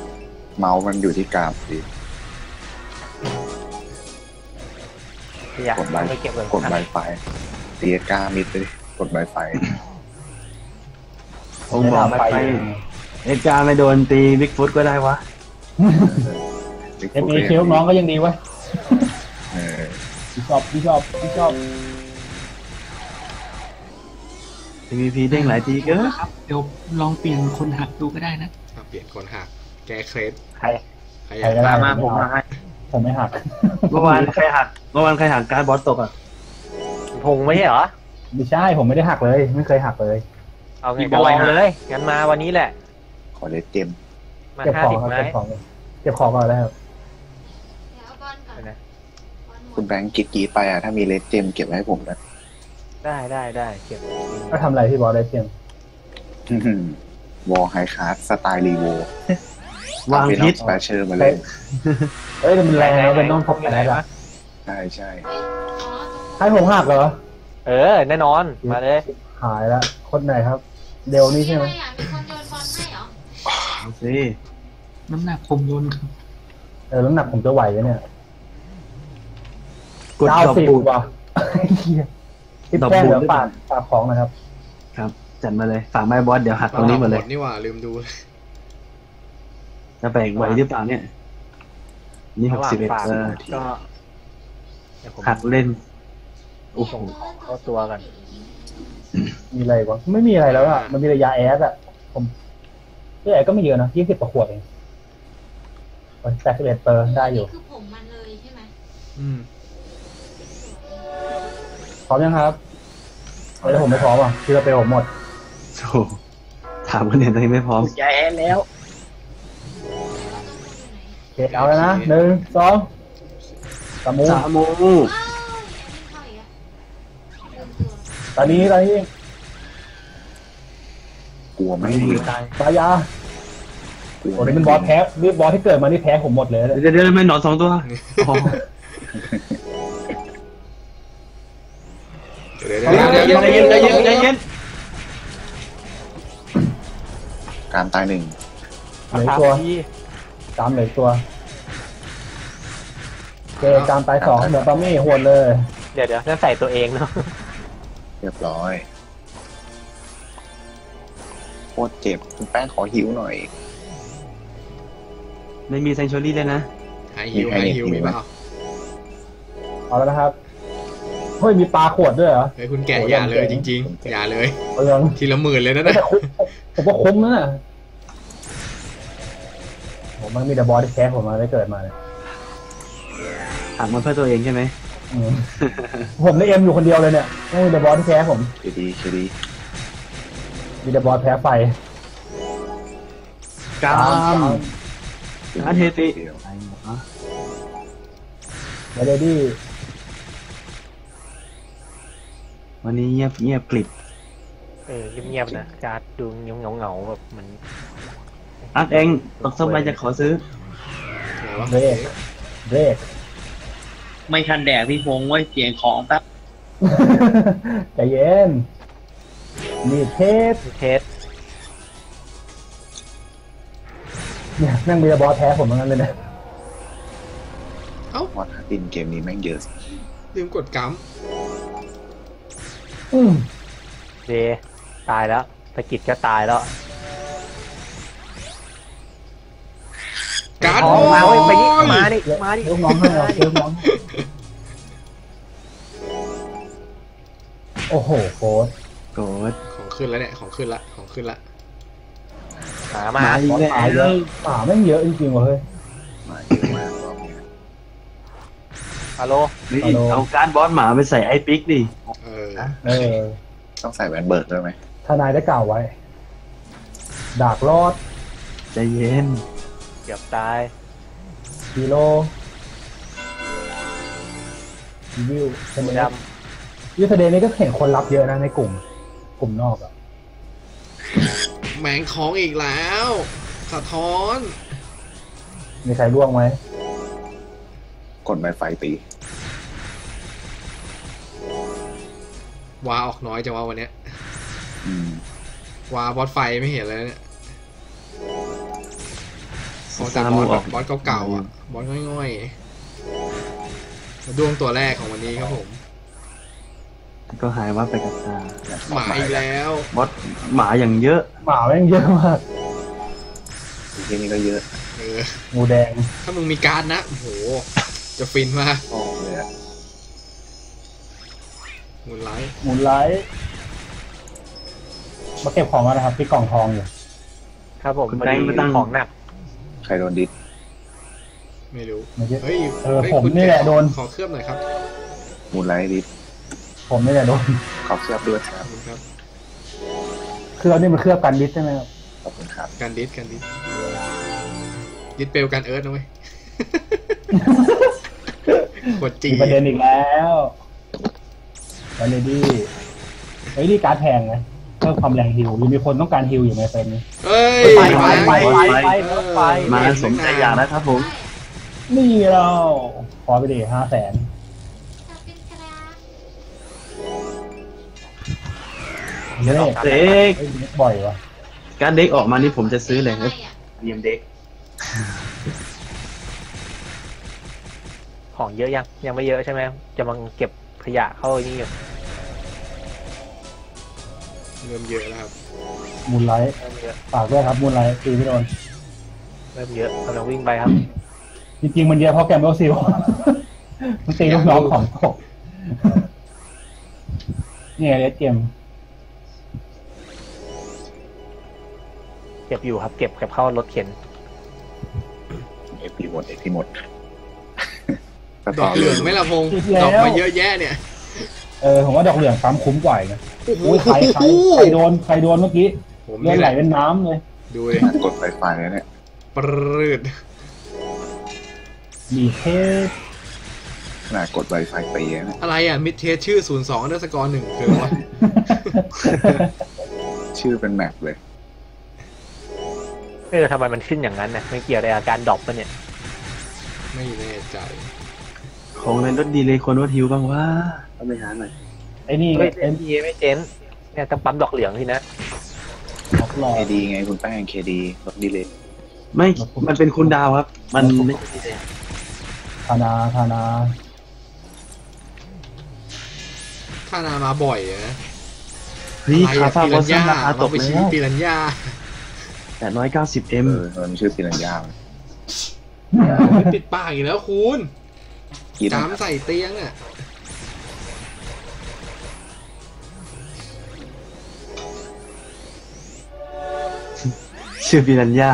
เมามันอยู่ที่กราบดิกดใบไฟตีกามิดเลยกดใบไฟผมบอกไปเอ็ดการ์ไม่โดนตีบิ๊กฟุตก็ได้วะเอ็มเอเชลน้องก็ยังดีวะพี่ชอบ mvp เด้งหลายทีเกินเดี๋ยวลองเปลี่ยนคนหักดูก็ได้นะเปลี่ยนคนหักแกเครดใครมาผมไม่หักเมื่อวานใครหักการบอสตกอ่ะผ ธงไม่ใช่เหรอไม่ใช่ผมไม่ได้หักเลยไม่เคยหักเลยเอาไงก็ลองเลยงั้นมาวันนี้แหละขอเลยเต็มมา50ไม้เก็บของก่อนแล้วคุณแบงค์กีไปอ่ะถ้ามีเลสเต็มเก็บไว้ให้ผมนะได้เก็บก็ทำอะไรพี่บอสเลสเต็มวอลไฮคลาสสไตล์รีโววางพิษมาเชิญมาเลยเอ้ยมันแรงนะเป็นน้องพบอะไรวะใช่ให้ผมหักเหรอแน่นอนมาเลยหายแล้วคนไหนครับเดี๋ยวนี้ใช่ไหมมีคนโยนบอลให้เหรอสิน้ำหนักผมโยนครับน้ำหนักผมจะไหวไหมเนี่ยกดดอกปูดป่ะดอกปูดฝากของนะครับจัดมาเลยฝากไม้บอสเดี๋ยวหักตรงนี้มาเลยนี่ว่าลืมดูจะแบ่งไว้หรือเปล่าเนี่ยนี่61ก็หักเล่นโอ้โหเข้าตัวกันมีอะไรวะไม่มีอะไรแล้วอ่ะมันมีระยะแอสอ่ะผมระยะแอสก็ไม่เยอะนะ20ประขวดเอง81เปอร์ได้อยู่คือผมมันเลยใช่ไหมพร้อมยังครับแล้วผมไม่พร้อมอ่ะคือเราไปผมหมดโธ่ถามคนอื่นตอนนี้ไม่พร้อมยาแอสแล้วเก็บเอาแล้วนะ1 2สามมูตอนนี้กลัวไม่ดีตายยาโอ้ยมันบอสแพ้นี่บอสที่เกิดมานี่แพ้ผมหมดเลยเดี๋ยวไม่หนอน2ตัวเย็นการตาย1เหลือตัวเกมการตาย2เหลือปามี่หวนเลยเดี๋ยวนั่นใส่ตัวเองเนาะเรียบร้อยโคตรเจ็บคุณแป้งขอหิวหน่อยไม่มีเซนชอรี่เลยนะหายหิวมีป่ะเอาแล้วนะครับเฮ้ยมีปลาขวดด้วยเหรอไอ้คุณแก่อย่าเลยจริงๆอย่าเลยทีละหมื่นเลยนะเนี่ยผมก็คุ้มนะผมมันมีแต่บอสที่แคสผมมาได้เกิดมาเลยถามมันเพื่อตัวเองใช่ไหมผมได้เอ็มอยู่คนเดียวเลยเนี่ยไม่มีแต่บอสที่แคสผมดีมีแต่บอสแพ้ไฟกามอาเทติมาเดดี้วันนี้เงียบกลิบเงียบนะการดูเงาแบบมันอัดเองตกสมัยจะขอซื้อเบรกไม่ทันแดกพี่พงษ์ไว้เสียงของแป๊บใจเย็นนี่เทสเนี่ยนั่งมีบอสแท้ผมเหมือนกันเลยนะเอ้าบอสฮัตตินเกมนี้แม่งเยอะลืมกดกัมเดตายแล้วสกิดก็ตายแล้วการ์ดมาเว้ยไปนี่มาดิเดี๋ยวมองโอ้โหโคตรของขึ้นละมาอีกแล้วป่าไม่เยอะจริงๆว่ะเฮ้ยฮัลโหลเอาการบอสหมาไปใส่ไอพิกดิต้องใส่แบนเบิร์ดด้วยไหมทนายได้กล่าวไว้ดากรอดใจเย็นเกือบตายกิโลวิวเสมอดำยูสเดนนี่ก็เห็นคนรับเยอะนะในกลุ่มนอกอะแหมงของอีกแล้วสะท้อนมีใครร่วงไหมกดไม้ไฟตีวาออกน้อยจังวะวันเนี้ยวาบอสไฟไม่เห็นเลยเนี่ยโอ้แต่บอสเก่าๆอ่ะบอสง่อยๆดวงตัวแรกของวันนี้ครับผมก็หายว่าไปกับตาหมาอีกแล้วบอสหมาอย่างเยอะหมาแม่งเยอะมากทีนี้ก็เยอะงูแดงถ้ามึงมีการ์ดนะโอ้โหจะฟินมากออกเลยอะหมุนไลท์มาเก็บของแล้วนะครับที่กล่องทองอยู่ครับผมมาตั้งของหนักใครโดนดิสไม่รู้เฮ้ยผมนี่แหละโดนขอเคลื่อนหน่อยครับหมุนไลท์ดิส ผมไม่ได้โดนขอบเคลือบด้วยครับเคลือบนี่มันเคลือบกันดิสใช่ไหมครับขอบคุณครับกันดิสเปลวกันเอิร์ธนะเว้ยโคตรจริงประเด็นอีกแล้วไปเลยดิไอ้นี่การแพงนะเพิ่มความแรงฮิวมีคนต้องการฮิวอยู่ในเซนนี้ไปมาสมใจอยากนะครับผมนี่เราขอไปดิ500,000เด็กบ่อยวะการเด็กออกมานี่ผมจะซื้อเลยนะเยี่ยมเด็กของเยอะยังไม่เยอะใช่ไหมจะมาเก็บขยะเข้านี่อยู่เริ่มเยอะแล้วครับมูลไลท์ฝากด้วยครับมูลไลท์ตีพี่โดนเริ่มเยอะกำลังวิ่งไปครับจริงๆมันเยอะเพราะแกมเบลซิลมันตีลูกน้องของตกนี่เลสเกมเก็บอยู่ครับเก็บเข้ารถเข็นเอฟพีหมดดอกเหลืองไม่ละพงดอกมาเยอะแยะเนี่ยผมว่าดอกเหลืองซ้ำคุ้มกว่านะโอ้ยใครโดนเมื่อกี้เลือดไหลเป็นน้ำเลยดูเลยกดไฟฟ้าเนี่ยปรืดมีเทสน่ากดไฟฟ้าไปเยอะนะอะไรอ่ะมิดเทสชื่อ02เดอร์สกอร์1คือวะชื่อเป็นแม็กเลยทำไมมันขึ้นอย่างนั้นนะไม่เกี่ยวอะไรอาการดรอปปะเนี่ยไม่แน่ใจของในรถดีเลยคนรถหิวบ้างว่าต้องไปหาหน่อยไอ้นี่ไม่เจนไม่เจนเนี่ยต้องปั๊มดอกเหลืองที่นะดอกหลอดเคดีไงคุณแป้งเคดีรถดีเลยไม่มันเป็นคุณดาวครับมันธนามาบ่อยนะพี่ขาฟาบอลย่าเราไปชิมปีรัญญา890M มันชื่อปีรัญญาไม่ปิดปากอีกแล้วคุณน้ำใส่เตียงอ่ะชื่อปีรัญญา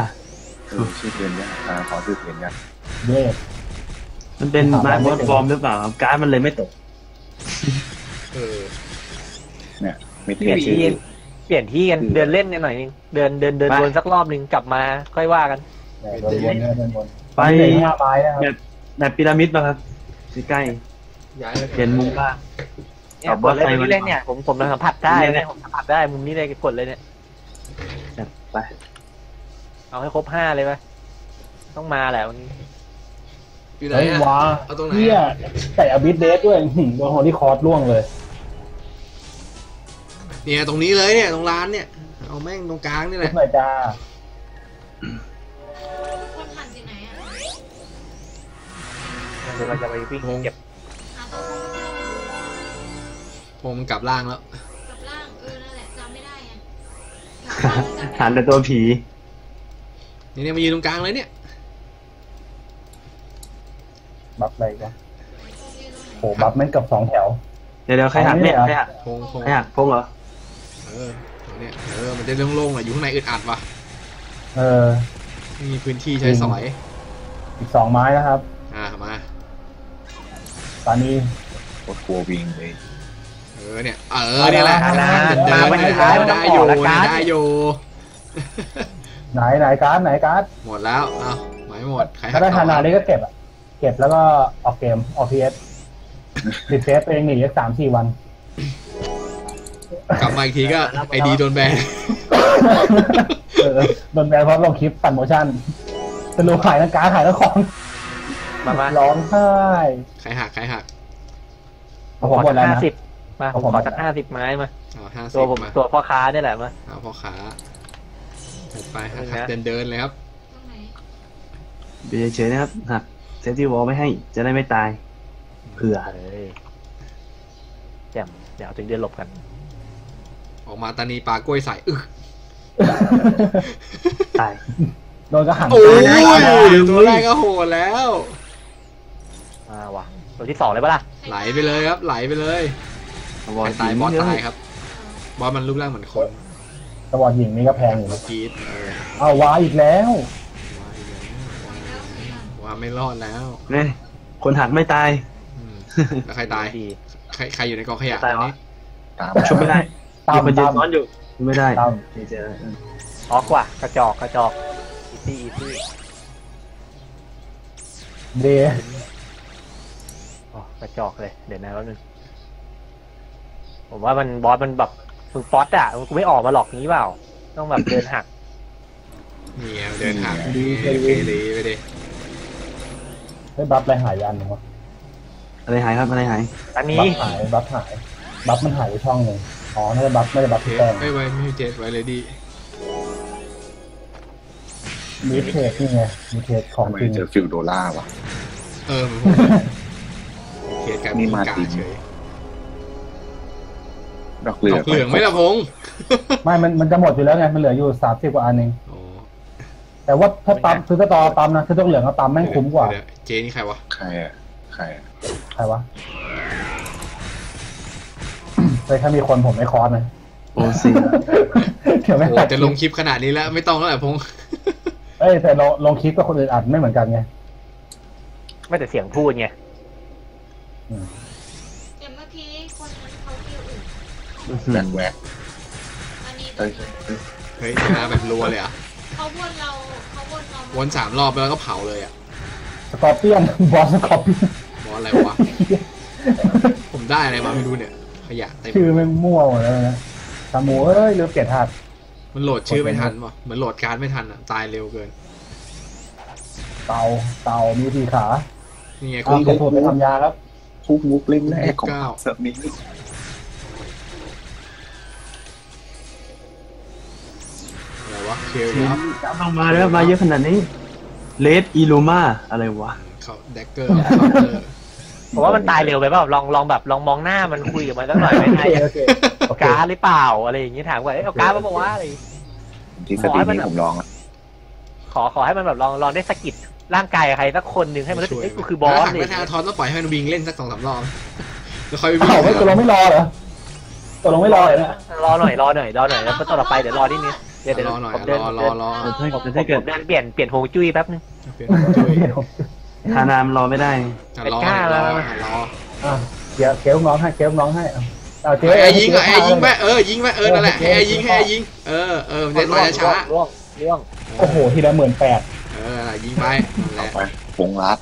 ชื่อปีรัญญาขอชื่อปีรัญญาเด็กมันเป็นไม้บอสบอมหรือเปล่าการ์ดมันเลยไม่ตกเนี่ยไม่เปลี่ยนชื่อเปลี่ยนที่กันเดินเล่นหน่อยนึงเดินวนสักรอบนึงกลับมาค่อยว่ากันไปแบบพีระมิดมาครับใกล้เห็นมุมบ้างกดเลยมุมนี้เลยเนี่ยผมสัมผัสได้ผมสัมผัสได้มุมนี้เลยกดเลยเนี่ยไปเอาให้ครบ5เลยไหมต้องมาแหละวันนี้อยู่ไหนว้าเนี่ยใส่อบิสเดสด้วยโดนฮอลลี่คอร์สล่วงเลยเนี่ยตรงนี้เลยเนี่ยตรงร้านเนี่ยเอาแม่งตรงกลางนี่แหละไม่จ้าคนผ่านที่ไหนอ่ะเราจะไปวิ่งเก็บผมกลับล่างแล้วกลับล่างนั่นแหละจำไม่ได้ไงหันแต่ตัวผีเนี่ยมายืนตรงกลางเลยเนี่ยบัฟอะไรกันโอ้บัฟแม่งกับ2แถวเดี๋ยวใครหักเนี่ยใครหักพงเหรอเนี่ยมันจะโล่งๆอ่ะอยู่ข้างในอึดอัดว่ะมีพื้นที่ใช้สอยอีก2ไม้นะครับมาตอนนี้กดตัววิ่งเลยเนี่ยเนี่ยแหละได้อยู่ไหนการ์ดหมดแล้วเอาหมายหมดใครถ้าได้ธนาเลยก็เก็บแล้วก็ออกเกมออกพีเอสติดเซฟเองหนีสัก3-4 วันกลับมาอีกทีก็ไอดีโดนแบนเพราะลงคลิปปั่นโมชั่นสรุปขายทั้งการขายทั้งของมาร้องไห้ใครหักผมขอสัก50มาผมขอสัก50ไม้มาตัวพ่อค้านี่แหละมาพ่อค้าไปเดินเลยครับเบียร์เฉยนะครับหักเซฟตี้วอลไม่ให้จะได้ไม่ตายเผื่อแจมเดี๋ยวถึงเดือนหลบกันออกมาตานีปลากล้วยใส่ตายโดนก็หันตัวแรกก็โหดแล้วมาว่ะตัวที่2เลยปะล่ะไหลไปเลยครับไหลไปเลยบอลตายครับบอลมันรูปร่างเหมือนคนแต่บอลหญิงนี่ก็แพงอยู่เมื่อกี้เอาว้าอีกแล้วว้าไม่รอดแล้วเนี่ยคนหักไม่ตายแล้วใครตาย ใครอยู่ในกองขยะตอนนี้ช่วยไม่ได้ตามมันยืนนอนอยู่ไม่ได้ออกว่ะกระจอกอีซี่เดกระจอกเลยเดี๋ยวนะแป๊บนึงผมว่ามันบอสมันแบบมึงฟอสอ่ะมันไม่ออกมาหลอกนี้เปล่าต้องแบบเดินหักเนี่ยเดินหักดีไปดิได้บัฟอะไรหายยันหรือวะอะไรหายครับอะไรหายอันนี้บัฟมันหายไปช่องหนึ่งอ๋อไม่ได้บัฟเทสไม่ไว้ไม่เทสไว้เลยดีมีเทสนี่ไงมีเทสของจริงเจอฟิวโดล่าว่ะเทสการมีมาตีเฉยดอกเหลืองไม่ละพงไม่มันจะหมดอยู่แล้วไงมันเหลืออยู่30กว่าอันเองแต่ว่าถ้าปั๊มซื้อกระตอปั๊มนะซื้อดอกเหลืองก็ปั๊มแม่งคุ้มกว่าเจนี่ใครวะใครวะแต่ถ้ามีคนผมไม่คอสนะโอ้สิเดี๋ยวไม่ตัดจะลงคลิปขนาดนี้แล้วไม่ต้องแล้วแหละพงเอ้แต่ลงคลิปกับคนอื่นอัดไม่เหมือนกันไงไม่แต่เสียงพูดไงแต่เมื่อกี้คนเขาคิวอื่นแบบแหวกเฮ้ยมาแบบรัวเลยอ่ะเขาวนเราวน3 รอบแล้วก็เผาเลยอ่ะสกอร์เปี้ยนบอสสกอร์เปี้ยนบอสอะไรวะผมได้อะไรมาไม่รู้เนี่ยขยะเต็มชื่อแม่งมั่วหมดแล้วนะสมูเอ้ยเริ่มเกลียดหัดมันโหลดชื่อไม่ทันวะเหมือนโหลดการ์ดไม่ทันอ่ะตายเร็วเกินเตามีทีขานี่ไงคุณจะถูกไปทำยาครับคุกลิ้นแรกของเสิร์ฟนี้อะไรวะเคียวครับจับลงมาแล้วมาเยอะขนาดนี้เลดอีลูมาอะไรวะเขาแดกเกอร์ผมว่ามันตายเร็วไปเปล่าลองมองหน้ามันคุยกับมันสักหน่อยไม่ได้การ์ดหรือเปล่าอะไรอย่างนี้ถามว่าเอาการ์ดมาบอกว่าอะไรขอให้มันลองขอให้มันแบบลองได้สกิดร่างกายใครสักคนหนึ่งให้มันรู้สึกไอ้กูคือบอสเลยไม่ใช่ทอนต้องปล่อยให้มันวิ่งเล่นสัก2-3 รอบแล้วค่อยวิ่งเอ้าไม่ตัวเราไม่รอเหรอตัวเราไม่รอเลยนะรอหน่อยแล้วก็ต่อไปเดี๋ยวรอนิดนึงเดี๋ยวรอผมเดินเปลี่ยนโฮจุ้ยแป๊บนึงทานามรอไม่ได้เป็นข้ารอเขียวน้องให้ไอ้ยิงไอ้ยิงแม่ยิงแม่นั่นแหละไอ้ยิงเออเดินลอยช้าล่วงโอ้โหทีละ18,000ยิงไปพงรัด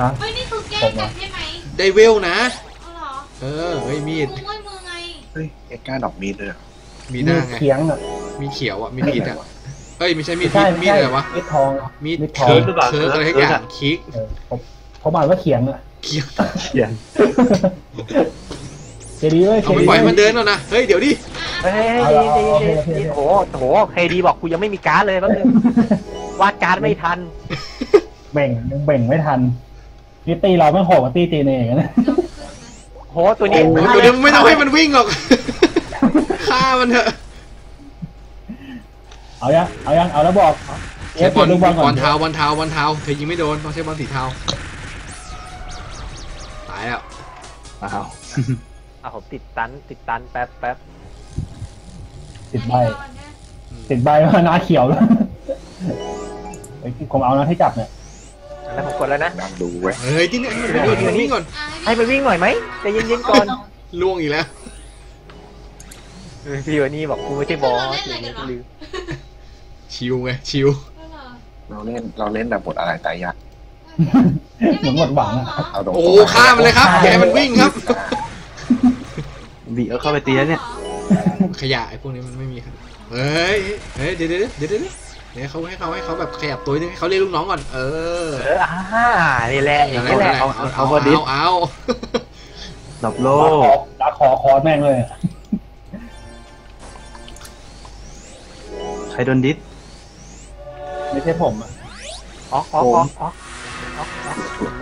ฮะนี่คือแก้กันใช่ไหมได้เวลนะเฮ้ยมีดไอ้ก้าดอกมีดเลยมีหน้าไงมีเขียวอ่ะมีมีดอ่ะเอ้ยไม่ใช่มีดอะไรวะมีดทองมีดทองเคิร์ดอะไรให้กันคิกผมบอกว่าเขียงอะเขียงเจดีเว้ยเอาไม่ปล่อยมันเดินแล้วนะเฮ้ยเดี๋ยวดิโหเฮดีบอกกูยังไม่มีการ์ดเลยแป๊บนึงวาดการ์ดไม่ทันแบ่งไม่ทันนี่ตีเราไม่โหดตีเนยอย่างนั้นโหตัวนี้ไม่ต้องให้มันวิ่งหรอกฆ่ามันเถอะเอายังเอาแล้วบอกใช้บอลเท้าเธอยิงไม่โดนต้องใช้บอลสีเท้าตายแล้วอ้าวผมติดตันแป๊บติดใบมาหน้าเขียวแล้วไอ้ผมเอานะให้จับเนี่ยแล้วผมกดแล้วนะดูไว้เฮ้ยที่นี่เดี๋ยววิ่งก่อนให้ไปวิ่งหน่อยไหมใจเย็นๆก่อนล่วงอีกแล้วพี่วันนี้บอกกูไม่ใช่บอสชิวไงชิวเราเล่นแบบบทอะไรตายยากเหมือนบทหวังโอ้ข้ามเลยครับแกมันวิ่งครับบีเออเข้าไปตีแล้วเนี่ยขยะไอ้พวกนี้มันไม่มีครับเฮ้ยเดี๋ยวเขาให้เขาแบบขยับตัวนึงให้เขาเรียกลูกน้องก่อนนี่แหละอย่างนี้แหละเอาบอดี้เอาดับโลดักคอแม่งเลยใครโดนดิสไม่ใช่ผมอ่ะ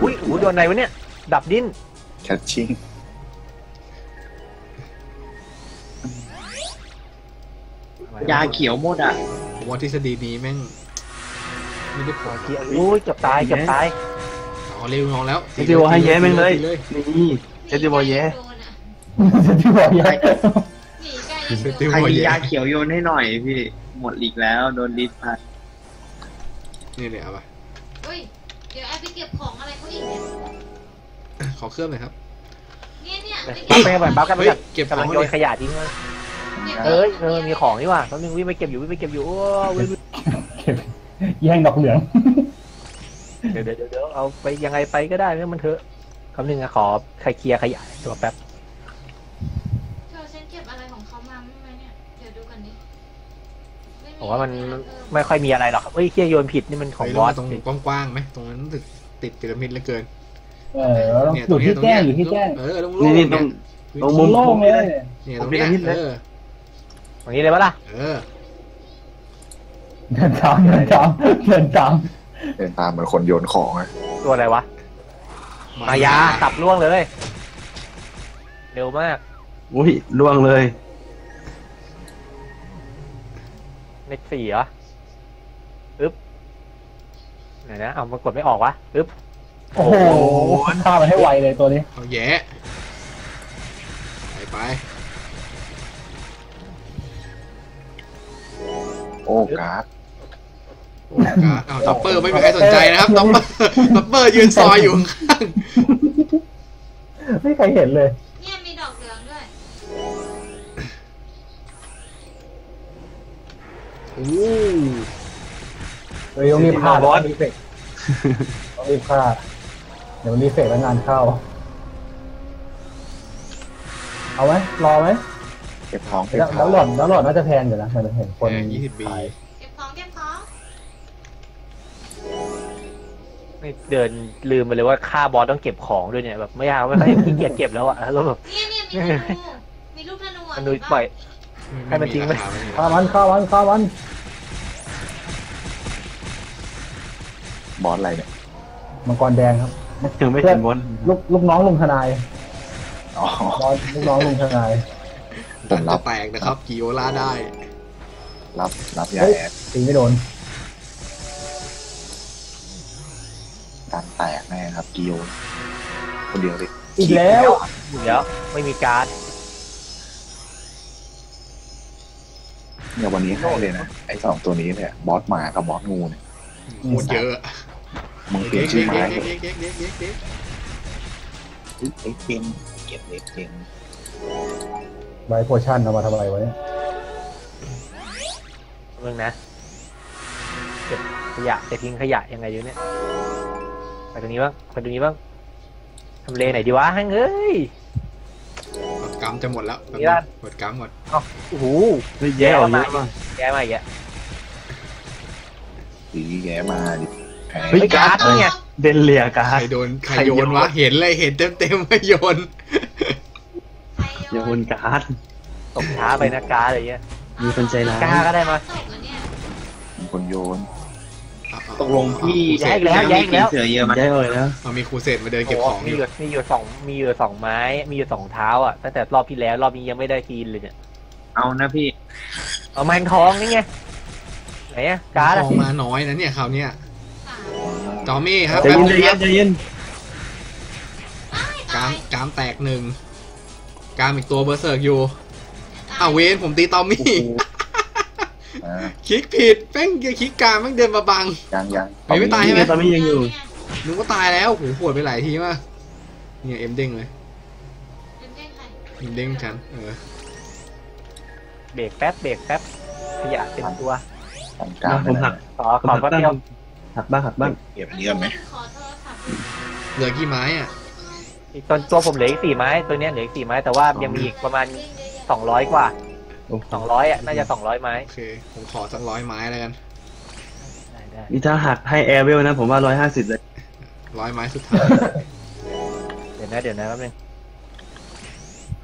อุ๊ยโหโดนอะไรวะเนี่ยดับดิ้นชัดชิงยาเขียวหมดอ่ะวอทฤษฎีนี้แม่งไม่ได้พอเกี่ยวอุ้ยจับตายเอาเร็วน้องแล้วเจติวให้แย่แม่งเลยนี่เจติวแย่ใครมียาเขียวโยนให้หน่อยพี่หมดอีกแล้วโดนดิสพัดนี่เลยเอาไปเดี๋ยวไอ้ไปเก็บของอะไรเขาอีกเนี่ยขอเครื่องหน่อยครับ ไปกันบ่อยบ้ากันไปกันเก็บกำลังโยนขยะทิ้งเลยเออมีของนี่ว่ะตอนนึงวิ่งไปเก็บอยู่โอ้วิ่งแย่งดอกเหลืองเดี๋ยวเอาไปยังไงไปก็ได้เรื่องมันเถอะคำนึงอะขอใครเคลียร์ขยะตัวแป๊บเธอฉันเก็บอะไรของเขามาไม่เนี่ยเดี๋ยวดูกันดิผมว่ามันไม่ค่อยมีอะไรหรอกเฮ้ยเคลียร์โยนผิดนี่มันของบอสตรงกว้างๆไหมตรงนั้นติดพีระมิดเหลือเกินอยู่ที่แก้อยู่ที่แก้นี่ตรงมุมโล่งเลยเนี่ยตรงพีระมิดเลยตรงนี้เลยปะล่ะเดินตามเหมือนคนโยนของไงตัวอะไรวะมายาตับล่วงเลยเร็วมากอุ้ยล่วงเลยเลขสี่เหรออึ๊บไหนนะเอามากดไม่ออกวะอึ๊บโอ้โหฆ่ามันให้ไวเลยตัวนี้เอาแย่ไปโอ้การ์ดเอาท็อปเปอร์ไม่มีใครสนใจนะครับท็อปเปอร์ยืนซอยอยู่ข้างไม่ใครเห็นเลยเนี่ยมีดอกเหลืองด้วยโอ้ยรีบพาบอสรีบพาเดี๋ยวรีเฟกแล้วงานเข้าเอาไหมรอไหมเก็บของแล้วหล่อนน่าจะแพงอยู่นะมันจะเห็นคน20 ปีเก็บของเดินลืมไปเลยว่าค่าบอสต้องเก็บของด้วยเนี่ยแบบไม่อยากไม่ค่อยขี้เกียจเก็บแล้วอะแล้วแบบมีลูกธนูอ่ะมันดูปล่อยให้มันทิ้งไปข้าวันบอสอะไรเนี่ยมังกรแดงครับถึงไม่ถึงบนลูกน้องลุงทนายบอสลูกน้องลุงทนายผมรับแตกนะครับกิโอล่าได้รับยาแอดตีไม่โดนการแตกแน่ครับกิโอคนเดียวเลยอีกแล้วเดี๋ยวไม่มีการ์ดเนี่ยวันนี้เข้าเลยนะไอ้2ตัวนี้เนี่ยบอสหมากับบอสงูเนี่ยโคตรเยอะมึงเปลี่ยนชื่อไม้เก็บเล็กไวโพชั่นเอามาทำอะไรไว้เรื่องนะเก็บขยะจะทิ้งขยะยังไงอยู่เนี่ยไปตรงนี้บ้างทำเลไหนดีวะฮังเอ้ยหมดกำจะหมดแล้วหมดกำอ้าวโอ้โหแย่มาอีกอ่ะสีแย่มาดิเฮ้ยการ์ดเนี่ยเดนเลียการ์ดใครโยนวะเห็นเลยเห็นเต็มไม่โยนโยนการ์ดตกช้าไปนะการ์ดอะไรเงี้ยมีคนใจร้ายกล้าก็ได้มามีคนโยนตกลงพี่ย้ายแล้วเสือเยอะแล้วมีครูเศษมาเดินเก็บของมีอยู่สองไม้มีอยู่สองเท้าอ่ะตั้งแต่รอบที่แล้วรอบนี้ยังไม่ได้กินเลยเนี่ยเอานะพี่เอาแมงทองนี่ไงไหนอะการ์ดมาน้อยนะเนี่ยคราวเนี้ยจอมี่ครับใจเย็นกามแตกหนึ่งกามอีกตัวเบอร์เซิร์กอยู่อ้าวเวนผมตีตอมมี่คิกผิดแม่งคิกกามแม่งเดินมาบังยังไม่ตายใช่ไหมตอมมี่ยังอยู่นึกว่าตายแล้วโหโหดไปหลายทีมากเนี่ยเอ็มเด้งเลยเอ็มเด้งฉันเบรกแป๊บขยะเต็มตัวผมหักขอก็เที่ยวหักบ้างเก็บอันนี้กันไหมเหลือกี่ไม้อ่ะตัวผมเหลืออีก4ไม้ตัวนี้เหลืออีก4ไม้แต่ว่ายังมีอีกประมาณ200กว่า200อ่ะน่าจะ200ไม้โอเคผมขอสัก100ไม้แล้วกันนี่ถ้าหักให้แอร์เวลนะผมว่า150เลย100ไม้สุดท้ายเดี๋ยวนะแป๊บนึง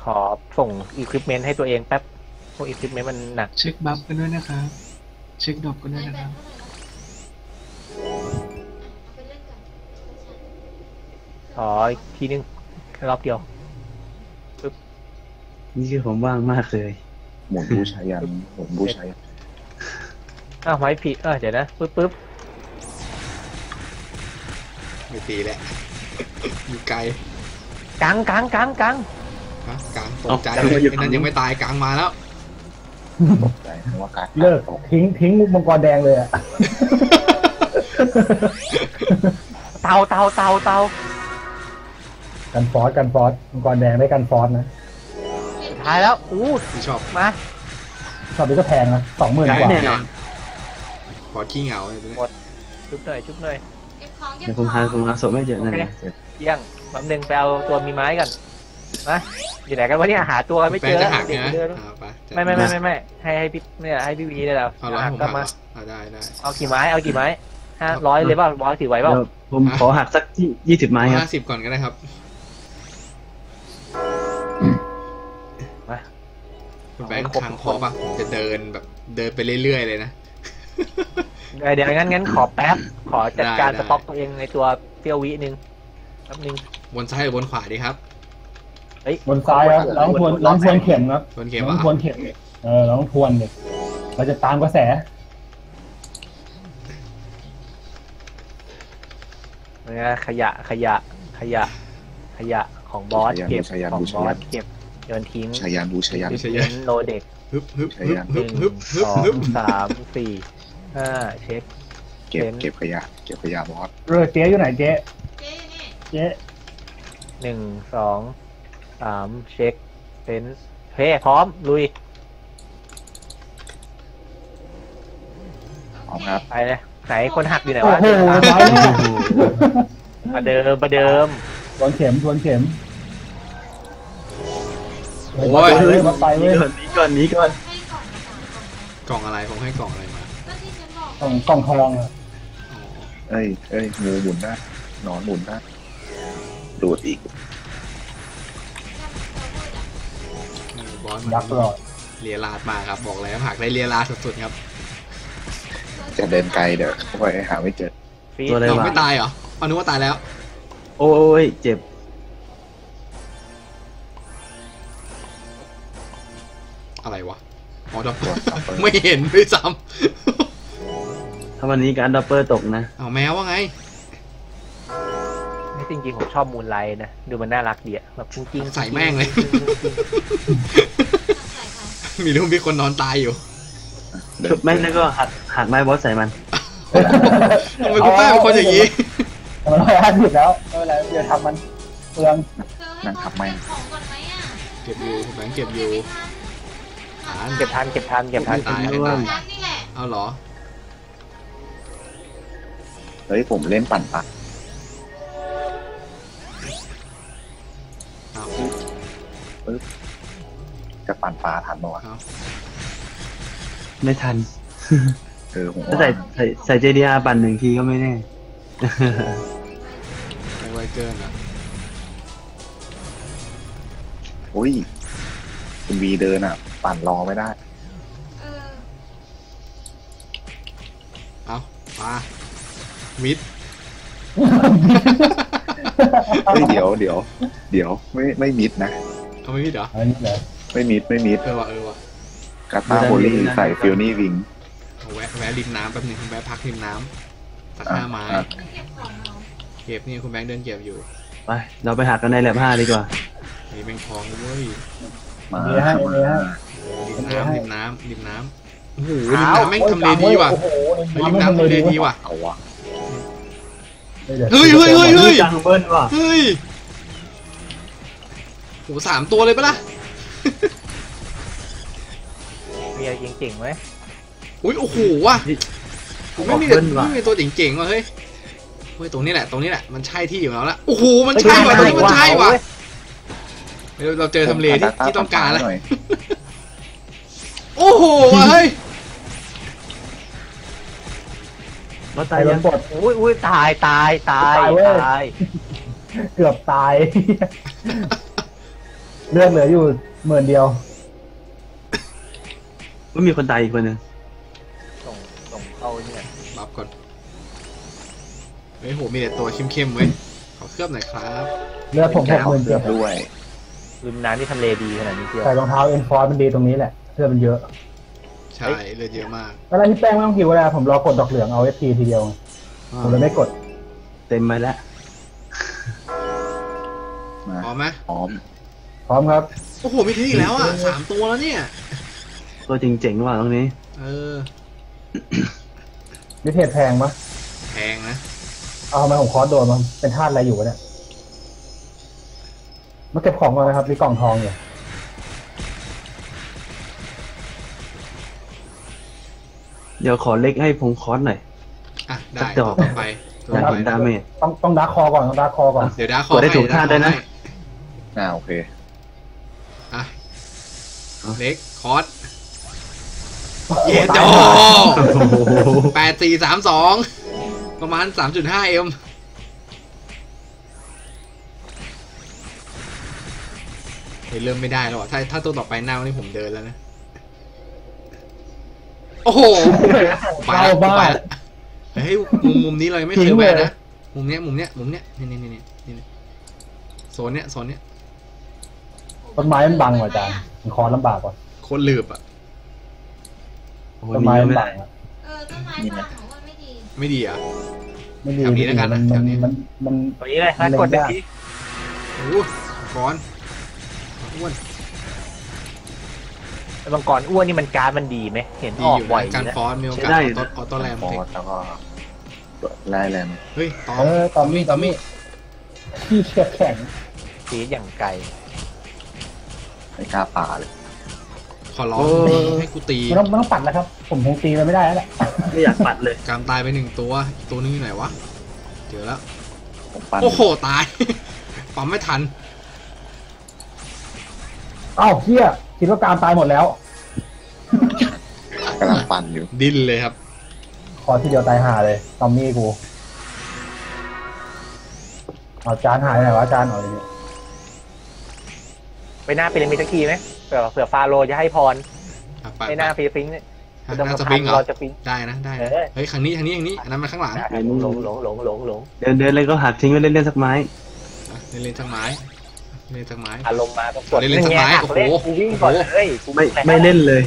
ขอส่งอุปกรณ์ให้ตัวเองแป๊บพวกอุปกรณ์มันหนักเช็คบัฟกันด้วยนะครับเช็คดอกกันด้วยนะครับขออีกทีนึงรอบเดียวนี่คือผมว่างมากเลยหมดบูชายันผมบูชายันอ้าวไม้ผีเดี๋ยวนะปึ๊บไม่ตีแหละอยู่ไกลกังตกใจนั้นยังไม่ตายกังมาแล้วตกใจว่ากังเลิกทิ้งมังกรแดงเลยอะเตา กันฟอสกันฟอสมังกรแดงได้กันฟอสนะสุดท้ายแล้วอู้ชอบมาชอบดูก็แพงนะ20,000 กว่าฟอสขี้เหงาหมดชุบหน่อยชุบหน่อยผมหาศพไม่เจอนะเยี่ยงแป๊บนึงไปเอาตัวมีไม้กันมาอยู่ไหนกันวะเนี่ยหาตัวไม่เจอแล้วไม่ให้พี่เนี่ยให้พี่วีได้แล้วกลับมาเอากี่ไม้เอากี่ไม้500เลยบ้างบอสถือไว้บ้างผมขอหักสัก20ไม้ครับ50ก่อนก็ได้ครับมาแบงค์ทางพอป่ะผมจะเดินแบบเดินไปเรื่อยๆเลยนะเดี๋ยวงั้นขอแป๊บขอจัดการสต็อกตัวเองในตัวเตี้ยววินึงแป๊บนึงบนซ้ายบนขวาดีครับบนซ้ายครับล้องทวนเข็มครับล้องทวนเข็มล้องทวนเนี่ยเราจะตามกระแสนะขยะของบอสเก็บของบอสเก็บโยนทิ้งชายันโลเด็ก1 2 3 4 5เช็คเก็บขยะบอสเจ๊อยู่ไหนเจ๊1 2 3เช็คเป็นเฮ้พร้อมลุยพร้อมครับไปเลยไหนคนหักอยู่ไหนวะประเดิมทวนเข็มโอ้ยนี้ก่อนกล่องอะไรผมให้กล่องอะไรมากล่องทองอะเอ้ยงูหมุนได้หนอนหมุนได้ดูดอีกบอสยักษ์หลอดเลียราดมาครับบอกเลยหักได้เลียราดสุดๆครับจะเดินไกลเด้อไปหาไม่เจอตัวอะไรวะไม่ตายเหรออนุว่าตายแล้วโอ้ยเจ็บอะไรวะอ๋อดับเบิลไม่เห็นด้วยซ้ำถ้าวันนี้การดับเบิลตกนะเอาแมวว่าไงไม่จริงจริงผมชอบมูลไลน์นะดูมันน่ารักดีอะแบบจริงจริงใส่แม่งเลยมีเรื่องมีคนนอนตายอยู่ชุบแม่งแล้วก็หักไม้บอสใส่มันทำไมคุณป้าเป็นคนอย่างนี้มันร้อยห้าสิบแล้วไม่เป็นไรเดี๋ยวทำมันเพื่อนนั่งขับแม่งเก็บอยู่แบงค์เก็บอยู่เก็บทันตายด้วยเอาเหรอเฮ้ยผมเล่นปั่นปะจะปั่นปลาทันหรอไม่ทันถ้าใส่เจดีอาปั่นหนึ่งทีก็ไม่แน่ไวเกินอ่ะโอ้ยคุณบีเดินอ่ะปั่นรอไม่ได้เอามามิดเดี๋ยวไม่มิดนะเขาไม่มิดเหรอไม่มิดเออวะกาตาโบลี่ใส่ฟิวนี่วิงแวะริมน้ำแป๊บนึงคุณแวะพักริมน้ำตัดหน้าไม้เก็บนี่คุณแบงค์เดินเก็บอยู่ไปเราไปหากันในแลบ5ดีกว่ามีแมงทองด้วยมาริมน้ำโอ้โหริมน้ำแม่งทำเลดีว่ะริมน้ำทำเลดีว่ะเฮ้ยจังเบิ้ลว่ะเฮ้ยโอ้3 ตัวเลยปะล่ะมีอะไรเจ๋งๆไหมอุ้ยโอ้โหว่ะไม่มีตัวเจ๋งๆว่ะเฮ้ยตรงนี้แหละมันใช่ที่อยู่แล้วละโอ้โหมันใช่ว่ะเราเจอทำเลที่ต้องการแล้วโอ้โหเฮ้ยเราตายยังปลดอุ้ยตายเกือบตายเลือดเหลืออยู่10,000 เดียวไม่มีคนตายอีกคนนึงส่งเข้าเนี่ยบับก่อนเฮ้ยโหมีแต่ตัวเข้มๆเว้ยขอเคลือบหน่อยครับเลือดผม10,000 เดียวด้วยลืมน้ำที่ทำเลดีขนาดนี้เชียวใส่รองเท้าเอ็นฟอร์มันดีตรงนี้แหละเลือดมันเยอะใช่เลือดเยอะมากเวลาที่แป้งไม่ต้องหิวเวลาผมรอกดดอกเหลืองเอาFPทีเดียวผมเลยไม่กดเต็มไปแล้วพร้อมไหมพร้อมครับโอ้โหไม่ทิ้งอีกแล้วอ่ะ3 ตัวแล้วเนี่ยตัวจริงเจ๋งว่ะตรงนี้นี่เทปแพงปะแพงนะเอามาผมคอร์สโดนมันเป็นธาตุอะไรอยู่เนี่ย มาเก็บของมานะครับมีกล่องทองอยู่เดี๋ยวขอเล็กให้ผมคอสหน่อยอ่ะได้ต่อไปดาเมจต้องดาร์คคอก่อนต้องดาร์คคอก่อนเดี๋ยวดาร์คคอได้ถูกท่าได้นะโอเคอ่ะเล็กคอสเยโด8 4 3 2ประมาณ 3.5 เอ็มเริ่มไม่ได้แล้วอ่ะถ้าตัวต่อไปหน้าวันนี้ผมเดินแล้วนะโอ้โหไปแล้วไปแล้วเฮ้ยมุมนี้เลยไม่เคยแวะนะมุมเนี้ยนี่โซนเนี้ยต้นไม้มันบังกว่าอาจารย์มันคอลำบากกว่าโคตรลืบอ่ะต้นไม้มันบังอ่ะต้นไม้บังไม่ดีอ่ะแถวนี้แล้วกันนะแถวนี้มันตัวนี้เลยกดเด็กที่โอ้ก้อนอ้วนบางก้อนอ้วนนี่มันการ์ดมันดีไหมเห็นออกบ่อยการฟอนมีโอกาสเอาตัวแรมแล้วก็ไล่แรมเฮ้ยตอมมี่ที่เชือกแข็งตีอย่างไกลไอ้กาป่าเลยขอร้องให้กูตีไม่ต้องปัดแล้วครับผมคงตีมันไม่ได้แล้วแหละไม่อยากปัดเลยการตายไป1 ตัวตัวนึงอยู่ไหนวะเจอแล้วโอ้โหตายปั๊มไม่ทันอ้าวเฮียคิดว่าการตายหมดแล้วกำลังปั่นอยู่ดิ้นเลยครับคอที่เดียวตายห่าเลยตอมมี่กูเอาจานหายไหนวะจานหายเลยไปหน้าปีระมิดสักทีไหมเผื่อฟาโรจะให้พรไปหน้าปีระมิดเนี่ยน่าจะปิ้งเหรอได้นะได้เฮ้ยครั้งนี้อันนั้นมาข้างหลังหลงเดินเลยก็หักทิ้งไว้เล่นสักไม้เล่นสักไม้อารมณ์มาต้องกดเล่นสักไม้โอ้โหไม่เล่นเลย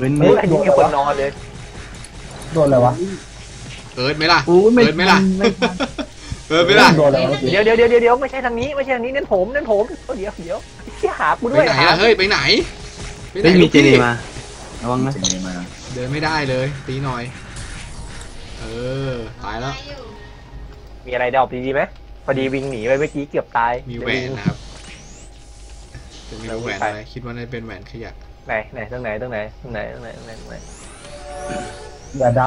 ไม่ดูแค่คนนอนเลยโดนอะไรวะเอิร์ธไม่ล่ะเดี๋ยวไม่ใช่ทางนี้นั่นผมเดี๋ยวหากูด้วยเฮ้ยไปไหนมีเจนี่มาระวังนะเดินไม่ได้เลยตีหน่อยตายแล้วมีอะไรดอกดีไหมพอดีวิ่งหนีไปเมื่อกี้เกือบตายมีแหวนนะครับจะมีแหวนอะไรคิดว่าน่าจะเป็นแหวนขยะไหนแหวนดาวแ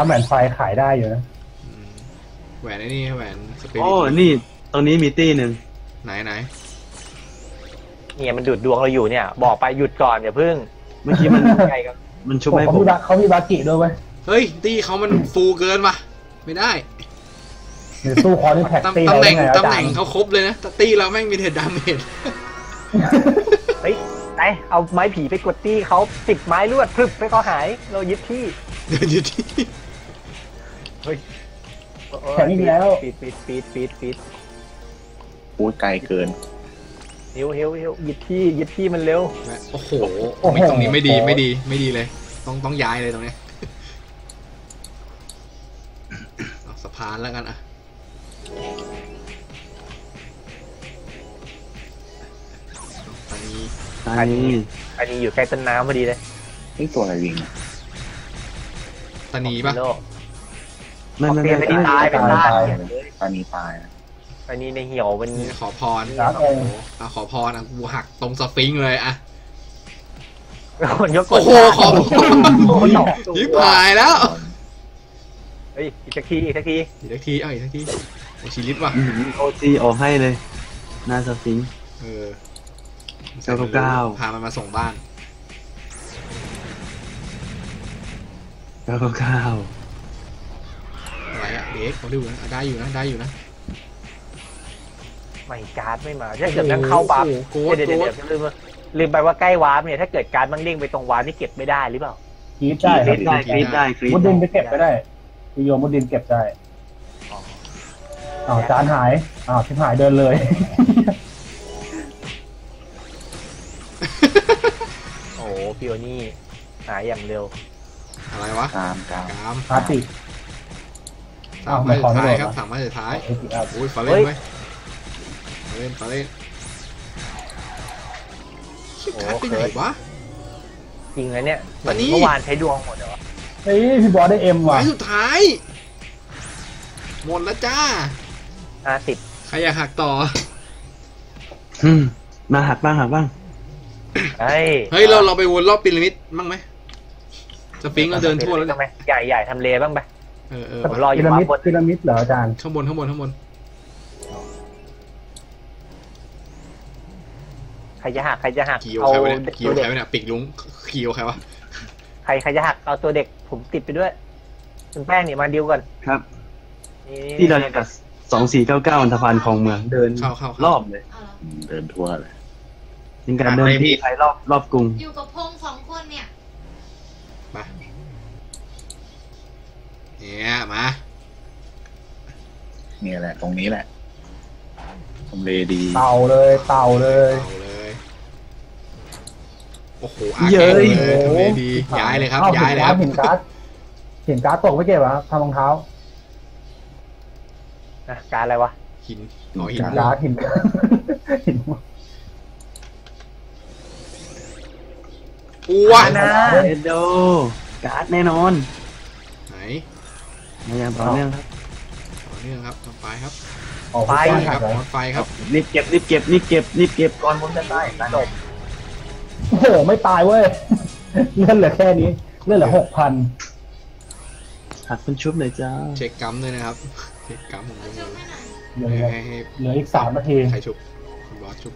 หวนไฟขายได้อยู่นะแหวนนี่แหวนสเปรย์โอ้นี่ตรงนี้มีตี้หนึ่งไหนเนี่ยมันดูดดวงเราอยู่เนี่ยบอกไปหยุดก่อนอย่าพึ่งเมื่อกี้มันใครมันชุบให้ผมเขามีบากิด้วยไหมเฮ้ยตี้เขามันฟูเกินป่ะไม่ได้สู้คอนี่แพ็กตี้อะไรไงตำแหน่งเขาครบเลยนะตี้เราแม่งมีเทดดาเมจเฮ้ยไอเอาไม้ผีไปกดตี้เขา10 ไม้ลวดพรึบไปก็หายเรายึดที่เฮ้ยแข็งอีกแล้วปิดพูดไกลเกินเฮียวยึดที่มันเร็วโอ้โหตรงนี้ไม่ดีเลยต้องย้ายเลยตรงนี้สะพานแล้วกันอ่ะตานีอยู่ใกล้ต้นน้ำพอดีเลยนี่ตัวอะไรวิ่งตานีป่ะไม่ตายเป็นบ้าตานีตายอันนี้ในเหี่ยวเป็นขอพรนะกูหักตรงสฟิงค์เลยอ่ะโอ้โหขอยิบหายแล้วเฮ้ยอีกสักทีเอาอีกสักทีโอชิลิปว่ะโอจีออกให้เลยหน้าสฟิงค์999พามันมาส่งบ้าน999อะไรอ่ะเด็กเขาดูนะได้อยู่นะไม่การ์ดไม่มาถ้าเกิดนั่งเข้าบัฟเดี๋ยวลืมไปว่าใกล้วาร์ปเนี่ยถ้าเกิดการ์ดมันเด้งไปตรงวาร์ปนี่เก็บไม่ได้หรือเปล่าคีบได้มุดดินไปเก็บก็ได้โยมมุดดินเก็บได้อ้าวจานหายอ้าวชิบหายเดินเลยโอ้พิโอนี่หายอย่างเร็วอะไรวะกามพาติ3 ไม้สุดท้ายโอ้ยฟาเล่นไหมฟาเล่นชิบหายไปไหนวะจริงนะเนี่ยวันนี้เมื่อวานใช้ดวงหมดเลยวะเฮ้ยพี่บอสได้เอ็มว่ะสุดท้ายหมดแล้วจ้า50ใครอยากหักต่อ มาหักบ้างเฮ้ยเราไปวนรอบพีระมิดมั่งไหมสฟิงก์เราเดินทั่วแล้วเนี่ยใหญ่ทำเลบ้างไปผมรออยู่พีระมิดเหรออาจารย์ข้างบนใครจะหักขี่โอใครวะเนี่ยปีกลุงขี่โอใครวะใครจะหักเอาตัวเด็กผมติดไปด้วยคุณแป้งเนี่ยมาดิวก่อนครับที่เราเนี่ยกับ2499สะพานคลองเมืองเดินรอบเลยเดินทั่วเลยจริงการเดินที่ใครรอบกรุงอยู่กับพงสองคนเนี่ยมาเนี่ยแหละตรงนี้แหละทำเลดีเต่าเลยโอ้โหเยอะเลยทำเลดีย้ายเลยครับย้ายแล้วเห็นการ์ดตกไม่เก็บวะทำรองเท้าการ์ดอะไรวะหินการ์ดหินอ้วนนะโดการ์ดแน่นอนไหนพยายามต่อเนื่องครับต่อไปครับรีบเก็บก่อนผมจะตายจบโอ้โหไม่ตายเว้ยเลื่อนเหลือแค่นี้เลื่อนเหลือ 6,000 หักเป็นชุบเลยจ้าเช็คกัมด้วยนะครับเช็คกัมของผมเหลืออีก3 นาทีใครชุบรอชุบ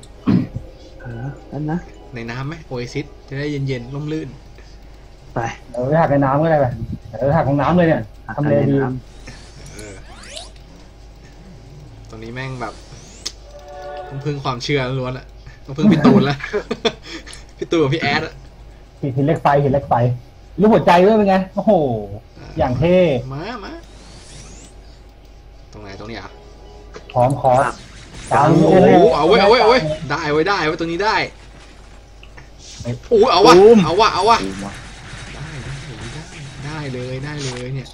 นั่นนะในน้ำไหมโอเอซิสจะได้เย็นๆร่มรื่นไปเราไปหักในน้ำก็ได้ไปเราหักของน้ำเลยเนี่ยทำเลดีตรงนี้แม่งแบบต้องพึ่งความเชื่อล้วนอะต้องพึ่งพี่ตูนละพี่ตูนกับพี่แอดอะหินเล็กไฟรูปหัวใจด้วยเป็นไงโอ้โหอย่างเท่มาตรงไหนตรงนี้อะพร้อมคอสโอ้โหเอาไว้ได้ไว้ตรงนี้ได้โอ้ยเอาวะได้เลยเนี่ย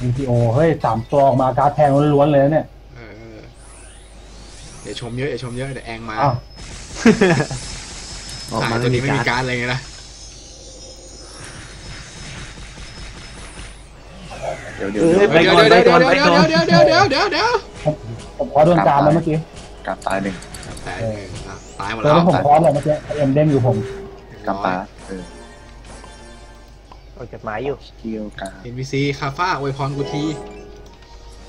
VPO เฮ้ย3 ตัวออกมาการ์ดแทงล้วนๆเลยเนี่ยเดี๋ยวชมเยอะเดี๋ยวแองมาออกมาตัวนี้ไม่มีการ์ดอะไรไงล่ะเดี๋ยวผมขอโดนการ์ดแล้วเมื่อกี้การ์ดตายหนึ่งตายหมดแล้วผมขอแล้วเมื่อกี้เอ็มเด้งอยู่ผมการ์ดตายจดหมายอยู่NPC คาฟ้าอวยพรกูที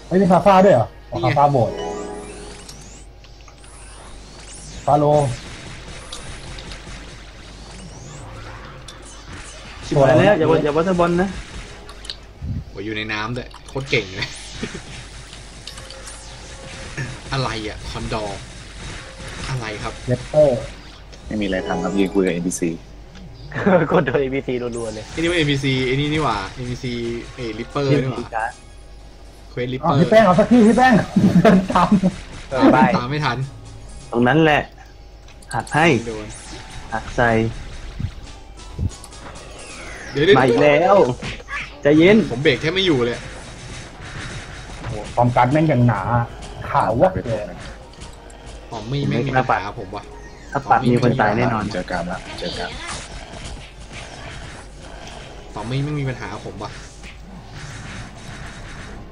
ไม่มีคาฟ้าด้วยเหรอคาฟ้าโบดฟาโลชิบหายแล้วอย่าวัตบอลนะโอ้ยอยู่ในน้ำด้วยโคตรเก่งเลยอะไรอ่ะคอนดอร์อะไรครับเลตเตอร์ไม่มีอะไรทำครับยืนคุยกับ NPCกดโดย NPC รัวๆเลยนี่ว่า NPC ไอ้นี่นี่หว่า NPC เอริปเปอร์นี่หว่าเควสริปเปอร์พี่แป้งเอาสักที่พี่แป้งตามไม่ทันตรงนั้นแหละหักให้หักใส่มาอีกแล้วใจเย็นผมเบรกแทบไม่อยู่เลยปอมการ์ดแม่งอย่างหนาขาววะปอมไม่มีปัญหาผมวะถ้าปัดมีคนตายแน่นอนเจอกันละต่อไม่มีปัญหาผมว่ะ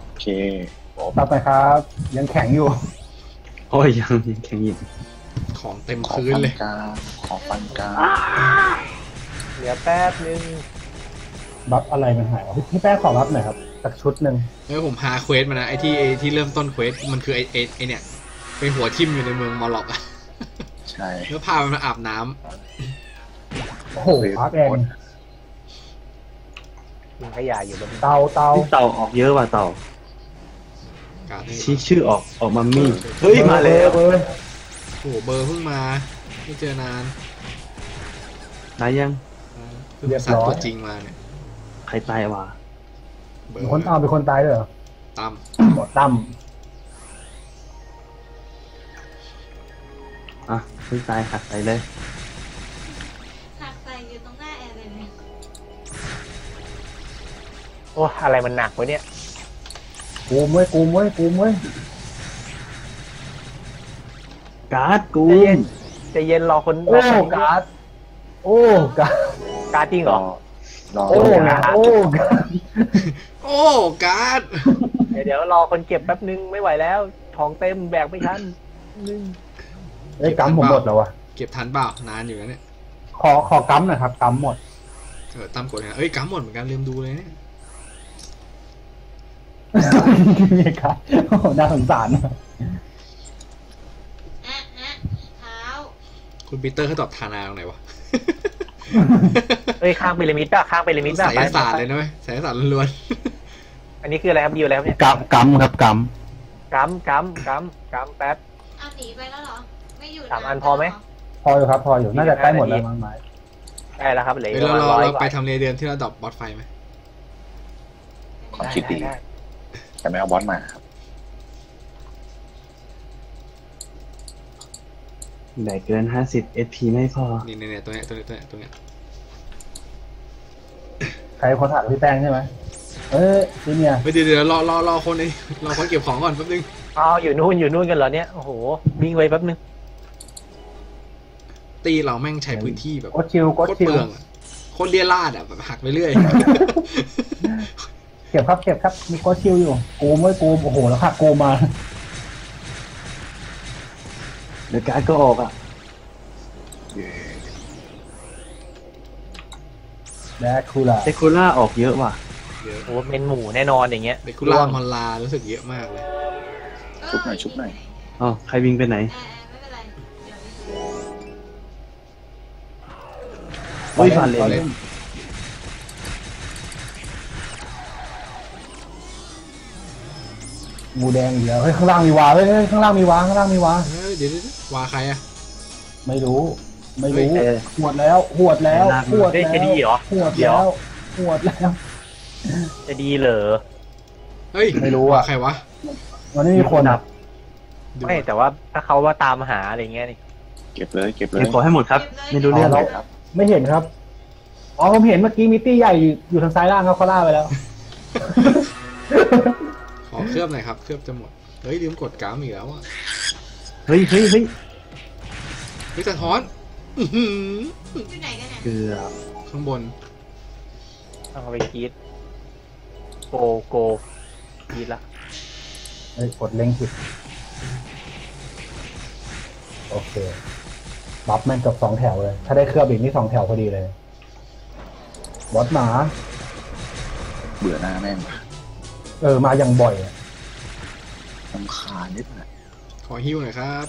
โอเคต่อไปครับยังแข็งอยู่โอ้ยยังแข็งอยู่ของเต็มพื้นเลยของปันกาเหลือแป๊บนึงบัฟอะไรมันหายพี่แป๊บขอบัฟหน่อยครับสักชุดหนึ่งเฮ้ยผมพาเควสมานะไอที่เริ่มต้นเควสมันคือไอเนี่ยเป็นหัวทิ่มอยู่ในเมืองมอลล็อกอะใช่แล้วพามันมาอาบน้ำโอ้โหพักเองขยะอยู่บนเตาออกเยอะว่ะเตาชี้ชื่อออกมามี่เฮ้ยมาเลยเบอร์โอ้เบอร์เพิ่งมาไม่เจอนานตายยังเรียบร้อยตัวจริงมาเนี่ยใครตายวะมีคนตามเป็นคนตายด้วยเหรอตามบอดตั้มอ่ะคนตายหักไปเลยโอ้อะไรมันหนักวะเนี่ยกูมวยการ์ดกูจะเย็นรอคนโอ้การ์ดจริงเหรอโอ้การ์ดเดี๋ยวรอคนเก็บแป๊บนึงไม่ไหวแล้วของเต็มแบกไม่ทัน นึงไอ้กัมผมหมดแล้ววะเก็บทันเปล่านานอยู่นะเนี่ยขอกัมหน่อยครับกัมหมดเออตามกดนะเอ้ยกัมหมดเหมือนกันลืมดูเลยเนี่ยนี่ครับโอ้น่าสงสารคุณปีเตอร์เขาตอบธานาตรงไหนวะเอ้ยข้างพีระมิดป่ะข้างพีระมิดป่ะสายศาสตร์เลยนะเว้ยสายศาสตร์ล้วนอันนี้คืออะไรครับดีอยู่แล้วเนี่ยกัมครับกัมแป๊บเอาหนีไปแล้วเหรอไม่อยู่สามอันพอไหมพออยู่ครับพออยู่น่าจะใกล้หมดแล้วมั้งไหมใกล้แล้วครับเหลือเราไปทำเรเดือนที่เราดรอปบอสไฟไหมความคิดดีแต่ไม่เอาบอสมาครับไหนเกิน50 SP ไม่พอนี่เนี่ยตัวเนี้ยใครขอถามพี่แป้งใช่ไหมเอ้ยนี่เนี่ยไปเดี๋ยวรอคนนี้รอคนเก็บของก่อนแป๊บนึงอ๋ออยู่นู่นกันเหรอเนี่ยโอ้โหวิ่งไวแป๊บนึงตีเราแม่งใช้พื้นที่แบบโคตรเปลืองคนเรียราดอ่ะแบบหักไปเรื่อยเก็บครับมีโคตรชิวอยู่โกมโอ้โหแล้วค่ะโกมมาเดี๋ยวการก็ออกอ่ะแบคคูล่าออกเยอะว่ะโอ้เป็นหมูแน่นอนอย่างเงี้ยแบคคูล่ามอนลารู้สึกเยอะมากเลยชุบหน่อยอ๋อใครวิ่งไปไหนไม่เป็นไรโอ้ยผ่านเลยหมูแดงเดี๋ยวเฮ้ยข้างล่างมีวาเฮ้ยข้างล่างมีวาเดี๋ยววาใครอ่ะไม่รู้หวดแล้วจะดีเหรอหวดแล้วจะดีเหรอเฮ้ยไม่รู้อ่ะใครวะมันไม่มีคนอ่ะไม่แต่ว่าถ้าเขาว่าตามหาอะไรเงี้ยนี่เก็บเลยขอให้หมดครับไม่รู้เรื่องครับไม่เห็นครับอ๋อผมเห็นเมื่อกี้มิตตี้ใหญ่อยู่ทางซ้ายล่างเขาล่าไปแล้วขอเคลือบหน่อยครับเคลือบจะหมดเฮ้ยลืมกดกามอีกแล้วอ่ะเฮ้ยสะท้อนอยู่ไหนกันเนี่ยเกือบข้างบนต้องเอาไปกีดโกกีดละเฮ้ยกดเล็งผิดโอเคบัฟแม่งกับสองแถวเลยถ้าได้เคลือบอีกนี่สองแถวพอดีเลยบอสหมาเบื่อหน้าแม่งมาอย่างบ่อยลำคาญนิดหน่อยขอหิ้วหน่อยครับ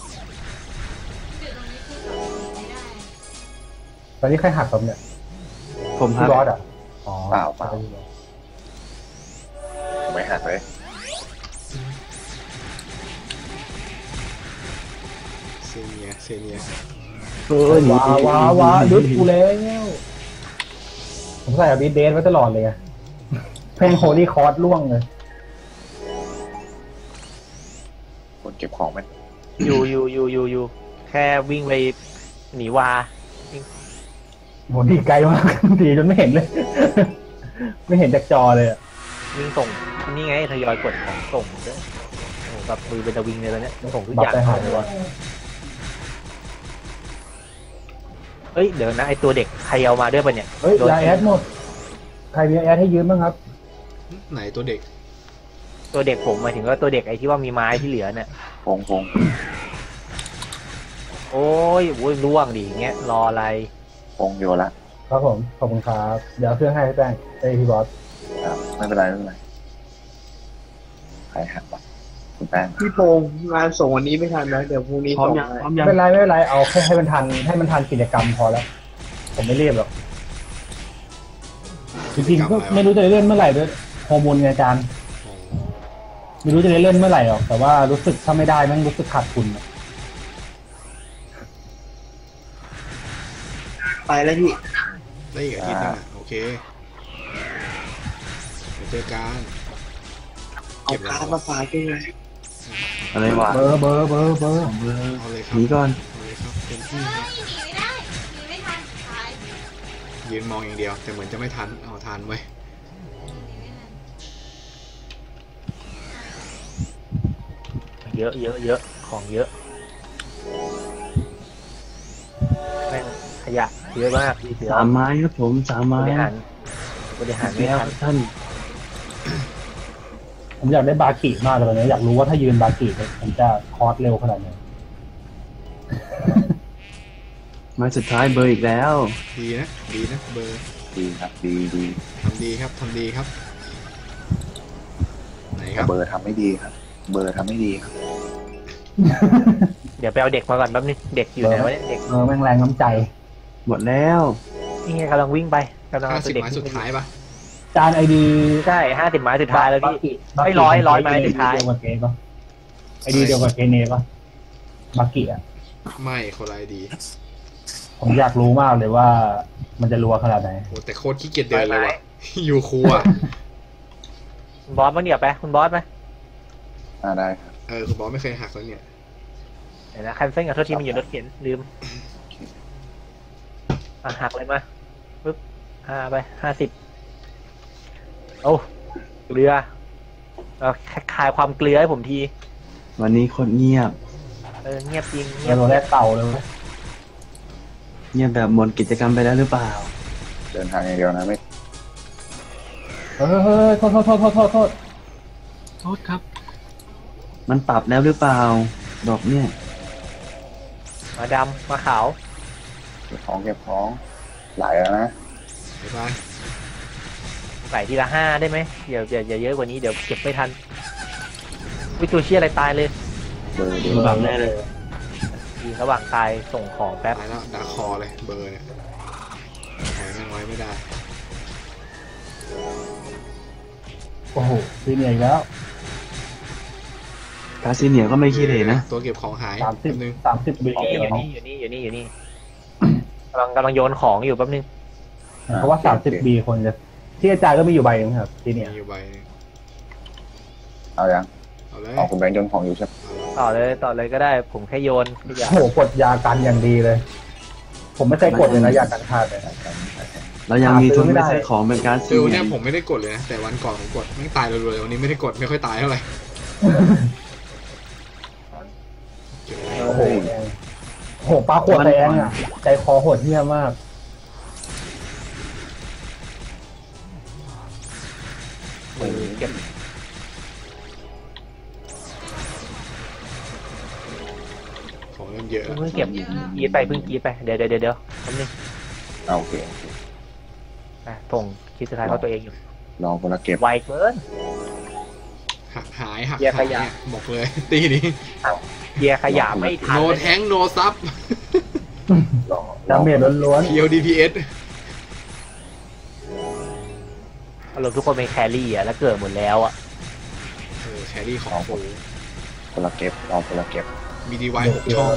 ตอนนี้ใครหักผมเนี่ยผมหักบอสอ่ะอ๋อเปล่าไม่หักเลยเซเนียว้าดุดกูแล้วผมใส่บีทเดนไว้ตลอดเลยไงเพลงโฮลี่คอร์สล่วงเลยคนเก็บของมันอยู่แค่วิ่งไปหนีวาโหดีไกลมากดีจนไม่เห็นเลยไม่เห็นจากจอเลยวิ่งส่งนี่ไงทยอยกดของส่งด้วยแบบมือเป็นตะวิงเลยแล้วเนี่ยส่งทุกอย่างเลยเฮ้ยเดี๋ยวนะไอตัวเด็กใครเอามาด้วยปะเนี่ยเฮ้ยไลน์แอดหมดใครมีแอดให้ยืมบ้างครับไหนตัวเด็กผมหมายถึงว่าตัวเด็กไอ้ที่ว่ามีไม้ที่เหลือเนี่ยพงโอ้ยร่วงดิอย่างเงี้ยรออะไรพงอยู่ละครับผมขอบคุณครับเดี๋ยวเครื่องให้แป้งไอพี่บอสครับไม่เป็นไรใครหักวะคุณแป้งพี่พงงานส่งวันนี้ไม่ทันนะเดี๋ยวพรุ่งนี้ส่งไม่เป็นไรเอาแค่ให้มันทันกิจกรรมพอแล้วผมไม่เรียบหรอกจริงๆก็ไม่รู้จะเล่นเมื่อไหร่ด้วยฮอร์โมนไงอาจารย์ไม่รู้จะเล่นเมื่อไหร่หรอกแต่ว่ารู้สึกถ้าไม่ได้มันรู้สึกขาดทุนไปแล้วพี่ได้อีกอาทิตย์นะโอเคเจอกันเอาการมาฝากด้วยนะอะไรวะเบอร์หนีก่อนยืนมองอย่างเดียวแต่เหมือนจะไม่ทันเอาทันไว้เยอะของเยอะแม่งขยะเยอะมากสามไม้ครับผมสามไม้บริหารไม่ทันท่านผมอยากได้บาคิมากเลยนะอยากรู้ว่าถ้ายืนบาคิมผมจะคอร์สเร็วขนาดไหน มาสุดท้ายเบอร์อีกแล้วดีนะดีนะเบอร์ดีครับดีดีทำดีครับทำดีครับไหนครับเบอร์ทำไม่ดีครับเบอร์ทำไม่ดีครับเดี๋ยวไปเอาเด็กมาก่อนแป๊บนึงเด็กอยู่ไหนวะเนี่ยเด็กเออแม่งแรงน้ำใจหมดแล้วนี่ไงกำลังวิ่งไปกำลังเอาเด็กสุดท้ายปะจานไอดีใช่50ไม้สุดท้ายแล้วพี่ไม่100ไม้สุดท้ายไอดีเดียวกับเกเนปะบักกี้อ่ะไม่คนไรดีผมอยากรู้มากเลยว่ามันจะรัวขนาดไหนโอ้แต่โคตรขี้เกียจเดินเลยว่ะอยู่ครัวบอสมาเนี่ยไปคุณบอสไหมได้เออคุณบอสไม่เคยหักแล้วเนี่ยเดี๋ยวนะคันเซ็งกับทัพทีมมันอยู่รถเข็นลืมหักเลยมาปึ๊บไป50โอ้เกลือคลายความเกลือให้ผมทีวันนี้คนเงียบเงียบจริงเงียบโดนแรกเต่าเลยเงียบแบบหมดกิจกรรมไปแล้วหรือเปล่าเดินทางอย่างเดียวนะไม่โทษครับมันปรับแล้วหรือเปล่าดอกเนี่ยมาดำมาขาวเก็บของไหลแล้วนะไปใส่ทีละ5ได้ไหมอย่าเยอะกว่านี้เดี๋ยวเก็บไม่ทันวิตูเชียอะไรตายเลยระหว่างแน่เลยระหว่างตายส่งของแป๊บแล้วดาคอเลยเบอร์เนี่ยหายน้อยไม่ได้โอ้โหซีเนียอีกแล้วกาซีเนียก็ไม่ขี้เลยนะตัวเก็บของหาย30เบอร์อยู่นี่กำลังโยนของอยู่แป๊บนึงเพราะว่า30บีคนจะที่อาจารย์ก็มีอยู่ใบนึงครับที่เนี่ยอยู่ใบเอาอย่างเอาคุณแบงค์โยนของอยู่ใช่ไหมต่อเลยก็ได้ผมแค่โยนโอ้โหกดยากันอย่างดีเลยผมไม่ใช่กดเลยนะยากันขาดเลยแล้วยังมีทุนไม่ใช่ของเป็นการซื้อเนี่ยผมไม่ได้กดเลยนะแต่วันก่อนผมกดไม่ตายเลยเลยวันนี้ไม่ได้กดไม่ค่อยตายเท่าไหร่โอ้โหปลาขวดแดงอ่ะใจคอโหดเหี้ยมากของเล่นเยอะเพิ่งเก็บเพิ่งกีไปเดี๋ยวทำนี่โอเคอ่ะตรงคิดสุดท้ายเขาตัวเองอยู่ลองคนละเก็บไวเกินหักหายบอกเลยตีนี้เกียร์ขยะไม่ทันโนแทงโนซับดาเมจล้วนๆเกียว DPSรวมทุกคนเป็นแครี่อ่ะแล้วเกิดหมดแล้วอ่ะแครี่ของคนละเก็บลองคนละเก็บมีดีไวท์ช่อง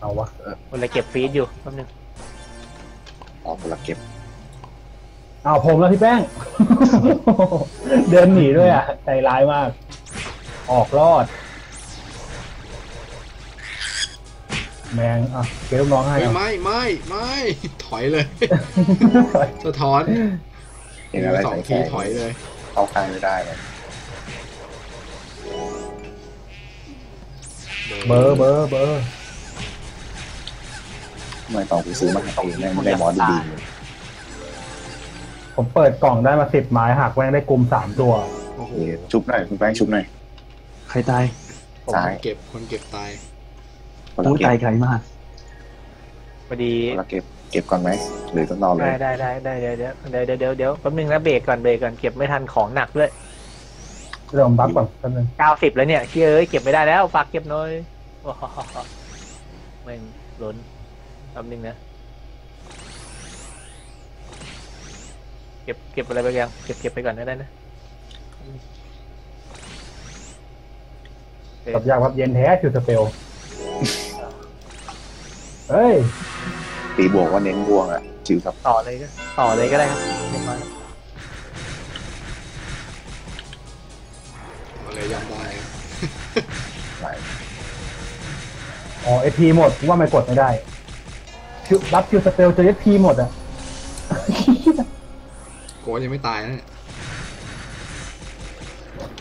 เอาวะคนละเก็บฟีดอยู่แป๊บนึงลองคนละเก็บเอาผมแล้วพี่แป้งเดินหนีด้วยอ่ะใจร้ายมากออกรอดแมงอ่ะเกลร้องไห้ไม่ถอยเลยสะท้อนเห็นอะไรสองทีถอยเลยเอาใครไม่ได้เลยเบอร์ไม่ต้องไปซื้อมาตรงนี้ไม่ได้มอสดีผมเปิดกล่องได้มา10ไม้หักแม่งได้กลุ่ม3ตัวโอ้โหชุบหน่อยคุณแป้งชุบหน่อยใครตายคนเก็บตายผู้ตายใครมากพอดีเราเก็บก่อนไหมหรือต้องรอเลยได้เดี๋ยวแป๊บนึงนะเบรกก่อนเก็บไม่ทันของหนักด้วยเริ่มบัฟก่อนแป๊บนึง90แล้วเนี่ยเชื่อเอ้ยเก็บไม่ได้แล้วฝากเก็บหน่อยมันล้นแป๊บนึงนะเก็บอะไรไปยังเก็บไปก่อนได้นะกับยากวับเย็นแท้จุดสเปลเฮ้ยตีบวกว่าเน้นบวกอ่ะจิ๋วครับต่อเลยก็ได้ครับอะไรยังได้อ๋อ AP หมดว่าไม่กดไม่ได้คือรับคิวสเปลเจอ AP หมดอ่ะโก้ยังไม่ตายนะ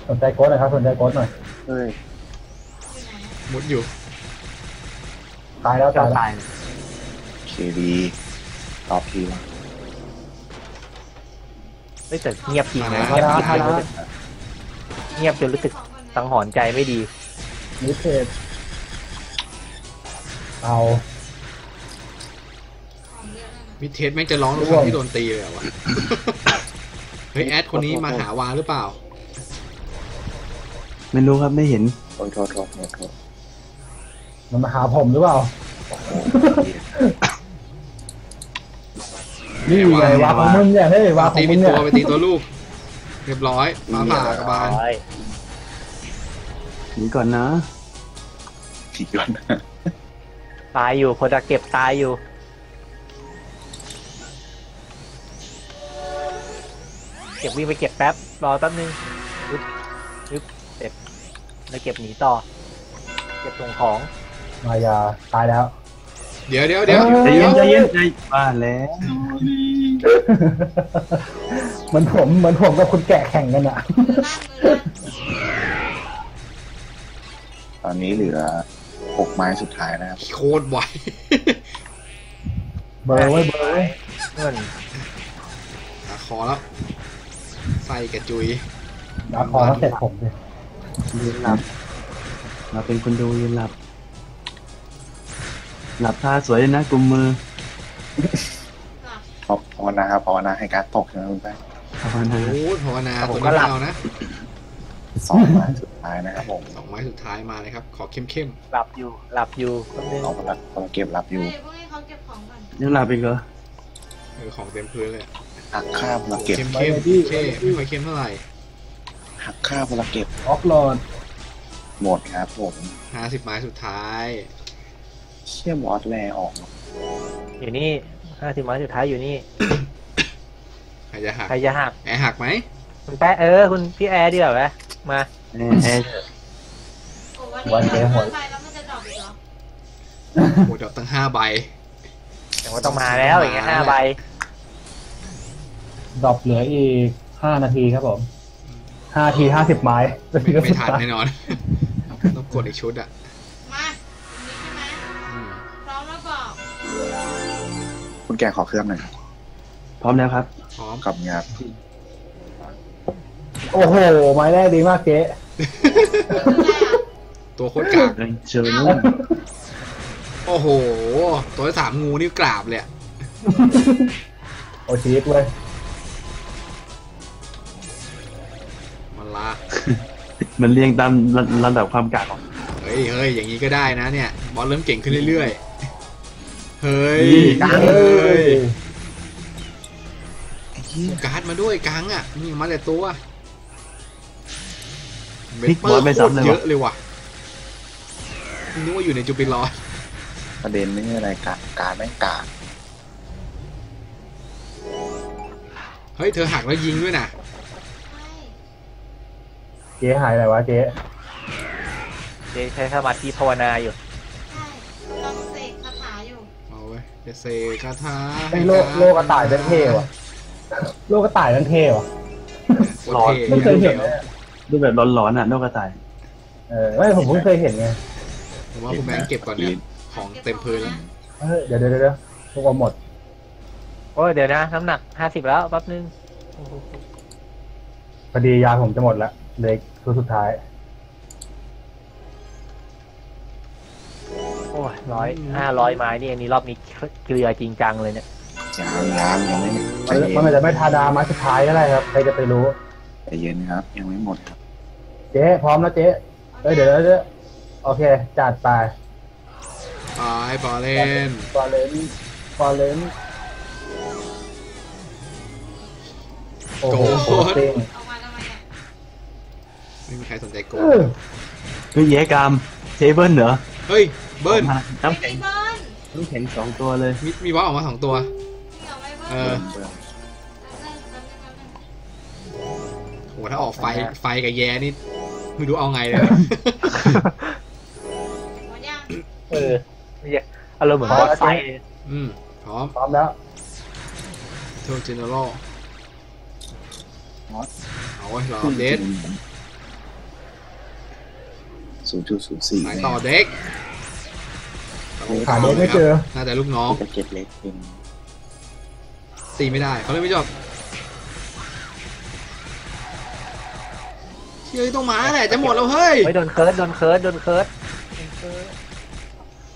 สนใจโก้หน่อยครับสนใจโก้หน่อยเฮ้ยมุดอยู่ตายแล้วตายเคดีตอบทีไม่แต่เงียบจริงนะเงียบจนรู้สึกสังหรณ์ใจไม่ดี นิเทศเอามิเทสแม่งจะร้องทุกครั้งที่โดนตีเลยอะวะเฮ้ยแอดคนนี้มาหาวาหรือเปล่าไม่รู้ครับไม่เห็นโทษมันมาหาผมหรือเปล่านี่ไงวาของมึงเนี่ยเฮ้ยวาของมึงเนี่ยไปตีตัวลูกเรียบร้อยมาผ่ากระบาลผีก่อนนะผีก่อนตายอยู่คนจะเก็บตายอยู่เก็บวิ่งไปเก็บแป๊บรอแป๊บนึงอึ๊บเก็บแล้วเก็บหนีต่อเก็บส่งของมายาตายแล้วเดี๋ยวใจเย็นมาแล้วเหมือนผมกับคุณแกะแข่งกันอะตอนนี้เหลือ6ไม้สุดท้ายนะครับโคตรไวเบอร์ไว้เพื่อนขอแล้วใส่กระจุยขอแล้วเสร็จผมเลยยืนหลับมาเป็นคนดูยืนหลับท่าสวยเลยนะกุมมือภาวนาครับภาวนาให้การตกนะคุณแป้งภาวนาตัวนี้เรานะ2ไม้สุดท้ายนะครับผม2ไม้สุดท้ายมาเลยครับขอเข้มๆหลับอยู่เอาประหลัดเอาเก็บหลับอยู่เขาเก็บของก่อนยังหลับอีกเหรอของเต็มพื้นเลยหักข้าวเราเก็บเข้มๆพี่ไม่ค่อยเข้มเท่าไหร่หักข้าวเราเก็บออฟโหลดหมดครับผม50ไม้สุดท้ายเชี่ยมอสแลออกอยู่นี่50ไม้สุดท้ายอยู่นี่ใครจะหักแอร์หักไหมคุณแป๊ะคุณพี่แอร์ดีกว่าไหมมาแอร์วันเดียวหมดแล้วมันจะดรอปอีกเหรอโอ้ดรอปตั้ง5ใบแต่ว่าต้องมาแล้วอย่างเงี้ย5ใบดรอปเหลืออีก5นาทีครับผม5ที50ไม้ไม่ทันแน่นอนต้องกดอีกชุดอะมาพร้อมแล้วบอกคุณแกขอเครื่องหน่อยพร้อมแล้วครับพร้อมกับงานโอ้โหไม้แรกดีมากเจ๊ตัวโคตรกราบเลยเจอนุ่มโอ้โหตัวที่3งูนี่กราบเลยโอ้ชีฟเลยมันละมันเรียงตามลำดับความกากของเฮ้ยอย่างนี้ก็ได้นะเนี่ยบอลเริ่มเก่งขึ้นเรื่อยๆเฮ้ยการ์ดมาด้วยกังอ่ะนี่มาแต่ตัวนี่บอลไม่ซ้ำเลยเยอะเลยว่ะนึกว่าอยู่ในจุปิลอยประเด็นไม่ใช่อะไรการ์ดไม่กากเฮ้ยเธอหักแล้วยิงด้วยนะเจ๊หายอะไรวะเจ๊ใช้สมาธิภาวนาอยู่ลองเสกคาถาอยู่เอาไว้จะเสกคาถาไอ้โลกระต่ายเป็นเทวะโลกระต่ายเป็นเทวะหลอนไม่เคยเห็นดูแบบหลอนๆอ่ะโลกระต่ายไม่ผมไม่เคยเห็นไงผมว่าผมแบงค์เก็บก่อนเนี่ยของเต็มพื้นแล้วเดี๋ยวพวกเราหมดโอ้ยเดี๋ยวนะน้ำหนัก50แล้วแป๊บนึงพอดียาผมจะหมดแล้วเลยสุดท้ายโอ้ย500ไม้นี่อันนี้รอบนี้เกลือจริงจังเลยเนี่ยยังไม่มันอาจจะไม่ทาดามาสุดท้ายก็ได้ครับใครจะไปรู้ใจเย็นครับยังไม่หมดครับเจ๊พร้อมแล้วเจ๊เดี๋ยวโอเคจัดไปบอลเลนโอ้โหไม่มีใครสนใจโกงคือแย่กรรมเซเบิลเหรอเฮ้ยเบิร์นน้ำแข็ง2ตัวเลยมีวอลออกมา2ตัวโหถ้าออกไฟกับแย่นี่ไม่รู้เอาไงเลยอารมณ์เหมือนบอสไฟพร้อมแล้วเทอร์เจเนอรัลเอาไว้รอเดท0.04 ต่อเด็กขาเด็กไม่เจอน่าจะลูกน้องเก็บเล็กเป็นตีไม่ได้เขาเลยไม่จบ เฮ้ยต้องมาแหละจะหมดแล้วเฮ้ยโดนเคิร์ดโดนเคิร์ดโดนเคิร์ด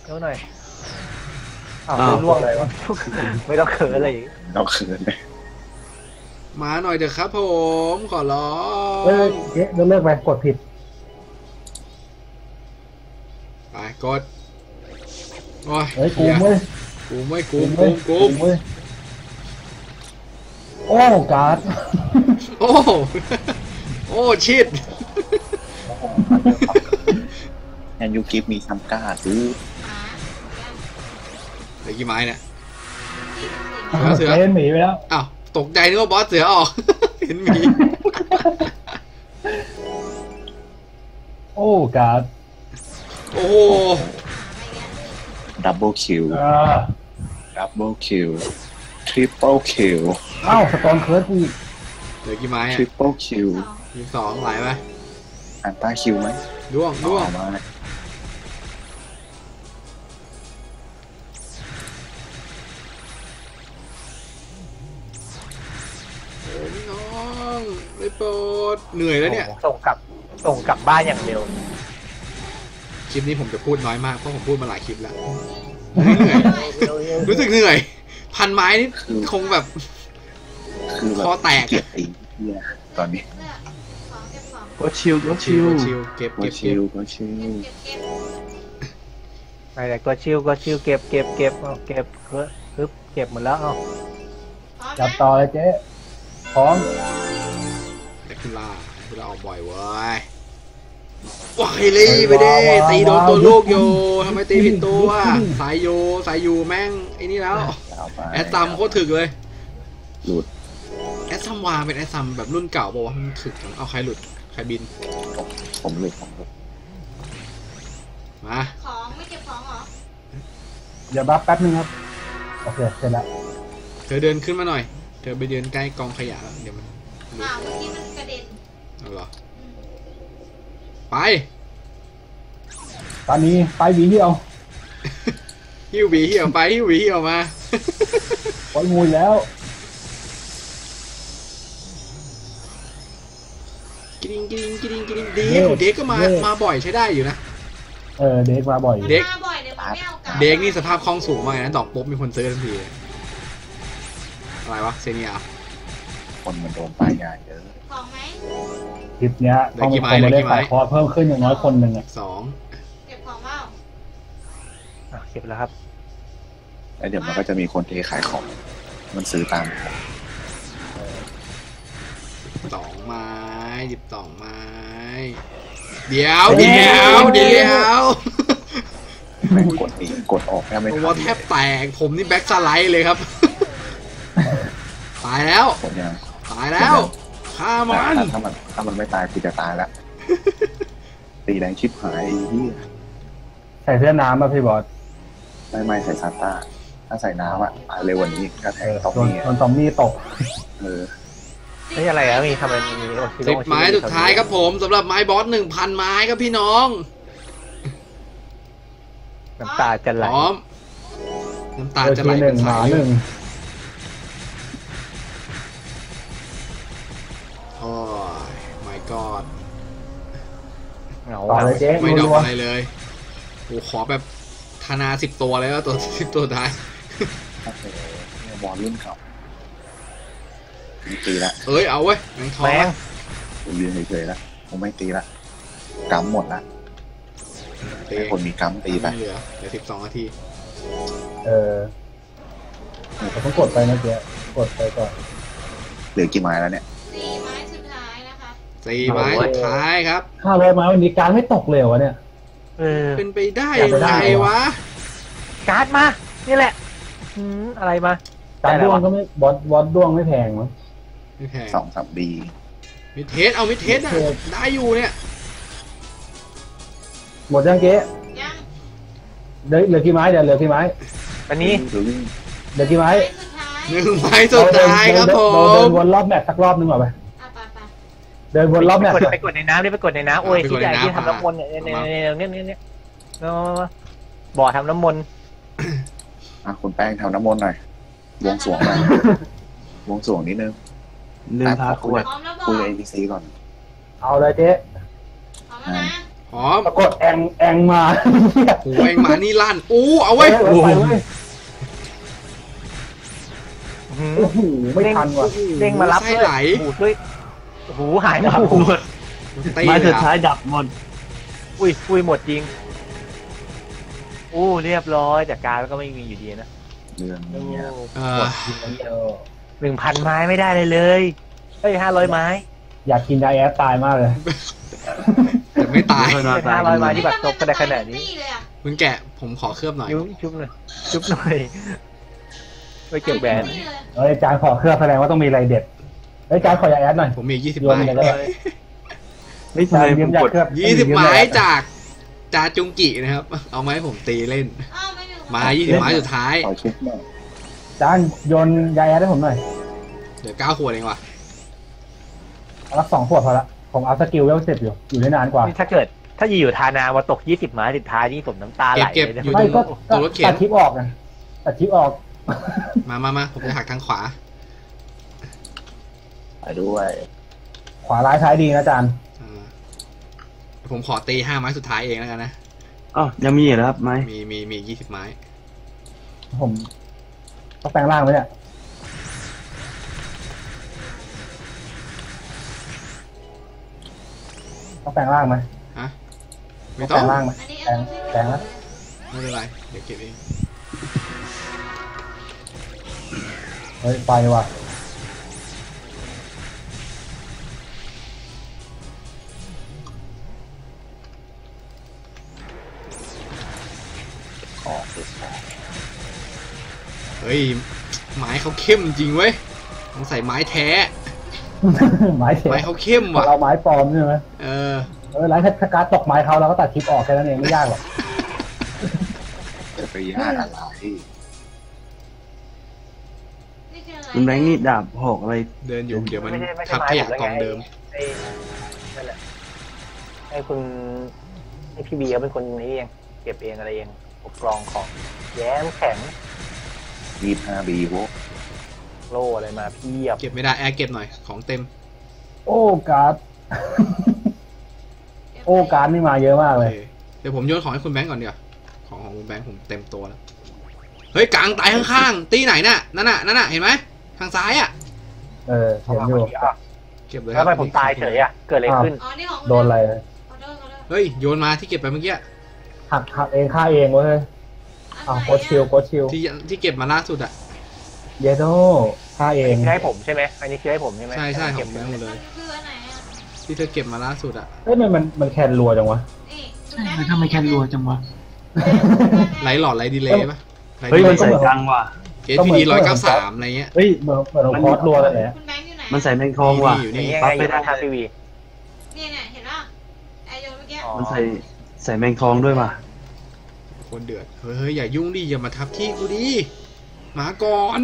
เดี๋ยวหน่อยอ้าวล่วงอะไรวะไม่ต้องเคิร์ดอะไรอีกเราเคิร์ดเลยมาหน่อยเถอะครับผมขอร้องเลิกเลิกไปกดผิดไปกดโอ้ยกูโอ้การ์ดโอ้โอ้ชิดแอนยูกิฟมีซัมการ์ดซื้อไอ้กี่ไม้เนี่ยเสือหมีไปแล้วอ้าวตกใจนึกว่าบอสเสือออกเห็นหมีโอ้การ์ดโอ้ดับเบิลคิวดับเบิลคิวทริปเปิลคิวอ้าวสตอมเคิร์ดอีกเหลือกี่ไม้อะทริปเปิลคิว2ไหลไหมอันต้าคิวไหมร่วงร่วงโอ้พี่น้องไม่ปลดเหนื่อยแล้วเนี่ยส่งกลับบ้านอย่างเร็วคลิปนี้ผมจะพูดน้อยมากเพราะผมพูดมาหลายคลิปแล้วรู้สึกเหนื่อยพันไม้นี่คงแบบคอแตกตอนนี้ก็ชิลก็ชิลเก็บก็ชิลก็ชิลอะไรก็ชิลก็ชิลเก็บเอาเก็บปึ๊บเก็บหมดแล้วเอาจับต่อเลยเจ๊พร้อมแต่คุณลาออกบ่อยเว้ยว้ายเลยไปดิตีโดนตัวลูกโยทำไมตีผิดตัวสายโยสายยูแม่งไอ้นี่แล้วแอดซัมโคตรถึกเลยหลุดแอดซัมวางเป็นแอดซัมแบบรุ่นเก่าบอกว่ามันถึกเอาใครหลุดใครบินผมหลุดมาของไม่เก็บของหรออย่าบัฟแป๊บนึงครับโอเคเสร็จแล้วเธอเดินขึ้นมาหน่อยเธอไปเดินใกล้กองขยะแล้วเดี๋ยวมันเมื่อกี้มันกระเด็นเอาหรอไปตอนนี้ไปหวีเหี่ยวหิ้วหวีเหี่ยวไปหิ้วหวีเหี่ยวมาปล่อยมูลแล้วกริ๊งเด็กก็มาบ่อยใช้ได้อยู่นะเด็กมาบ่อยเด็กนี่สภาพคล่องสูงมากนะดอกป๊บมีคนซื้อทันทีอะไรวะเซเนียคนมันโดนป้ายยาเยอะของไหมคลิปเนี้ยต้องมีคนมาเล่นสายคอเพิ่มขึ้นอย่างน้อยคนหนึ่งอ่ะ2เก็บของเปล่าเก็บแล้วครับแล้วเดี๋ยวมันก็จะมีคนเทขายของมันซื้อตาม2ไม้12ไม้เดี๋ยวกดออกแค่ไม่ว่าแทบแตกผมนี่แบ็คสไลด์เลยครับตายแล้วฆ่ามันถ้ามันไม่ตายกูจะตายแล้วตีแรงชิบหายนี่ใส่เสื้อน้ำป่ะพี่บอสไม่ใส่ซานต้าถ้าใส่น้ำอ่ะเร็วกว่านี้ก็แทงตอมมี่โดนตอมมี่ตกไม่อะไรแล้วมีทำอะไรมี10ไม้สุดท้ายครับผมสำหรับไม้บอส 1,000 ไม้ครับพี่น้องน้ำตาจะไหลเป็นสายโอ้ย my god ไม่ดอกอะไรเลยโอ้ขอแบบธนา10 ตัวเลยว่าตัว10 ตัวท้ายบอลรุ่นเขาไม่ตีละเอ้ยเอาเว้ยยังท้อผมยืนเฉยๆละผมไม่ตีละกั๊มหมดละคนมีกั๊มตีไปเหลือ12 นาทีเราต้องกดไปนะเจ๊กดไปก่อนเหลือกี่ไม้แล้วเนี่ย4 ไม้สุดท้ายครับ500 ไม้วันนี้การไม่ตกเลยวะเนี่ยเป็นไปได้ยังไงวะการ์ดมานี่แหละอะไรมาการด้วงก็ไม่บอสด้วงไม่แพงมั้งไม่แพง2-3 ดีมิเทสเอามิเทสนะได้อยู่เนี่ยหมดยังเก๊ยังเหลือกี่ไม้อันนี้เหลือกี่ไม้1 ไม้สุดท้ายครับผมเดินวนรอบแมตช์สักรอบนึงหรอไปเดินวนรอบเนี่ยไปกดในน้ำได้ไปกดในน้ำโอ้ยที่ใหญ่ที่ทำน้ำมนต์เนี่ยบ่อทำน้ำมนต์อ่ะคุณแป้งทำน้ำมนต์หน่อยวงสวงหน่อยวงสวงนิดนึงลืมพาขวดคุยไอพีซีก่อน เอาเลยเจ๊หอมปรากฏแองมาโอ้แองมานี่ลั่นอู้เอาไว้โอ้โหไม่ทันว่ะเร่งมารับเลยโอ้โหหายหมดมาสุดท้ายดับหมดอุ้ยหมดจริงอู้เรียบร้อยจากการแล้วก็ไม่มีอยู่ดีนะ1,000ไม้ไม่ได้เลยเฮ้ย500ไม้อยากกินไดแอสตายมากเลยแต่ไม่ตาย500ไม้ที่แบบตกกันได้ขนาดนี้มึงแกะผมขอเคลือบหน่อยชุบหน่อยไปเก็บแบรนด์เฮ้ยจานขอเคลือบแสดงว่าต้องมีอะไรเด็ดเฮ้ยจานขออยากแอสหน่อยผมมี20ไม้ไม่ใช่ผมกด20ไม้จากจาจุงกินะครับเอาไม้ผมตีเล่นมา20ไม้สุดท้ายจานโยนยายให้ผมหน่อยเดี๋ยว9ขวดเองว่ะรับ2ขวดพอละผมเอาสกิลเวลเสร็จอยู่ได้นานกว่าถ้าอยู่ทานาว่าตก20ไม้สุดท้ายนี่ผมน้ำตาไหลเลยไม่ก็ตัดทิปออกนะตัดทิปออกมาผมจะหักทางขวาไปด้วยขวาร้ายท้ายดีนะจานผมขอตี5ไม้สุดท้ายเองแล้วกันนะอ๋อยังมีเหรอครับไม้มี20ไม้ผมต้องแปลงร่างไว้เนี่ยต้องแปลงร่างไหมฮะไม่ต้องแปลงร่างไหมแปลงนะไม่เป็นไรเดี๋ยวเก็บเองเฮ้ยไปว่ะเฮ้ยไม้เขาเข้มจริงเว้ยต้องใส่ไม้แท้ไม้เขาเข้มว่ะเราไม้ปลอมใช่ไหมไร้ถ้าการตกไม้เขาเราก็ตัดทิปออกแค่นั้นเองไม่ยากหรอกจะไปยากอะไรคุณแบงค์นี่ดาบหอกอะไรเดินอยู่เดี๋ยวมันทับขยะกองเดิมให้คุณให้พี่บีเขาเป็นคนนี้เองเก็บเองอะไรเองปกครองของแย้มแข็ง25 บีโวโลอะไรมาเพียบเก็บไม่ได้แอร์เก็บหน่อยของเต็มโอ้การ์ดโอ้การ์ดนี่มาเยอะมากเลยเดี๋ยวผมโยนของให้คุณแบงค์ก่อนเดี๋ยวของคุณแบงค์ผมเต็มตัวแล้วเฮ้ยกลางตายข้างๆตีไหนน่ะนั่นน่ะเห็นไหมทางซ้ายอ่ะเห็นอยู่เก็บเลยทำไมผมตายเฉยอ่ะเกิดอะไรขึ้นโดนอะไรเฮ้ยโยนมาที่เก็บไปเมื่อกี้หักเองฆ่าเองเว้ยโคชิลที่เก็บมาล่าสุดอะเยโน่ฆ่าเองให้ผมใช่ไหมอันนี้คือให้ผมใช่ไหมใช่เก็บมาหมดเลยที่เธอเก็บมาล่าสุดอะเฮ้ยมันแคนรัวจังวะทำไมแคนรัวจังวะไหลหลอดไหลดีเลยปะเฮ้ยมันใส่กลางว่ะเกสพีดี193อะไรเงี้ยเฮ้ยมันคอร์สรัวอะไรมันใส่แมงคองว่ะปั๊บไปทางทีวีนี่เนี่ยเห็นป่ะไอโยนเมื่อกี้มันใส่แมงคองด้วยว่ะคนเดือดเฮ้ยอย่ายุ่งดิอย่ามาทับที่กูดิหมาก่อน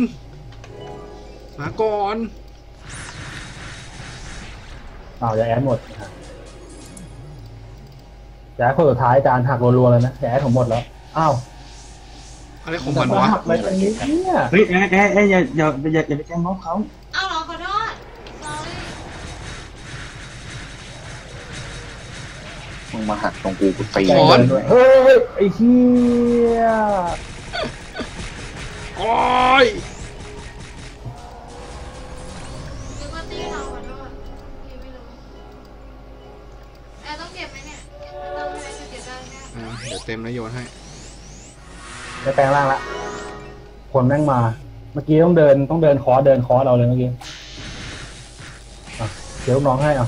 เปล่าอย่าแอดหมดอย่าคนสุดท้ายจานหักรัวๆเลยนะอย่าแอดผมหมดแล้วอ้าวอะไรของมันวะเฮ้ยแอดอย่าไปแจ้งม็อบเขาเอาหรอขอโทษมึงมาหักตรงกูกูตีด้วยเฮ้ยไอ้เหี้ยโอ้ยนึกว่าตีเราขอโทษพี่ไม่รู้ต้องเก็บไหมเนี่ยต้องให้จะเก็บได้เดี๋ยวเต็มแล้วโยนให้ได้แปลงร่างละคนแม่งมาเมื่อกี้ต้องเดินคอร์สเราเลยเมื่อกี้เดี๋ยวน้องให้เอา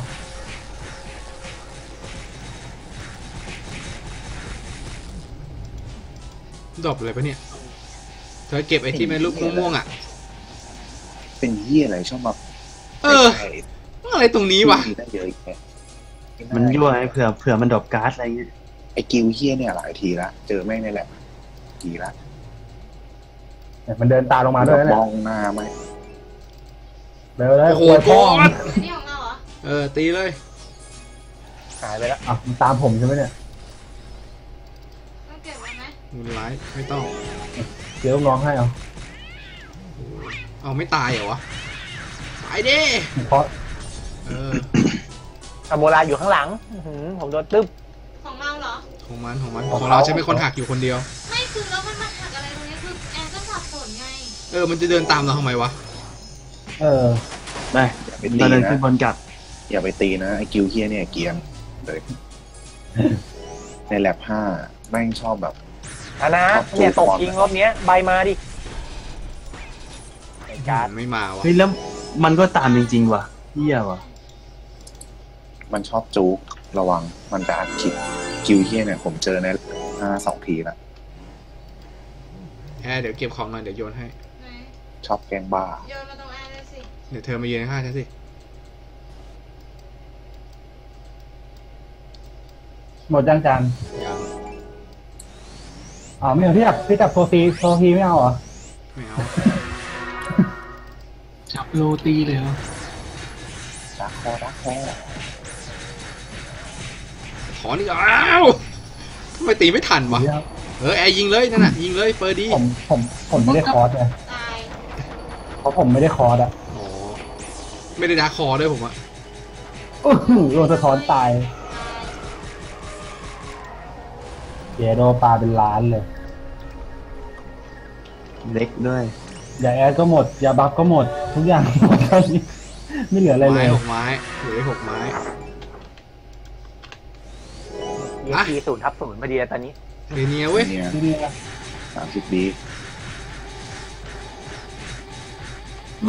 ดอบอะไรปะเนี่ยเธอเก็บไอ้ที่เป็นรูปม่วงๆอ่ะเป็นยี่อะไรชอบแบบอะไรตรงนี้วะมันยั่วไอ้เผื่อมันดอบการ์ดอะไรเงี้ยไอ้กิวเฮี้ยเนี่ยหลายทีละเจอแม่งนี่แหละทีละมันเดินตาลงมาด้วยนะมองหน้าไหมเร็วเลยโอ้โหตีเลยหายไปแล้วอ่ะตามผมใช่ไหมเนี่ยมูลไลท์ไม่ต้องเดี๋ยวร้องให้เอาไม่ตายเหรอวะตายดิเพราะ ามูไรอยู่ข้างหลังผมโดนตึ๊บของเราเหรอของมันของเราใช่ไหมคนหักอยู่คนเดียวไม่คือแล้วมันมาหักอะไรตรงนี้คือแอนก็สับสนไงมันจะเดินตามเราทำไมวะไม่อย่าไปตีนะอย่าไปตีนะไอ้กิวเฮียเนี่ยเกียงเลยในแล็บห้าแม่งชอบแบบนะเนี่ยตกยิงรอบเนี้ยใบมาดิการไม่มาวะเฮ้ยแล้วมันก็ตามจริงๆว่ะเฮียวะมันชอบจุกระวังมันจะอัดคลิปกิวเฮียเนี่ยผมเจอใน2 ทีละแอร์เดี๋ยวเก็บของหน่อยเดี๋ยวโยนให้ชอบแกงบ้าโยนมาตรงแอร์เลยสิเดี๋ยวเธอมาเย็นข้าใช่สิหมดจานยังอ๋อไม่เอาพี่จับโซฟีไม่เอาเหรอไม่เอาจับโรตีเลยเหรอรักแท้ขอนี่อ้าวทำไมตีไม่ทันวะแอร์ยิงเลยนั่นน่ะยิงเลยเฟอร์ดี้ผมไม่ได้คอร์สเลยเพราะผมไม่ได้คอร์สอ่ะโอ้ไม่ได้ดาคอร์ด้วยผมอ่ะโดนสะท้อนตายเดี๋ยวโดนปลาเป็นล้านเลยเล็กด้วยยาแอร์ก็หมดยาบัฟก็หมดทุกอย่างหมดตอนนี้ไม่เหลืออะไรเลยเหลือ 6 ไม้ที0/0มาเดียตอนนี้เรเนียเว้ย30 ดี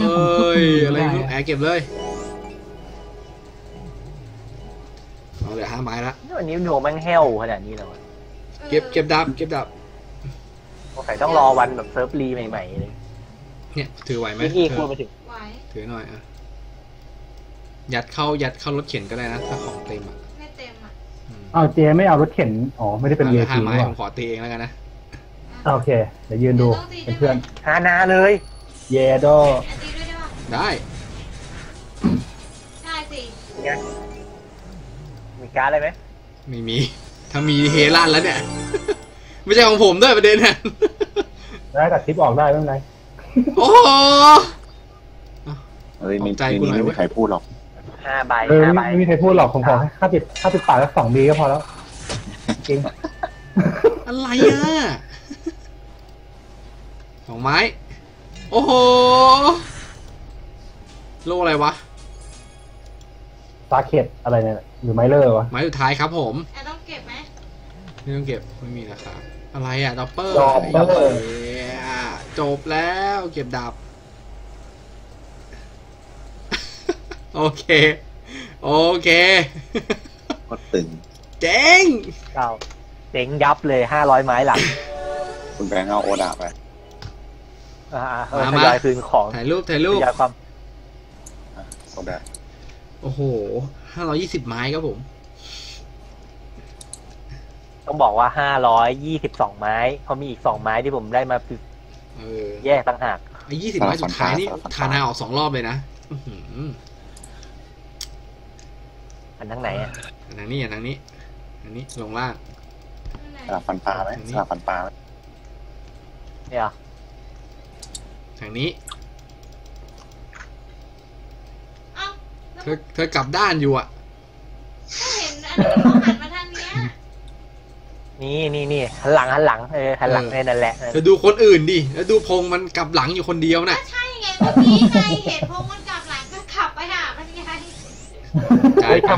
เอ้ยอะไรแอร์เก็บเลยเราเหลือ5 ไม้ละวันนี้โดนแม่งแห้วขนาดนี้แล้วเก็บดับโอเคต้องรอวันแบบเซิร์ฟรีใหม่ๆเลยเนี่ยถือไหวไหมถือหน่อยอ่ะยัดเข้ารถเข็นก็ได้นะถ้าของเต็มอ่ะไม่เต็มอ่ะอ้าวเจไม่เอารถเข็นอ๋อไม่ได้เป็นเรือทีมว่ะผมขอตีเองแล้วกันนะโอเคเดี๋ยวยืนดูเป็นเพื่อนฮานาเลยเยโดได้สิมีการ์ดอะไรไหมไม่มีถ้ามีเฮลั่นแล้วเนี่ยไม่ใช่ของผมด้วยประเด็นน่ะได้ตัดคลิปออกได้ไม่เป็นไรโอ้ยมีใจกูหน่อยไม่ใครพูดหรอก5 ใบไม่มีใครพูดหรอกของผมค่าปิดปากแล้ว2 บีก็พอแล้วจริงอะไรอ่ะ2 ไม้โอ้โหโลอะไรวะตาเข็ดอะไรเนี่ยหรือไม้เลอร์วะไม้สุดท้ายครับผมต้องเก็บไหมไม่ต้องเก็บไม่มีนะครับอะไรอ่ะด็อปเปอร์จบแล้วเก็บดับโอเคก็ตึงเจ๊งยับเลย500 ไม้หลังคุณแบงค์เอาโอดาไปมาคืนของถ่ายรูปยาความส่งได้โอ้โห520 ไม้ครับผมต้องบอกว่า522 ไม้เขามีอีก2 ไม้ที่ผมได้มาแยกต่างหากไอ้20 ไม้สุดท้ายนี่ทานาออก2 รอบเลยนะอันทั้งไหนอ่ะอันนี้ลงล่างสลับฟันปลาไหมเนี่ยทางนี้เธอกับด้านอยู่อ่ะเห็นอันมาทางเนี้ยนี่หันหลังหันหลังนั่นแหละเธอดูคนอื่นดิแล้วดูพงมันกลับหลังอยู่คนเดียวน่ะใช่ไงเมื่อกี้ไงเห็นพงมันกลับหลังก็ขับไปหามันไง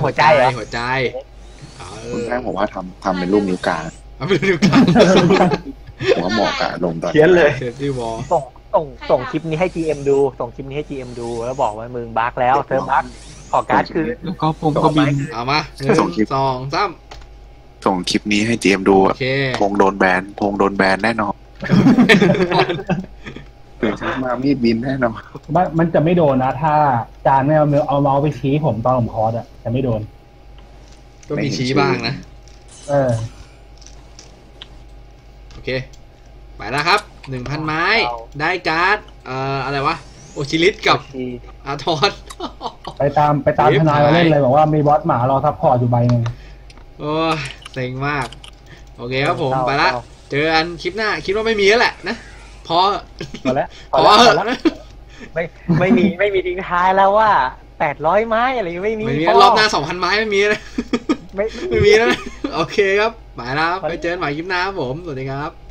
หัวใจคุณแม่ผมว่าทำเป็นรูปนิ้วกลางหัวหมอกอะลงตอนเขียนเลยส่งคลิปนี้ให้ GM ดูแล้วบอกว่ามึงบั๊กแล้วเธอบั๊กขอการ์ดคือก็พงก็บินเอามา1 2 3ส่งคลิปนี้ให้ GM ดูอะพงโดนแบนแน่นอนตื่นเช้ามามีดบินแน่นอนมันจะไม่โดนนะถ้าจานไม่เอาเมาส์ไปชี้ผมตอนผมคอร์สอะจะไม่โดนก็มีชี้บ้างนะโอเคไปแล้วครับ1,000 ไม้ได้การ์ดอะไรวะโอชิลิสกับอาทอนไปตามทนายมาเล่นเลยบอกว่ามีบอสหมารอซัพพอร์ตอยู่ใบหนึ่งโอ้เซ็งมากโอเคครับผมไปละเจอกันคลิปหน้าคิดว่าไม่มีแล้วแหละนะพอแล้วไม่มีทิ้งท้ายแล้วว่า 800 ไม้อะไรไม่มีรอบหน้า 2,000 ไม้ไม่มีเลยไม่มีแล้วโอเคครับหมายแล้วไปเจอกันใหม่คลิปหน้าครับผมสวัสดีครับ